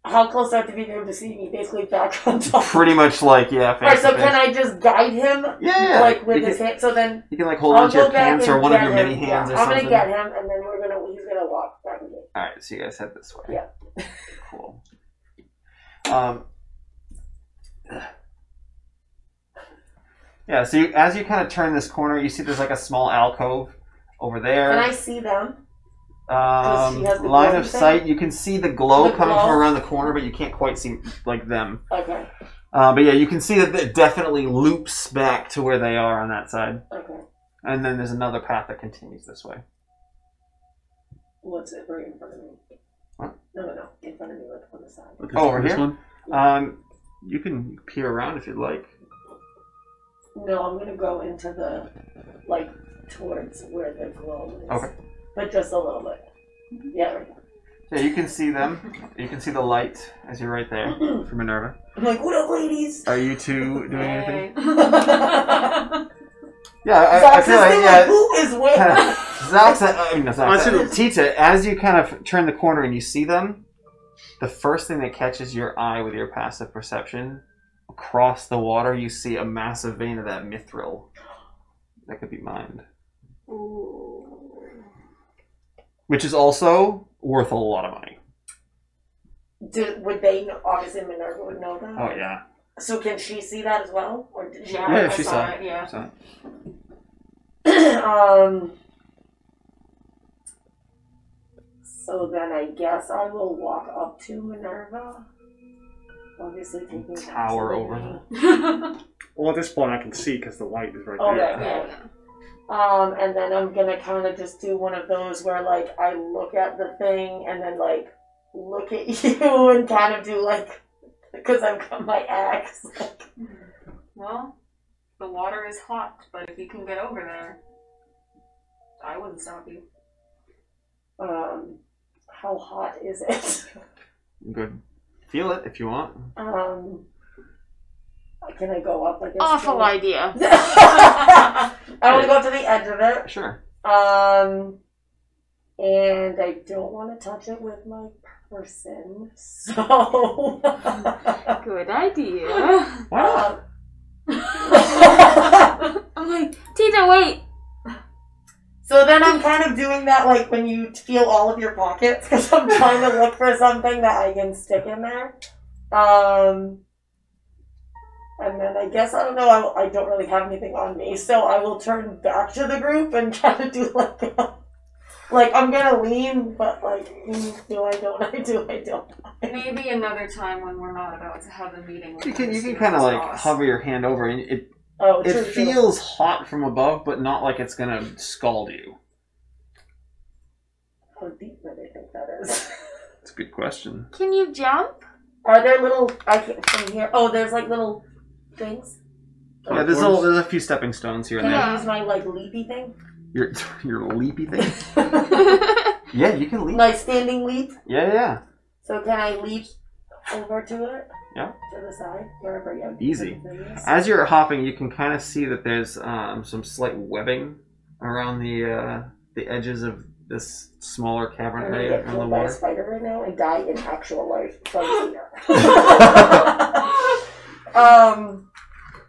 How close do I have to be for him to see me? Basically back on top. Pretty much like, yeah. Alright, so face. Can I just guide him? Yeah. Like with you his can, hand? So then... You can like hold on to your pants or one of your him. mini hands yeah. or I'm something. I'm gonna get him and then we're gonna, he's gonna walk back with me. Alright, so you guys head this way. Yeah. Cool. Um... Yeah, so you, as you kind of turn this corner, you see there's like a small alcove over there. Can I see them? Um, line of sight, you can see the glow coming from around the corner, but you can't quite see like them. Okay. Uh, but yeah, you can see that it definitely loops back to where they are on that side. Okay. And then there's another path that continues this way. What's it right in front of me? What? No, no, no, in front of me, like on the side. Okay. Oh, over this here. One? Um, you can peer around if you'd like. No, I'm gonna go into the like towards where the glow is. Okay. But just a little bit. Yeah, right. Yeah, you can see them. You can see the light as you're right there for Minerva. I'm like, what up, ladies? Are you two doing anything? Yeah, I, I feel like, yeah, like, who is where? Zoxa, I mean, no, Zoxa. Tita, as you kind of turn the corner and you see them, the first thing that catches your eye with your passive perception, across the water, you see a massive vein of that mithril. That could be mined. Ooh. Which is also worth a lot of money. Did, would they know, obviously Minerva would know that? Oh yeah. So can she see that as well? Or did she yeah, yeah she saw, saw it. it. Yeah. Saw it. um. So then I guess I will walk up to Minerva. Obviously taking tower over her. Well, at this point I can see because the light is right oh, there. Okay. Yeah. Yeah. Um, and then I'm going to kind of just do one of those where, like, I look at the thing and then, like, look at you and kind of do, like, because I've got my axe. Like. Well, the water is hot, but if you can get over there, I wouldn't stop you. Um, how hot is it? You could feel it if you want. Um... Can I go up? Like Awful door? idea. I want to go up to the edge of it. Sure. Um, and I don't want to touch it with my person, so... Good idea. Wow. Um, I'm like, Tita, wait. So then I'm kind of doing that, like, when you feel all of your pockets, because I'm trying to look for something that I can stick in there. Um... And then I guess, I don't know, I, I don't really have anything on me, so I will turn back to the group and try to do like a, like, I'm gonna lean, but like, do I don't, I do, I don't. Maybe another time when we're not about to have a meeting. With you can, you can kind of like hover your hand over and it, oh, it true, feels true. hot from above, but not like it's gonna scald you. How deep do they think that is? That's a good question. Can you jump? Are there little, I can't from here, oh, there's like little... things. Oh, yeah, there's a, there's a few stepping stones here and there. Can I use my, like, leapy thing? Your, your leapy thing? Yeah, you can leap. My standing leap? Yeah, yeah. So can I leap over to it? Yeah. To the side? Wherever you have Easy. As you're hopping, you can kind of see that there's um, some slight webbing around the uh, the edges of this smaller cavern I'm area. I'm going to get killed by a spider right now and die in actual life. So I'm Um,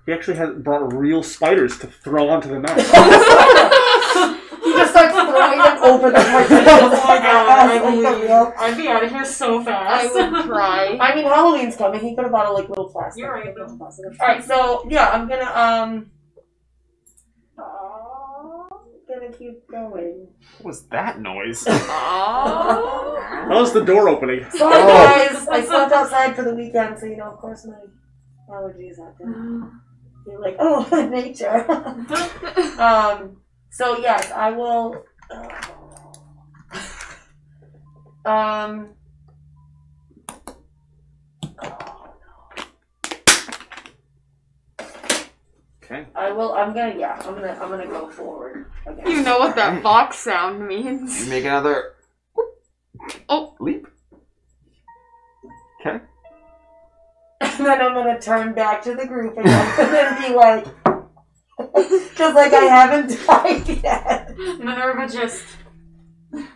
he actually has brought real spiders to throw onto the map. He just starts throwing them over the horses. Oh my god, I would, I'd be out of here so fast. I would cry. I mean, Halloween's coming. He could have bought a like little plastic. You're right. Little plastic. All right, so yeah, I'm gonna um. Gonna keep going. What was that noise? That was the door opening. Sorry oh. guys, I slept outside for the weekend, so you know, of course my allergies out there. You're like, oh, nature. um. So yes, I will. Uh, um. Oh, no. Okay. I will. I'm gonna. Yeah. I'm gonna. I'm gonna go forward. Okay. You know what that box sound means. You make another. Oh, leap. Okay. And then I'm gonna turn back to the group and then be like, because like I haven't died yet. Minerva just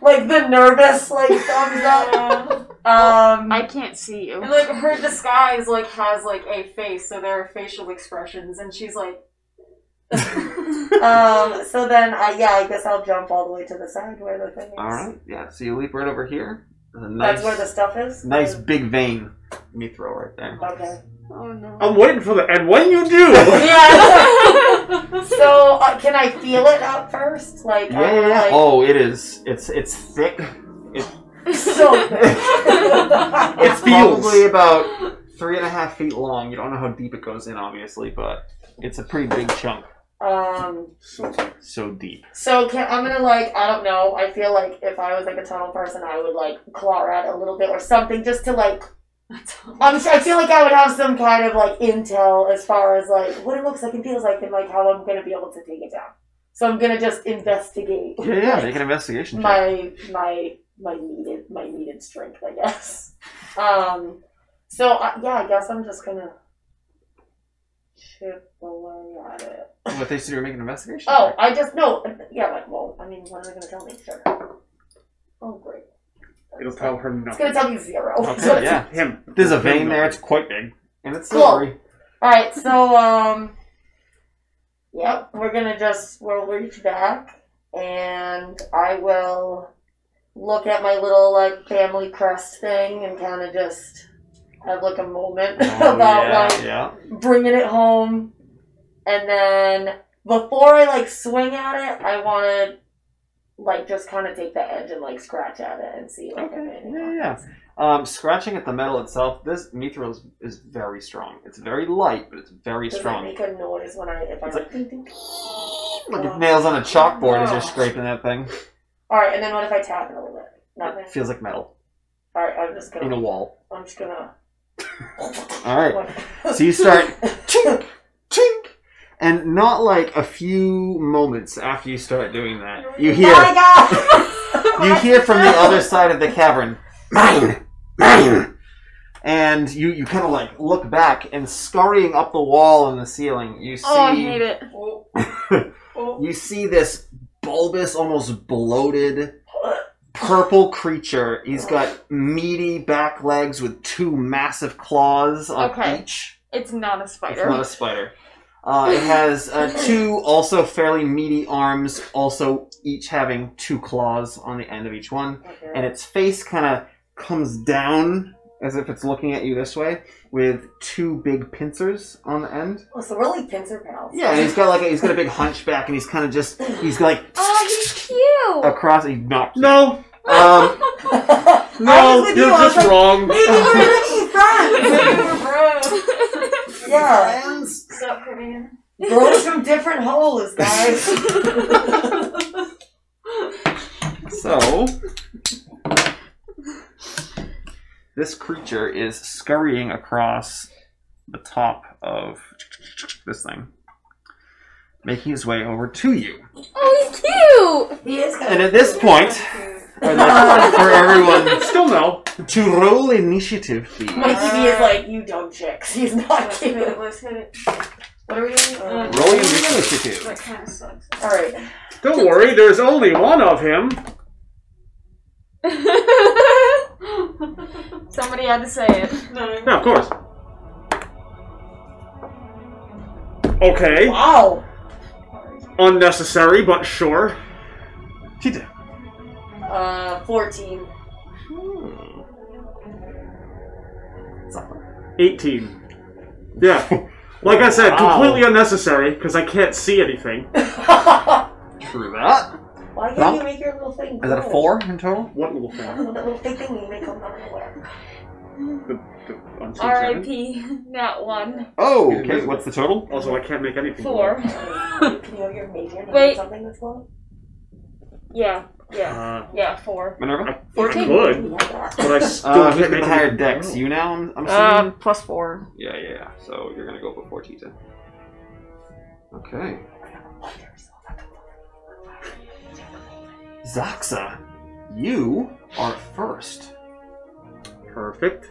like the nervous like thumbs up. Um, I can't see you. And like her disguise like has like a face, so there are facial expressions, and she's like. um. So then I yeah I guess I'll jump all the way to the side where the thing is. All right. Yeah. So you leap right over here. Nice, that's where the stuff is? Nice big vein mithril right there. Okay. Oh no. I'm waiting for the end. What do you do? Yeah. So, uh, can I feel it out first? Like, yeah, yeah, yeah. Like... Oh, it is. It's it's thick. It's so thick. It's probably about three and a half feet long. You don't know how deep it goes in, obviously, but it's a pretty big chunk. Um, so, so deep. So can, I'm gonna like I don't know. I feel like if I was like a tunnel person, I would like claw rat a little bit or something just to like. I'm I feel like I would have some kind of like intel as far as like what it looks like and feels like and like how I'm gonna be able to take it down. So I'm gonna just investigate. Yeah, yeah. Like, make an investigation. My check. my my needed my needed strength, I guess. Um. So uh, yeah, I guess I'm just gonna. Chip away at it. What they said you were making an investigation? Oh, I just, no. Yeah, like, well, I mean, what are they going to tell me? Sure. Oh, great. It'll tell her nothing. It's going to tell me zero. Okay, so yeah. Him. There's a vein there. It's quite big. And it's silvery. Cool. Alright, so, um, yep, we're going to just, we'll reach back, and I will look at my little, like, family crest thing and kind of just... have like a moment oh, about yeah, like yeah. bringing it home, and then before I like swing at it, I want to like just kind of take the edge and like scratch at it and see. Like, okay. Yeah, yeah. Um, scratching at the metal itself. This mithril is, is very strong. It's very light, but it's very Does strong. It make a noise when I if I like, like, like oh, nails on a chalkboard no. as you're scraping that thing. All right, and then what if I tap it a little bit? Nothing. It feels like metal. All right, I'm just gonna in a wall. I'm just gonna. All right, so you start tink, tink, and not like a few moments after you start doing that, you hear, oh you hear from the other side of the cavern, mine, mine, and you you kind of like look back and scurrying up the wall and the ceiling, you see, oh, I hate it. You see this bulbous, almost bloated. Purple creature. He's got meaty back legs with two massive claws on okay. each. It's not a spider. It's not a spider. Uh, it has uh, two also fairly meaty arms, also each having two claws on the end of each one. Okay. And its face kind of comes down as if it's looking at you this way with two big pincers on the end. Oh, so really pincer pals. Yeah, and he's got like a, he's got a big hunchback, and he's kind of just he's like oh, he's cute across. He's not cute. No. Um, no, you're you. just like, wrong. Maybe we're really friends. Maybe we're bros. Yeah. Friends. Stop Korean. Bros from different holes, guys. So, this creature is scurrying across the top of this thing, making his way over to you. Oh, he's cute. He is. And at this point. For everyone, still no. To roll initiative, please. Mikey is like, you dumb chicks. He's not cute. Let's hit it. What are we doing? Uh, roll initiative. That kind of sucks. All right. Don't worry. There's only one of him. Somebody had to say it. No. No, of course. Okay. Wow. unnecessary, but sure. Tita. Uh, fourteen. Hmm. eighteen. Yeah. Like I said, wow. Completely unnecessary, because I can't see anything. True that. Why can't no. you make your little thing? Is that a four in total? What little thing? That little thing you make on the web. R I P. Not one. Oh, okay. What's the total? Also, I can't make anything. Four. Can you know your major? Wait. Something that's one? Yeah. Yeah. Uh, yeah. Four. Minerva? Fourteen. I could, but I still uh, can't make the higher dex. You now? I'm, I'm assuming. Um, plus four. Yeah, yeah, yeah. So you're gonna go before Tita. Okay. Zoxa, you are first. Perfect.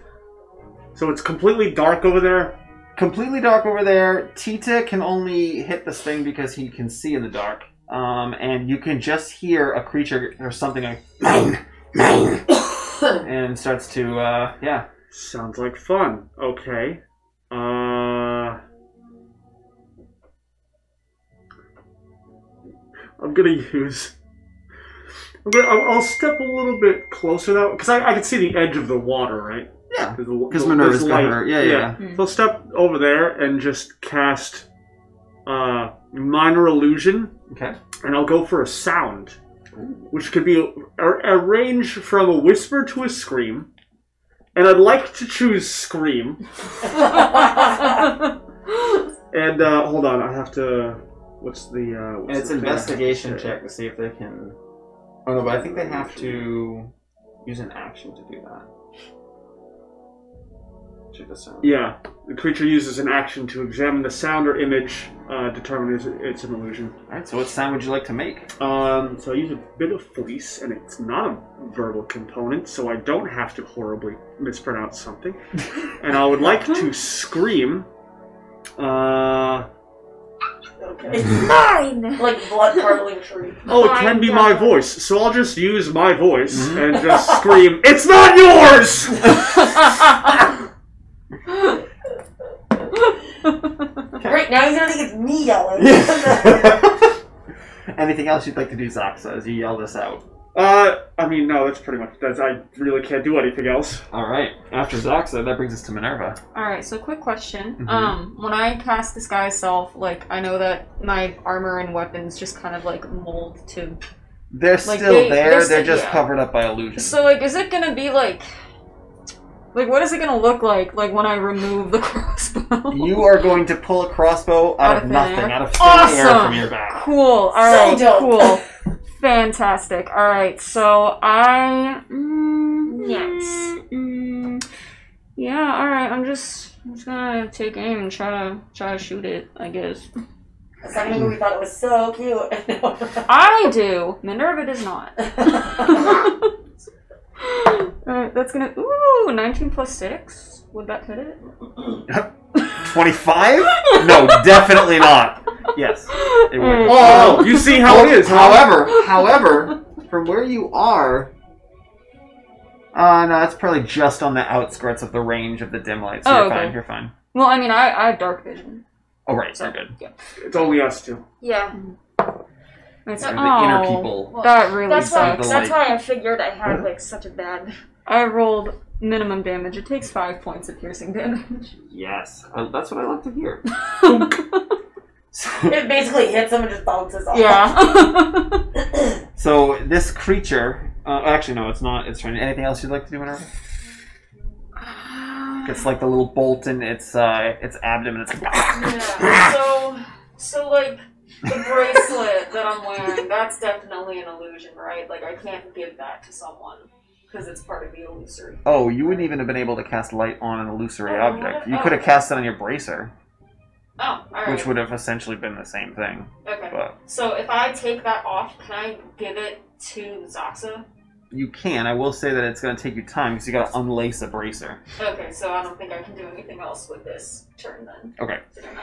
So it's completely dark over there? Completely dark over there. Tita can only hit this thing because he can see in the dark. Um, and you can just hear a creature or something like, mine, mine, and starts to, uh, yeah. Sounds like fun. Okay. Uh... I'm gonna use... I'll step a little bit closer though, because I, I can see the edge of the water, right? Yeah. Because Minerva's got her. Yeah, yeah. yeah. Mm-hmm. So I'll step over there and just cast uh, Minor Illusion. Okay. And I'll go for a sound, which could be a, a range from a whisper to a scream. And I'd like to choose scream. And uh, hold on, I have to. What's the? Uh, what's it's the investigation check? check to see if they can. Oh no, but I think they have to use an action to do that. To the sound. Yeah, the creature uses an action to examine the sound or image, uh, determine if it's an illusion. Alright, so what sound would you like to make? Um, so I use a bit of fleece, and it's not a verbal component, so I don't have to horribly mispronounce something. And I would like to scream, uh... Okay. It's mine! Like blood curdling tree. Oh, it can be my voice, so I'll just use my voice mm-hmm. and just scream, it's not yours! Okay. Right, now he's gonna think it's me yelling. Anything else you'd like to do, Zoxa, as you yell this out? Uh, I mean, no, that's pretty much, that's, I really can't do anything else. Alright, after Zoxa, that brings us to Minerva. Alright, so quick question. Mm-hmm. Um, when I cast Disguise Self, like, I know that my armor and weapons just kind of, like, mold to... They're like, still they, there, they're, they're still, just yeah. covered up by illusion. So, like, is it gonna be, like... Like, what is it gonna look like, like, when I remove the crossbow? You are going to pull a crossbow out, out of nothing, air. out of thin awesome. air from your back. Cool, alright, so cool. Fantastic. All right, so I mm, yes, mm, yeah. All right, I'm just I'm just gonna take aim and try to try to shoot it. I guess. A second ago we thought it was so cute. I do. Minerva does not. All right, that's gonna ooh nineteen plus six. Would that hit it? twenty-five? No, definitely not. Yes. It would. Oh, you see how well, it is. However, however, from where you are, uh, no, that's probably just on the outskirts of the range of the dim light. So oh, you're okay. fine. You're fine. Well, I mean, I, I have dark vision. Oh, right. So, you're good. Yeah. It's only us two. Yeah. It's so, the oh, inner people. Well, that really that's why, that's why I figured I had like such a bad. I rolled minimum damage. It takes five points of piercing damage. Yes, uh, that's what I like to hear. So, it basically hits him and just bounces off. Yeah. So this creature, uh, actually no, it's not. It's trying. Anything else you'd like to do, Minerva? It's like the little bolt in its uh, its abdomen. It's like. Yeah. So, so like the bracelet that I'm wearing, that's definitely an illusion, right? Like I can't give that to someone. Because it's part of the illusory. Oh, you wouldn't even have been able to cast light on an illusory oh, object. You oh. could have cast it on your bracer. Oh, alright. Which would have essentially been the same thing. Okay. But. So if I take that off, can I give it to Zoxa? You can. I will say that it's going to take you time because you got to unlace a bracer. Okay, so I don't think I can do anything else with this turn then. Okay. So then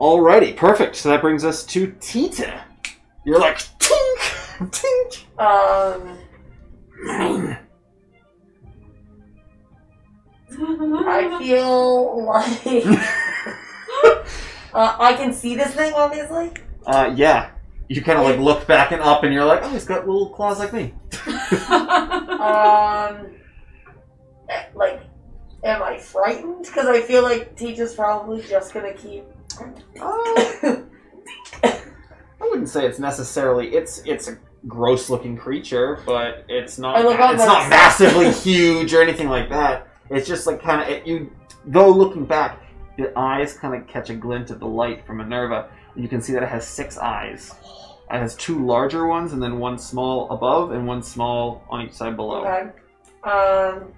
alrighty, perfect. So that brings us to Tita. You're like, tink, tink. Um. Nine. I feel like uh, I can see this thing, obviously. Uh, yeah, you kind of like look back and up, and you're like, oh, he's got little claws like me. um, like, am I frightened? Because I feel like Tita's probably just gonna keep. Oh. I wouldn't say it's necessarily. It's it's a gross-looking creature, but it's not. It's not it's massively huge or anything like that. It's just like kind of you go looking back. Your eyes kind of catch a glint of the light from Minerva. You can see that it has six eyes. It has two larger ones, and then one small above, and one small on each side below. Okay. Um,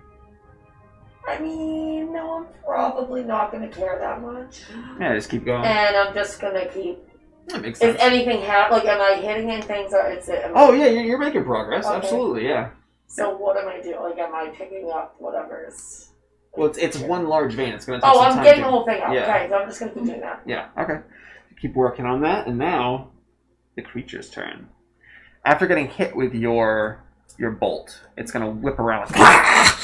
I mean, no, I'm probably not going to care that much. Yeah, just keep going. And I'm just going to keep... That makes sense. If anything happens, like, am I hitting in things, or is it... Oh, yeah, you're making progress. Okay. Absolutely, yeah. So what am I doing? Like, am I picking up whatever's... Well, it's, it's one large vein. It's going to take oh, some I'm time. Oh, I'm getting to... the whole thing up. Yeah. Okay, so I'm just going to keep doing that. Yeah, okay. Keep working on that, and now the creature's turn. After getting hit with your your bolt, it's going to whip around like,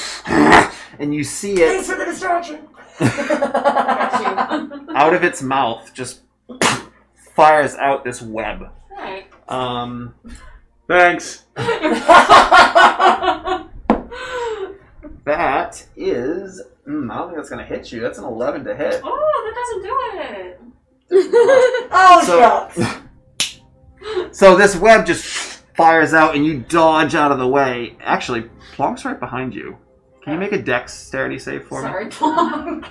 and you see it... Thanks for the distraction! Out of its mouth, just fires out this web. Right. Um, Thanks. That is... Mm, I don't think that's going to hit you. That's an eleven to hit. Oh, that doesn't do it. Oh, so, so this web just fires out and you dodge out of the way. Actually, Plonk's right behind you. Can you make a dexterity save for Sorry, me? Sorry, Plonk.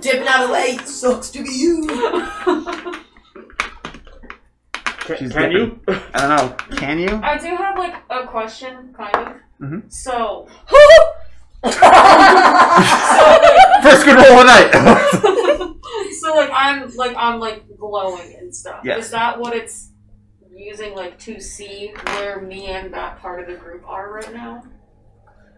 Dipping out of the way. Sucks to be you. Can, She's can you? I don't know. Can you? I do have like a question, kind of. Mm-hmm. So. So first good roll of the night. So like I'm like I'm like glowing and stuff. Yes. Is that what it's using like to see where me and that part of the group are right now?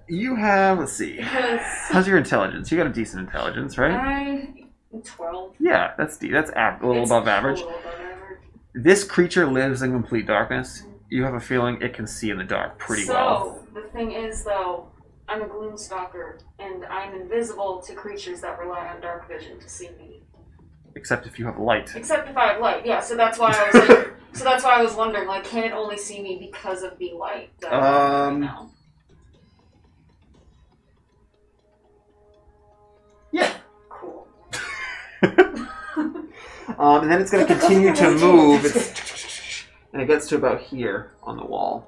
You have let's see. Because how's your intelligence? You got a decent intelligence, right? I'm twelve. Yeah, that's de that's ab a little it's above average. A little above average. This creature lives in complete darkness. You have a feeling it can see in the dark pretty so, well. So the thing is though, I'm a gloom stalker and I'm invisible to creatures that rely on dark vision to see me. Except if you have light. Except if I have light, yeah. So that's why I was like, so that's why I was wondering, like, can it only see me because of the light that um, I have right now? Yeah. Cool. um, and then it's going to continue to move, it's, and it gets to about here on the wall.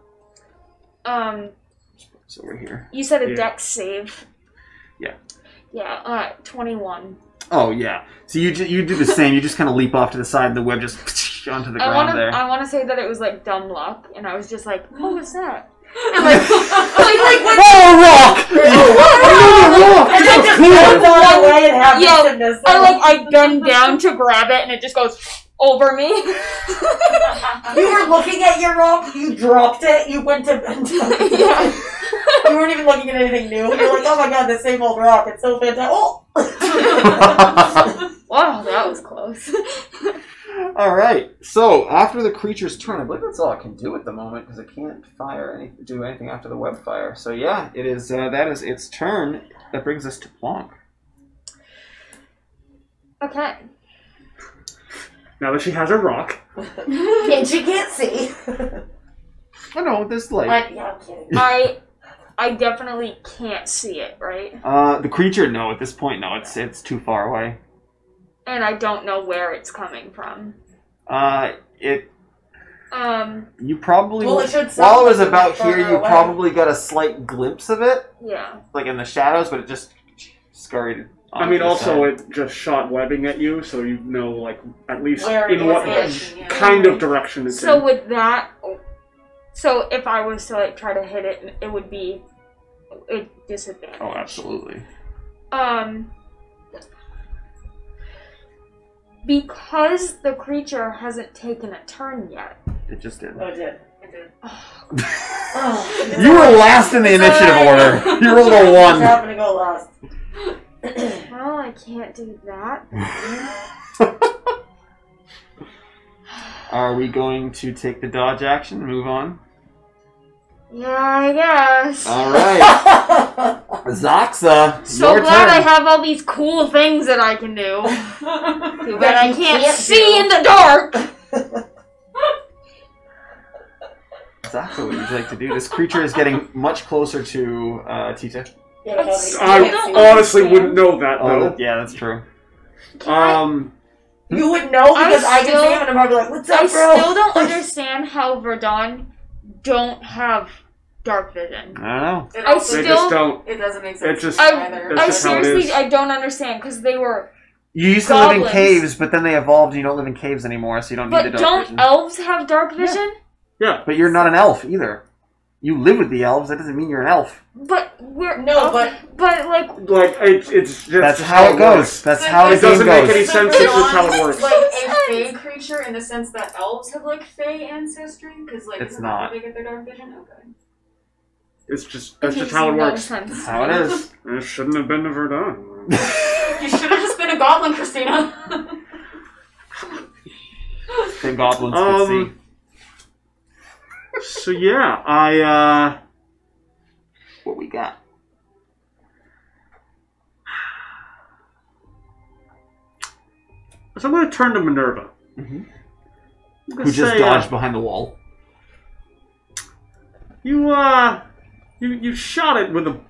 Um. So we're here. You said a yeah. dex save. Yeah. Yeah. Uh, twenty-one. Oh, yeah. So you you do the same. You just kind of leap off to the side, and the web just onto the ground I wanna, there. I want to say that it was, like, dumb luck, and I was just like, what was that? And, like, like, like when oh, rock! Oh, rock! And I just goes all the way and have yeah, this. I, like, I gun down to grab it, and it just goes over me. You were looking at your rock, you dropped it, you went to... yeah. You weren't even looking at anything new. You're like, oh my god, the same old rock. It's so fantastic. Oh! Wow, that was close. Alright, so after the creature's turn, I believe that's all it can do at the moment because it can't fire any, do anything after the web fire. So yeah, it is. Uh, that is its turn. That brings us to Plonk. Okay. Now that she has a rock. And she can't see. I know, this light. Like, yeah, I'm kidding. I... I definitely can't see it, right? Uh, the creature, no. At this point, no. It's it's too far away. And I don't know where it's coming from. Uh, it... Um... You probably... Well, it should while it was about here, you away. probably got a slight glimpse of it. Yeah. Like in the shadows, but it just scurried. I mean, also, side. it just shot webbing at you, so you know, like, at least where in what it? kind yeah. of direction it's so in. So with that... So if I was to like try to hit it, it would be a disadvantage. Oh, absolutely. Um, because the creature hasn't taken a turn yet. It just did. Oh, it did. It did. Oh, oh, you were last in the initiative order. You rolled a one. It's happened to go last. Well, I can't do that. Are we going to take the dodge action and move on? Yeah, I guess. All right. Zoxa, so your glad turn. I have all these cool things that I can do. Too bad I can't, can't see do. in the dark. Zoxa, what would you like to do? This creature is getting much closer to uh, Tita. I honestly wouldn't know that, though. Oh, yeah, that's true. Um, you would know because I, still, I can see him and I'm probably like, what's up, I bro? I still don't understand how Verdun don't have dark vision. I don't know. I still, they just don't. It doesn't make sense. It just, either. I, I just seriously, I don't understand because they were. You used goblins. to live in caves, but then they evolved, and you don't live in caves anymore, so you don't but need the dark vision. But don't elves have dark vision? Yeah. yeah, but you're not an elf either. You live with the elves. That doesn't mean you're an elf. But we're no, but but like like it, it's just that's how it goes. That's how it doesn't make any sense. It's just how it works. Like a fae creature in the sense that elves have like fae ancestry, because like it's not they get their dark vision. Okay. It's just that's just how it works. That's how it is. It shouldn't have been never done. You should have just been a goblin, Christina. The goblins um, could see. So yeah, I, uh... what we got? So I'm going to turn to Minerva. Mm-hmm. Who just say, dodged uh, behind the wall. You, uh... You, you shot it with a,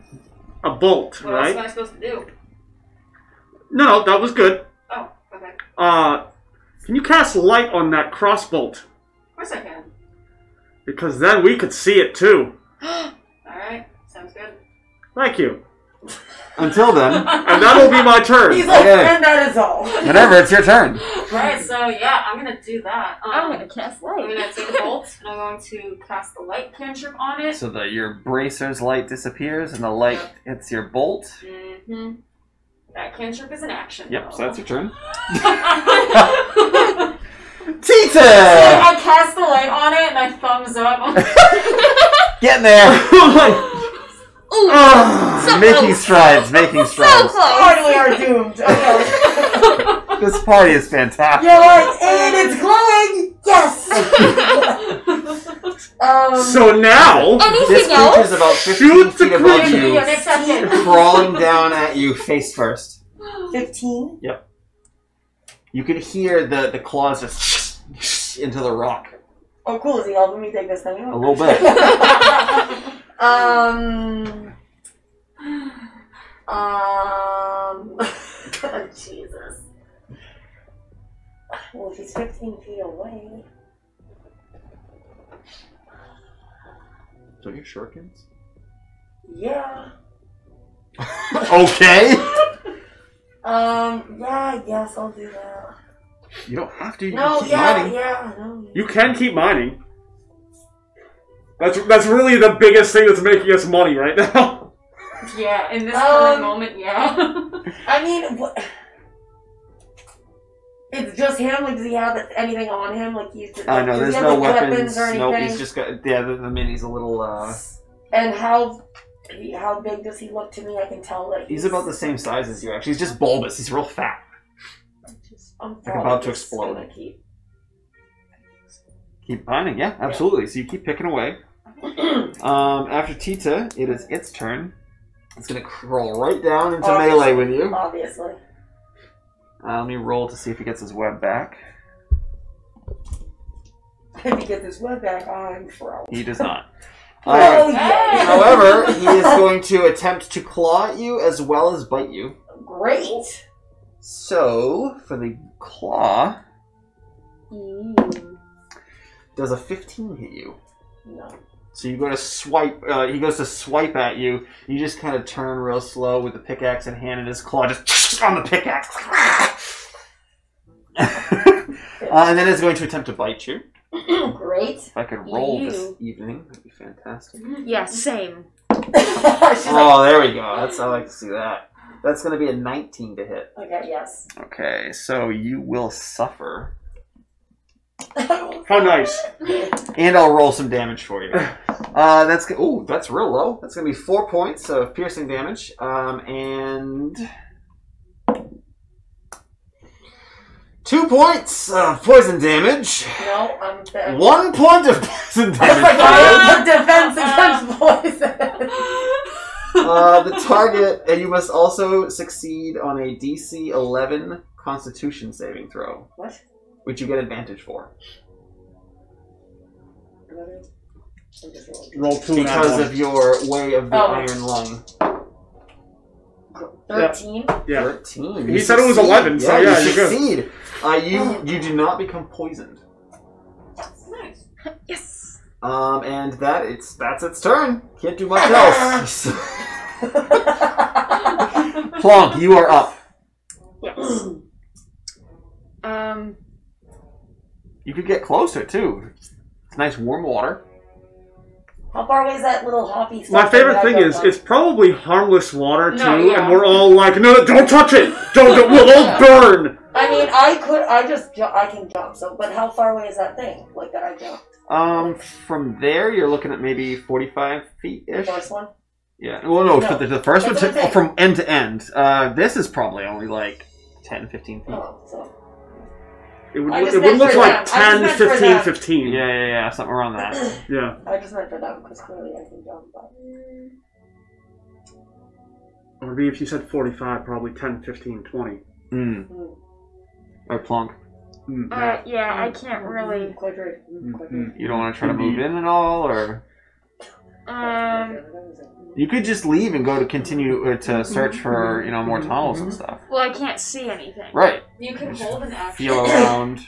a bolt, what right? What else am I supposed to do? No, that was good. Oh, okay. Uh, can you cast light on that crossbolt? Of course I can. Because then we could see it too. Alright, sounds good. Thank you. Until then. And that'll be my turn. He's like, okay. And that is all. Whatever, it's your turn. Right, so yeah, I'm going to do that. Um, I'm going to cast light. I'm going to take a bolt, and I'm going to cast the light cantrip on it. So that your bracer's light disappears, and the light yep. hits your bolt. Mm-hmm. That cantrip is an action. Yep, though. So that's your turn. Tita! So I cast the light on it and I thumbs up. Get in there! Ooh, oh, so making close. strides, making strides. So close. We are doomed. Okay. This party is fantastic. You're like, and it's glowing. Yes. um, so now, this creature is about fifteen feet above you, crawling down at you face first. Fifteen. Yep. You can hear the, the claws just into the rock. Oh, cool. Is he helping me take this thing out? A little bit. um. Um. Jesus. Well, if he's fifteen feet away. Don't you have shurikens? Yeah. Okay. Um, yeah, I guess I'll do that. You don't have to. You no, keep yeah, mining. yeah, no, yeah. You can keep mining. That's that's really the biggest thing that's making us money right now. Yeah, in this um, moment, yeah. I mean, what... It's just him? Like, does he have anything on him? Like, he's just... I uh, know, like, there's no have, like, weapons. weapons or anything? Nope, he's just got... Yeah, the, the mini's a little, uh... And how... How big does he look to me? I can tell that he's... he's about the same size as you, actually. He's just bulbous. He's real fat. I'm, just, I'm like about to explode. Keep... keep mining, yeah, absolutely. Yeah. So you keep picking away. um, after Tita, it is its turn. It's going to crawl right down into obviously, melee with you. Obviously. Uh, let me roll to see if he gets his web back. If he gets his web back, I'm frozen. He does not. Uh, oh, yeah. However, he is going to attempt to claw at you as well as bite you. Great. So, for the claw, mm. does a fifteen hit you? No. So you go to swipe. Uh, he goes to swipe at you. You just kind of turn real slow with the pickaxe in hand, and his claw just on the pickaxe. uh, and then it's going to attempt to bite you. Great. If I could roll you. This evening, that'd be fantastic. Yeah, same. Oh, there we go. That's I like to see that. That's going to be a nineteen to hit. Okay, yes. Okay, so you will suffer. How nice. And I'll roll some damage for you. Uh, that's ooh, that's real low. That's going to be four points of piercing damage. Um, and... Two points of poison damage. No, I'm dead. One point of poison damage. Like, defense against poison. uh, the target, and you must also succeed on a D C eleven Constitution saving throw. What? Which you get advantage for. Roll two because of your way of the oh. iron lung. Thirteen. Yeah. yeah. Thirteen. He you said succeed. It was eleven. So yeah, yeah you succeed. Uh, you you do not become poisoned. Nice. Yes. Um, and that it's that's its turn. Can't do much else. Plonk, you are up. Yes. um. You could get closer too. It's nice warm water. How far away is that little hoppy stuff? My favorite thing is, it's probably harmless water, too, no, yeah. and we're all like, no, no, don't touch it! Don't, don't we'll all burn! I mean, I could, I just, I can jump, so, but how far away is that thing, like, that I jumped? Um, from there, you're looking at maybe forty-five feet-ish. The first one? Yeah, well, no, no. The, the first That's one to, from end to end. Uh, this is probably only, like, ten, fifteen feet. Oh, so... It would, it would look like them. ten, fifteen, fifteen. Yeah, yeah, yeah, something around that. Yeah. I just meant for them because clearly I can jump by. Or maybe if you said forty-five, probably ten, fifteen, twenty. Mm. Mm. Or Plonk. Mm. Uh, yeah, I can't really. Mm. You don't want to try to move in at all, or? Um. You could just leave and go to continue uh, to search for, you know, more tunnels and stuff. Well, I can't see anything. Right. You can just hold an action. Feel around.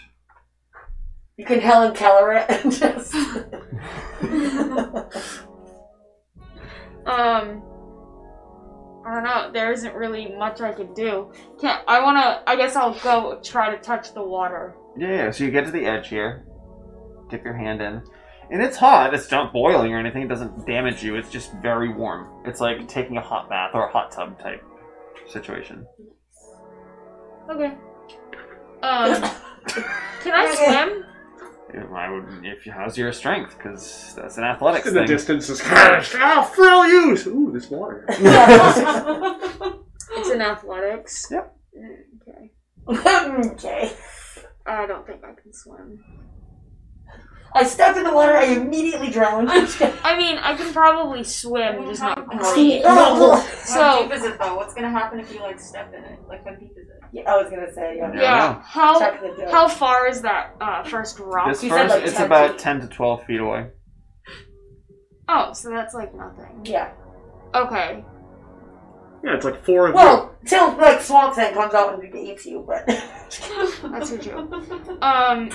You can Helen Keller it and just... um... I don't know. There isn't really much I can do. Can't... I wanna... I guess I'll go try to touch the water. Yeah, so you get to the edge here. Dip your hand in. And it's hot, it's not boiling or anything, it doesn't damage you, it's just very warm. It's like taking a hot bath or a hot tub type situation. Okay. Um, can I swim? Yeah, I would, if you, how's your strength? Because that's an athletics thing. The distance is crashed. I'll frill you! Ooh, this water. It's an athletics. Yep. Okay. Okay. I don't think I can swim. I step in the water, I immediately drown. I mean, I can probably swim, just not great. Oh, so, how deep is it, though? What's going to happen if you, like, step in it? Like, how deep is it? Yeah, I was going to say, yeah. Yeah, yeah. How, how far is that uh, first rock? This you first, said, like, it's ten about feet. ten to twelve feet away. Oh, so that's, like, nothing. Yeah. Okay. Yeah, it's like four of Well, you. till, like, Swamp Thing comes out and eats you, but... That's your joke. Um...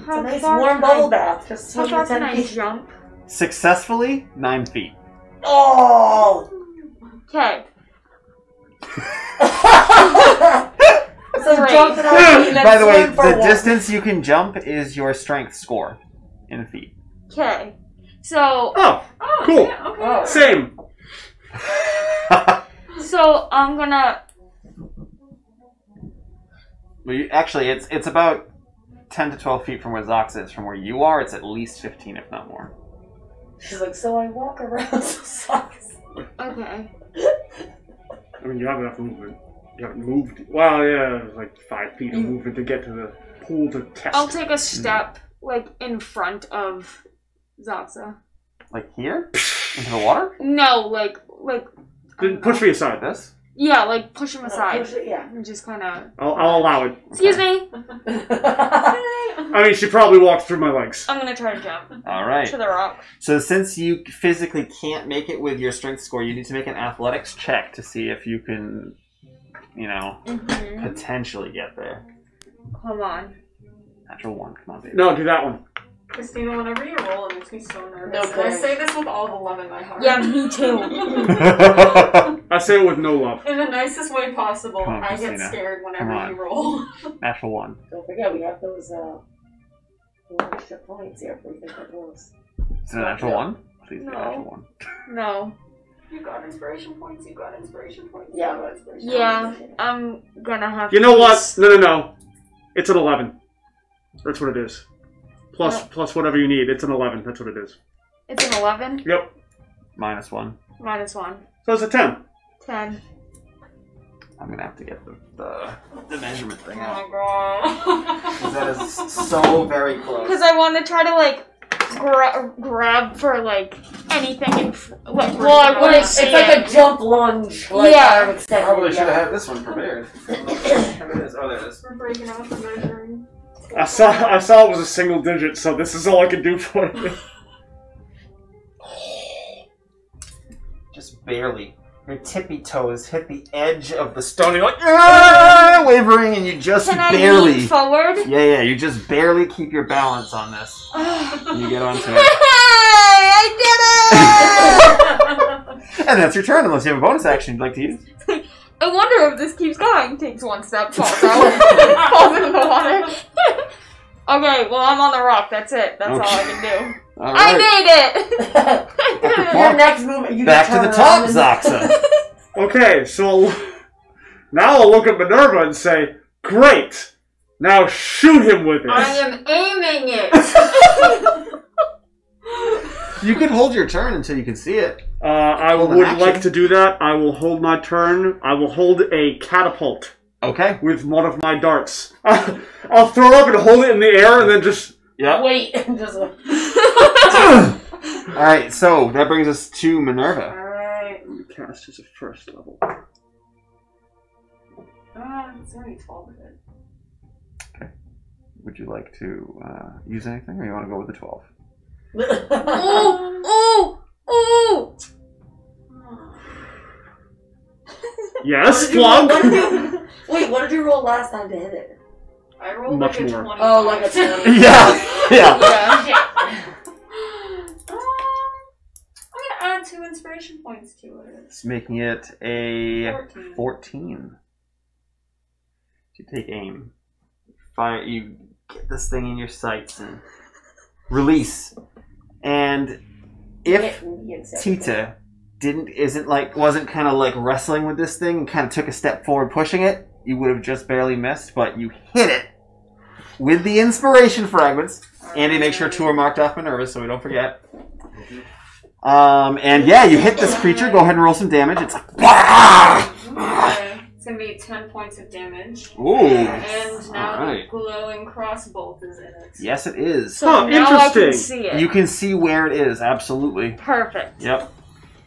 It's how a nice warm bubble I, bath. Just how far can I jump? Successfully, nine feet. Oh! Okay. So jump and I By the way, the one. distance you can jump is your strength score in feet. Okay. So. Oh, oh cool. Yeah, okay. Oh. Same. So I'm gonna. Well, you, actually, it's it's about. ten to twelve feet from where Zox is. From where you are, it's at least fifteen, if not more. She's like, so I walk around Zox. Okay. I mean, you have enough movement. You haven't moved. Well, yeah, like five feet of movement to get to the pool to test. I'll take a step, mm-hmm. like, in front of Zoxa. Like here? Into the water? No, like, like... Then push me aside. This? Yeah, like, push him aside. Push it, yeah. And just kind of... I'll, I'll allow it. Excuse okay. me. I mean, she probably walked through my legs. I'm going to try to jump. All right. To the rock. So since you physically can't make it with your strength score, you need to make an athletics check to see if you can, you know, mm-hmm. potentially get there. Come on. Natural one. Come on, baby. No, do that one. Christina, whenever you roll, it makes me so nervous. No, I say this with all the love in my heart. Yeah, me too. I say it with no love. In the nicest way possible, on, I get scared whenever you roll. Natural one. Don't forget, we have those uh, extra points here for you to get those. Is it a natural yeah. one? Please, no. natural one. No. You got inspiration points, you got inspiration points. Yeah, got inspiration yeah points. I'm gonna have You to know what? No, no, no. It's an eleven. That's what it is. Plus, plus whatever you need. It's an eleven. That's what it is. It's an eleven? Yep. Minus one. Minus one. So it's a ten. ten. I'm going to have to get the, the, the measurement thing oh out. Oh my god. Because that is so very close. Because I want to try to, like, gra grab for, like, anything. In like, well, I wouldn't It's like it. a jump lunge. Like, yeah. I probably should have had this one prepared. There it is. Oh, there it is. We're breaking out the measuring. I saw I saw it was a single digit, so this is all I could do for you. just barely. Your tippy toes hit the edge of the stone. You're like, ah, wavering, and you just Can I barely lean forward. Yeah, yeah. You just barely keep your balance on this. You get onto it. Hey, I did it! And that's your turn, unless you have a bonus action you'd like to use. I wonder if this keeps going. Takes one step, falls out, falls into the water. Okay, well, I'm on the rock. That's it. That's okay. all I can do. Right. I made it! Your next movement, you Back to the top, Zoxa. Okay, so now I'll look at Minerva and say, great! Now shoot him with it. I am aiming it! You could hold your turn until you can see it. Uh, I hold would like to do that. I will hold my turn. I will hold a catapult. Okay. With one of my darts. I'll throw it up and hold it in the air and then just... Yep. Wait. Just like... Alright, so that brings us to Minerva. Alright. Cast is a first level. Ah, it's already twelve of it. Okay. Would you like to uh, use anything, or you want to go with the twelve? Ooh! Ooh! Ooh! Yes, Plonk! Wait, what did you roll last time to hit it? I rolled Much like a more. twenty. Oh, like a twenty. Yeah, yeah. yeah. uh, I'm gonna add two inspiration points to it. It's making it a fourteen. fourteen. You take aim, fire. You get this thing in your sights and release. And if Tita didn't, isn't like, wasn't kind of like wrestling with this thing and kind of took a step forward, pushing it, you would have just barely missed. But you hit it with the inspiration fragments. Andy, make sure two are marked off Minerva so we don't forget. Um, and yeah, you hit this creature. Go ahead and roll some damage. It's like... Okay. It's going to be ten points of damage. Ooh. And now right. the glowing crossbolt is in it. Yes, it is. So huh, now interesting. I can see it. You can see where it is, absolutely. Perfect. Yep.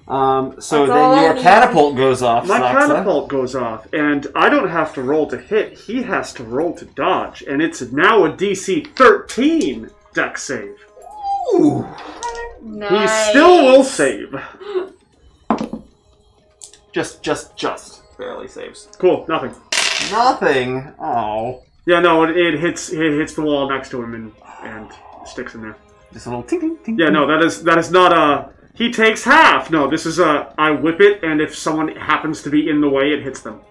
Um, so That's then your catapult goes off. My Zoxa. catapult goes off, and I don't have to roll to hit. He has to roll to dodge, and it's now a D C thirteen dex save. Ooh. Nice. He still will save. Just, just, just barely saves. Cool. Nothing. Nothing. Oh. Yeah. No. It, it hits. It hits the wall next to him and and sticks in there. Just a little ting ting ting. Yeah. No. That is that is not a. He takes half! No, this is a... I whip it, and if someone happens to be in the way, it hits them.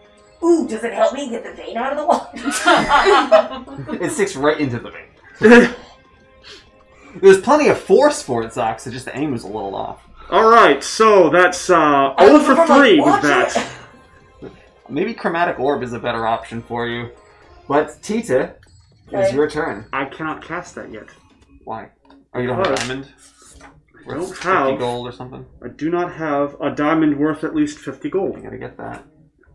Ooh, does it help me get the vein out of the wall? It sticks right into the vein. There's plenty of force for it, Zox, so just the aim was a little off. Alright, so that's uh, zero for three like, with that. It? Maybe Chromatic Orb is a better option for you. But, Tita, okay. It's your turn. I cannot cast that yet. Why? Oh, you don't have a diamond? I don't have gold or something. I do not have a diamond worth at least fifty gold. You gotta get that.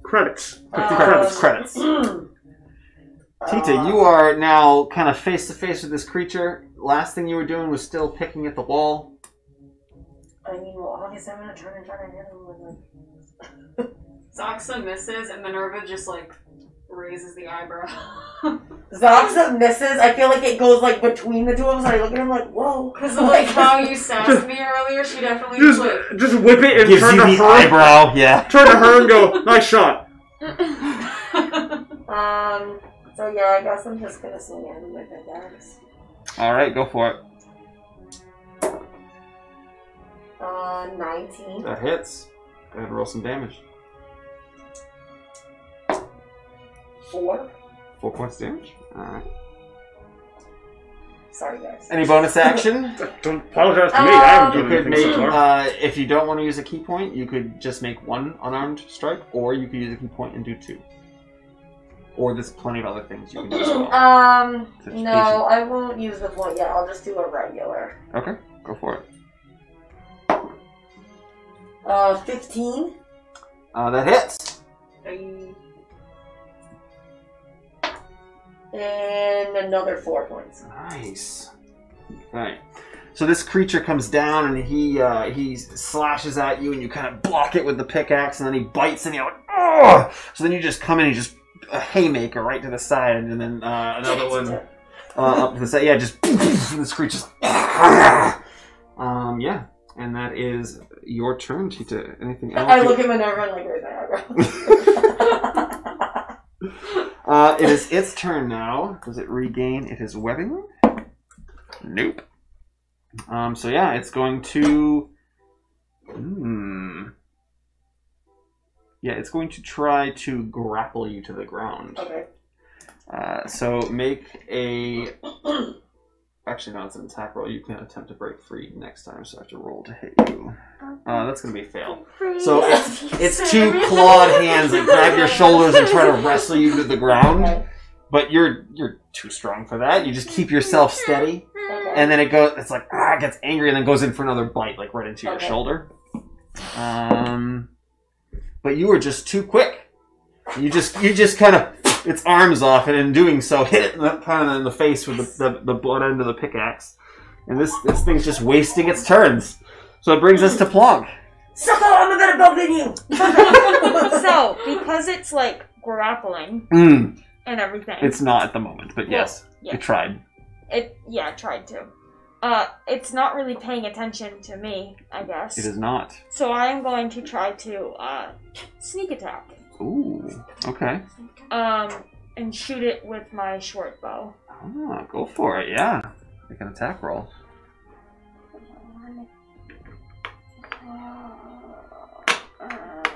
Credits. fifty uh, credits. Credits. Tita, you are now kind of face to face with this creature. Last thing you were doing was still picking at the wall. I mean, well, obviously I'm gonna turn and try to hit him with it. Zoxa misses, and Minerva just like raises the eyebrow. Zoxa misses. I feel like it goes like between the two of us. I look at him like, whoa. Because of like how you sassed me earlier, she definitely just like, just whip it and turn to her eyebrow. Yeah. Turn to her and go, nice shot. um. So yeah, I guess I'm just gonna swing at him with my axe. All right, go for it. Uh, nineteen. That hits. Go ahead and roll some damage. Four. Four points damage? Alright. Sorry, guys. Any bonus action? Don't apologize to me. Um, I haven't done anything so far. Uh, if you don't want to use a key point, you could just make one unarmed strike, or you could use a key point and do two. Or there's plenty of other things you can do as well. Um, Such no, patient. I won't use the point yet. I'll just do a regular. Okay, go for it. Uh, fifteen. Uh, that hits. Three. And another four points. Nice. Okay. So this creature comes down and he uh, he slashes at you and you kind of block it with the pickaxe and then he bites and you're like, oh! So then you just come in and you just a haymaker right to the side and then uh, another one uh, up to the side. Yeah, just and this creature's like, um, yeah. And that is your turn, Tita. Anything else? I look at Minerva and like raise my eyebrows. uh, it is its turn now. Does it regain it is webbing? Nope. Um, so yeah, it's going to. Hmm. Yeah, it's going to try to grapple you to the ground. Okay. Uh, so make a. Actually, no, it's an attack roll. You can attempt to break free next time, so I have to roll to hit you. Uh, that's going to be a fail. So it's, it's two clawed hands that grab your shoulders and try to wrestle you to the ground. But you're you're too strong for that. You just keep yourself steady. And then it goes. It's like, ah, it gets angry and then goes in for another bite, like right into your okay. shoulder. Um, But you were just too quick. You just, you just kind of... its arms off, and in doing so, hit it kind of in the face with the, the, the blunt end of the pickaxe. And this this thing's just wasting its turns. So it brings us to Plonk. Sucko, I'm a better bug than you! So, because it's like grappling mm. and everything. It's not at the moment, but yes, well, yeah. it tried. It Yeah, it tried to. Uh, it's not really paying attention to me, I guess. It is not. So I am going to try to uh, sneak attack. Ooh, okay. Um, and shoot it with my short bow. Ah, go for it, yeah. Make an attack roll. Come on. Uh,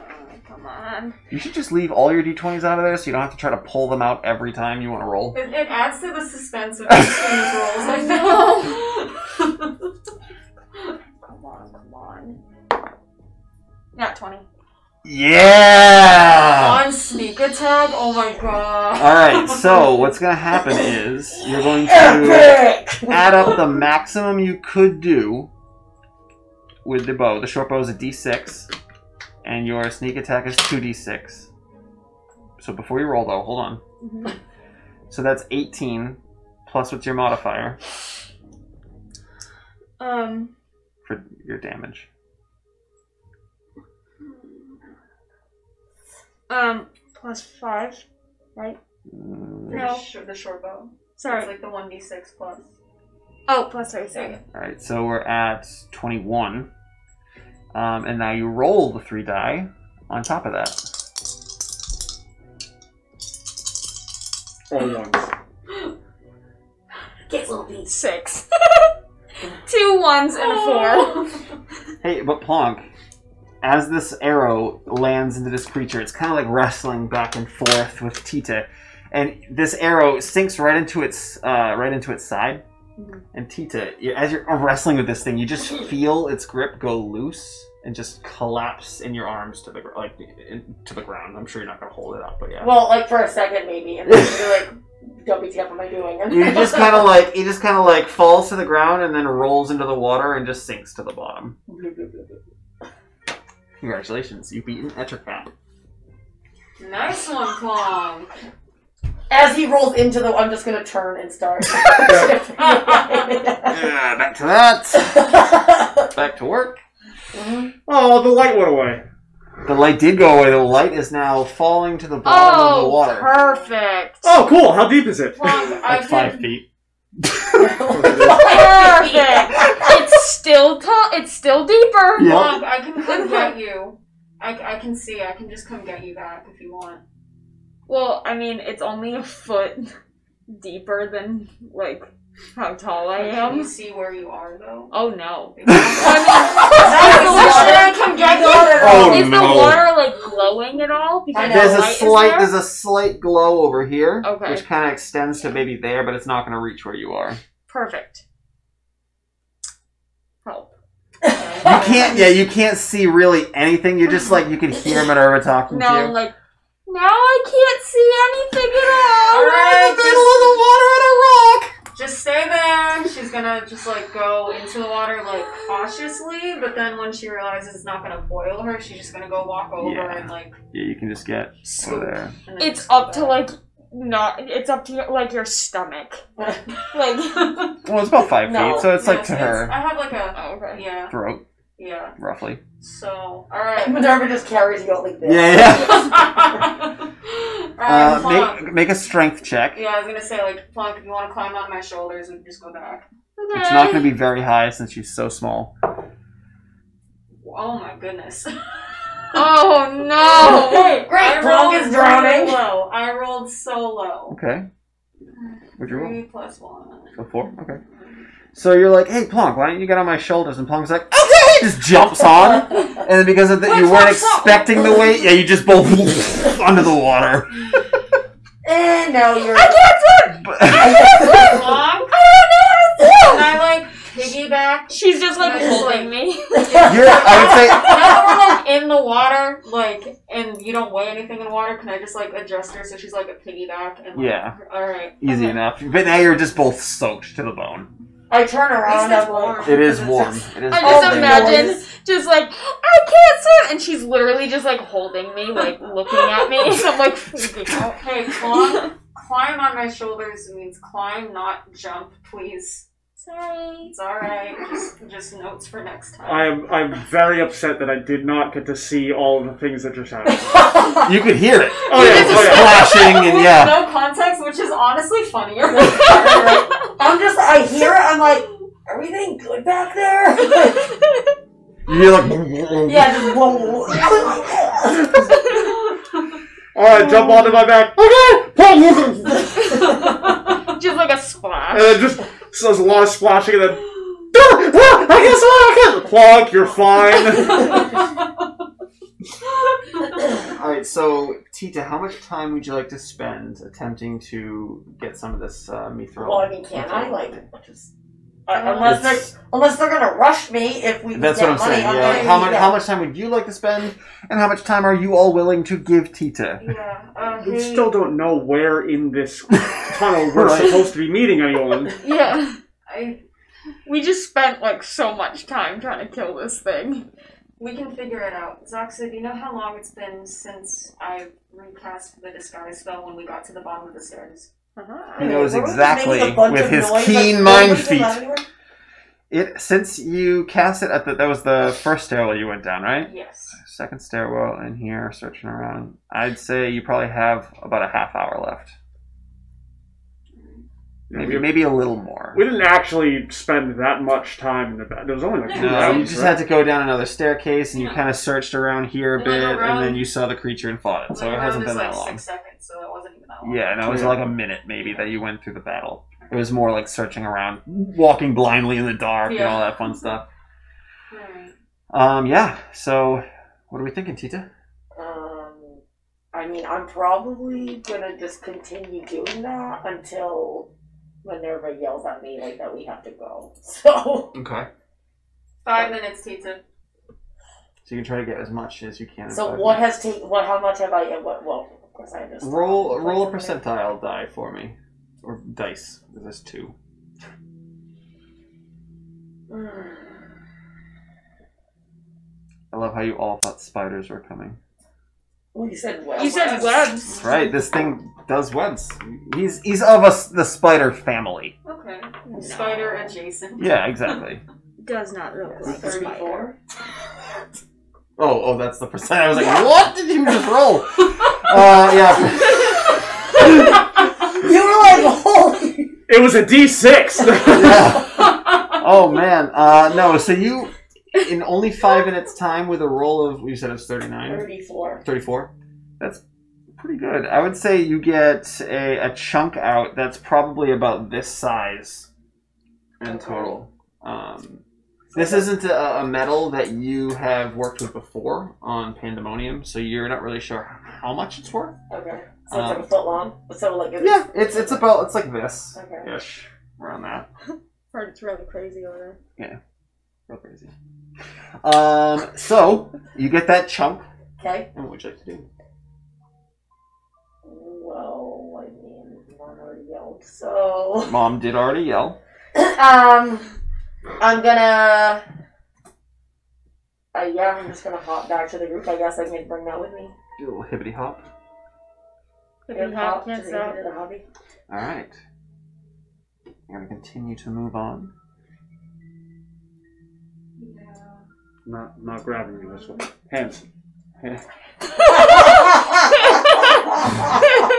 come on. You should just leave all your d twenties out of there so you don't have to try to pull them out every time you want to roll. It, it adds to the suspense of these rolls. I know. Come on, come on. Not twenty. Yeah! On sneak attack? Oh my god. Alright, so what's going to happen is you're going to Epic! add up the maximum you could do with the bow. The short bow is a d six, and your sneak attack is two d six. So before you roll, though, hold on. Mm-hmm. So that's eighteen, plus what's your modifier? Um. For your damage. Um, plus five, right? No. The short bow. Sorry. It's like the one d six plus. Oh, plus thirty-six. Alright, so we're at twenty-one. Um, and now you roll the three die on top of that. All ones. Get little beat. Six. Two ones and oh. a four. Hey, but Plonk. As this arrow lands into this creature, it's kind of like wrestling back and forth with Tita, and this arrow sinks right into its uh, right into its side. Mm-hmm. And Tita, as you're wrestling with this thing, you just feel its grip go loose and just collapse in your arms to the like in, to the ground. I'm sure you're not gonna hold it up, but yeah. Well, like for a second maybe, and then you're like. W T F, am I doing? You just kind of like he just kind of like falls to the ground and then rolls into the water and just sinks to the bottom. Congratulations, you've beaten Ettercap. Nice one, Plonk. As he rolls into the, I'm just gonna turn and start. Yeah, back to that. Back to work. Mm-hmm. Oh, the light went away. The light did go away. The light is now falling to the bottom oh, of the water. Oh, perfect. Oh, cool. How deep is it? Plonk, That's I five can... feet. Perfect. It's still tall. It's still deeper. Yep. Plonk, I can come get you. I, I can see. I can just come get you back if you want. Well, I mean, it's only a foot deeper than like. How tall I am. Can you see where you are, though? Oh, no. I mean, I can get you. Is the water, like, glowing at all? Because there's, the a slight, there? there's a slight glow over here, okay. which kind of extends to maybe there, but it's not going to reach where you are. Perfect. Help. You can't, yeah, you can't see really anything. You're just, like, you can hear Minerva talking no, to you. No, like... Now I can't see anything at all. We're right, in the middle of the water and a rock. Just stay there. She's gonna just like go into the water like cautiously, but then when she realizes it's not gonna boil her, she's just gonna go walk over yeah. and like. Yeah, you can just get over there. It's up to like not. It's up to like your stomach. Like. Well, it's about five no, feet, so it's no, like it's, to her. I have like a oh, okay. yeah throat. Yeah. Roughly. So, alright. Minerva just carries you out like this. Yeah, yeah. uh, make, make a strength check. Yeah, I was going to say, like, Plonk, if you want to climb up my shoulders, we can just go back. Okay. It's not going to be very high since she's so small. Oh my goodness. Oh no! Hey, great! Plonk is drowning. Low. I rolled so low. Okay. What'd you roll? Three plus one. So four? Okay. So you're like, hey Plonk, why don't you get on my shoulders? And Plonk's like, okay! Just jumps on. And then because of that, you weren't expecting the weight, yeah, you just both under the water. And now you're. I can't swim! I can't swim! Plonk? I don't know how to swim! And I like. Piggyback. She's just like holding me. Yeah. You're, I would say. Now we're like in the water, like, and you don't weigh anything in water. Can I just like adjust her so she's like a piggyback? And, like, yeah. All right. Easy okay. enough. But now you're just both soaked to the bone. I turn around. It's warm. Like, it is warm. Just, it is. I just imagine, warm. just like I can't swim, and she's literally just like holding me, like looking at me. So I'm like freaking out. Hey, climb, climb on my shoulders means climb, not jump, please. Sorry. It's alright. Just, just notes for next time. I'm I'm very upset that I did not get to see all of the things that just happened. You could hear it. Oh, yeah. Oh, yeah. Splashing and yeah. No context, which is honestly funnier. I'm just, I hear it, I'm like, everything good back there? You're like, yeah, just alright, jump onto my back. Okay! Just like a splash. And then just. So there's a lot of splashing, and then ah, ah, I guess I can't. Plonk, you're fine. All right, so Tita, how much time would you like to spend attempting to get some of this uh, mithril? Well, I mean, can I like just uh, unless they're unless they're gonna rush me if we that's get what I'm money, saying. I'm yeah. How much that. How much time would you like to spend, and how much time are you all willing to give Tita? Yeah. Uh, we hey. still don't know where in this. Tunnel, we're right. supposed to be meeting anyone. Yeah. I, we just spent, like, so much time trying to kill this thing. We can figure it out. Zoxa, do you know how long it's been since I recast the disguise spell when we got to the bottom of the stairs? Uh-huh. He knows exactly, with his noise, keen like, mind feet. It, since you cast it, at the, that was the first stairwell you went down, right? Yes. Second stairwell in here, searching around. I'd say you probably have about a half hour left. Maybe, maybe a little more. We didn't actually spend that much time in the back. There was only like two no, hours, you just right? had to go down another staircase, and yeah. you kind of searched around here a and bit, around, and then you saw the creature and fought it. So it hasn't been like that long. Six seconds, so it wasn't even that long. Yeah, no, it was yeah. like a minute maybe yeah. that you went through the battle. It was more like searching around, walking blindly in the dark, yeah. and all that fun stuff. Right. Um, yeah. So, what are we thinking, Tita? Um, I mean, I'm probably gonna just continue doing that until. Minerva yells at me like that we have to go. So okay. Five minutes, Tita. So you can try to get as much as you can. So what minutes. has taken? What? How much have I? What? Well, of course I just roll. Roll a percentile die for me, or dice. Is this two? Mm. I love how you all thought spiders were coming. Well, you said webs. You said webs. That's right, this thing does webs. He's he's of us the spider family. Okay. No. Spider adjacent. Yeah, exactly. Does not look like thirty-four. Oh, oh, that's the percent. I was like, yeah. What did you just roll? uh, yeah. You were like, holy. It was a D six. Yeah. Oh man. Uh, no. So you. In only five minutes' time, with a roll of, you said it was thirty-nine? thirty-four. thirty-four? That's pretty good. I would say you get a, a chunk out that's probably about this size in total. Um, this isn't a, a metal that you have worked with before on Pandemonium, so you're not really sure how much it's worth. Okay. So um, it's like a foot long? So like it's, yeah, it's, it's about, it's like this. Okay. Ish. Around that. It's really crazy over there. Yeah. Real crazy. Um, so, you get that chunk. Okay. And what would you like to do? Well, I mean, Mom already yelled, so... Mom did already yell. um, I'm gonna... Uh, yeah, I'm just gonna hop back to the roof, I guess. I can bring that with me. Do a little hibbity hop. Hibbity hop, can't stop. Alright. I'm gonna continue to move on. Not, not grabbing you this way. Hands. Hands.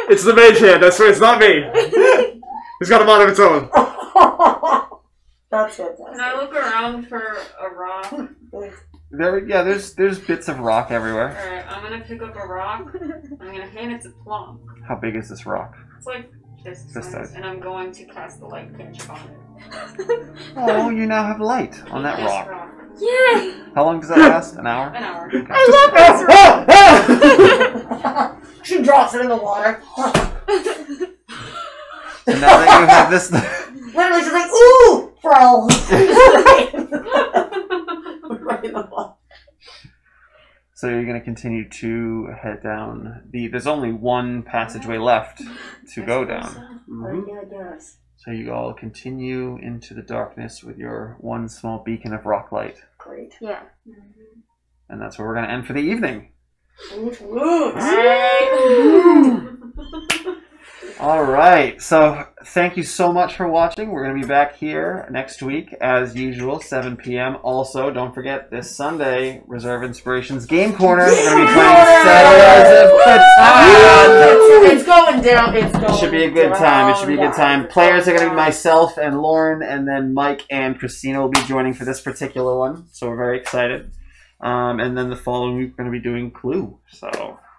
It's the mage hand. I swear it's not me. It's got a mind of its own. That's fantastic. Can I look around for a rock? There, yeah, there's there's bits of rock everywhere. Alright, I'm gonna pick up a rock. I'm gonna hand it to Plonk. How big is this rock? It's like this, this size. And I'm going to cast the light pinch on it. Oh, you now have light on that rock. rock. Yay! How long does that last? An hour? An hour. Okay. I love this rock! She drops it in the water. And now that you have this... Literally, she's like, ooh! So you're going to continue to head down the... There's only one passageway left to go down. Mm-hmm. So you all continue into the darkness with your one small beacon of rock light. Great. Yeah. And that's where we're going to end for the evening. All right, so thank you so much for watching. We're going to be back here next week, as usual, seven p m Also, don't forget, this Sunday, Reserve Inspirations Game Corner. Yeah! We're going to be playing Solar Azaziel. It's going down. It's going It should be a good down. time. It should be a good time. Players are going to be myself and Lauren, and then Mike and Christina will be joining for this particular one. So we're very excited. Um, and then the following week, we're going to be doing Clue. So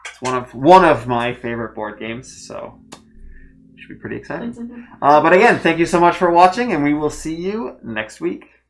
it's one of, one of my favorite board games, so... Should be pretty exciting. Uh, but again, thank you so much for watching, and we will see you next week.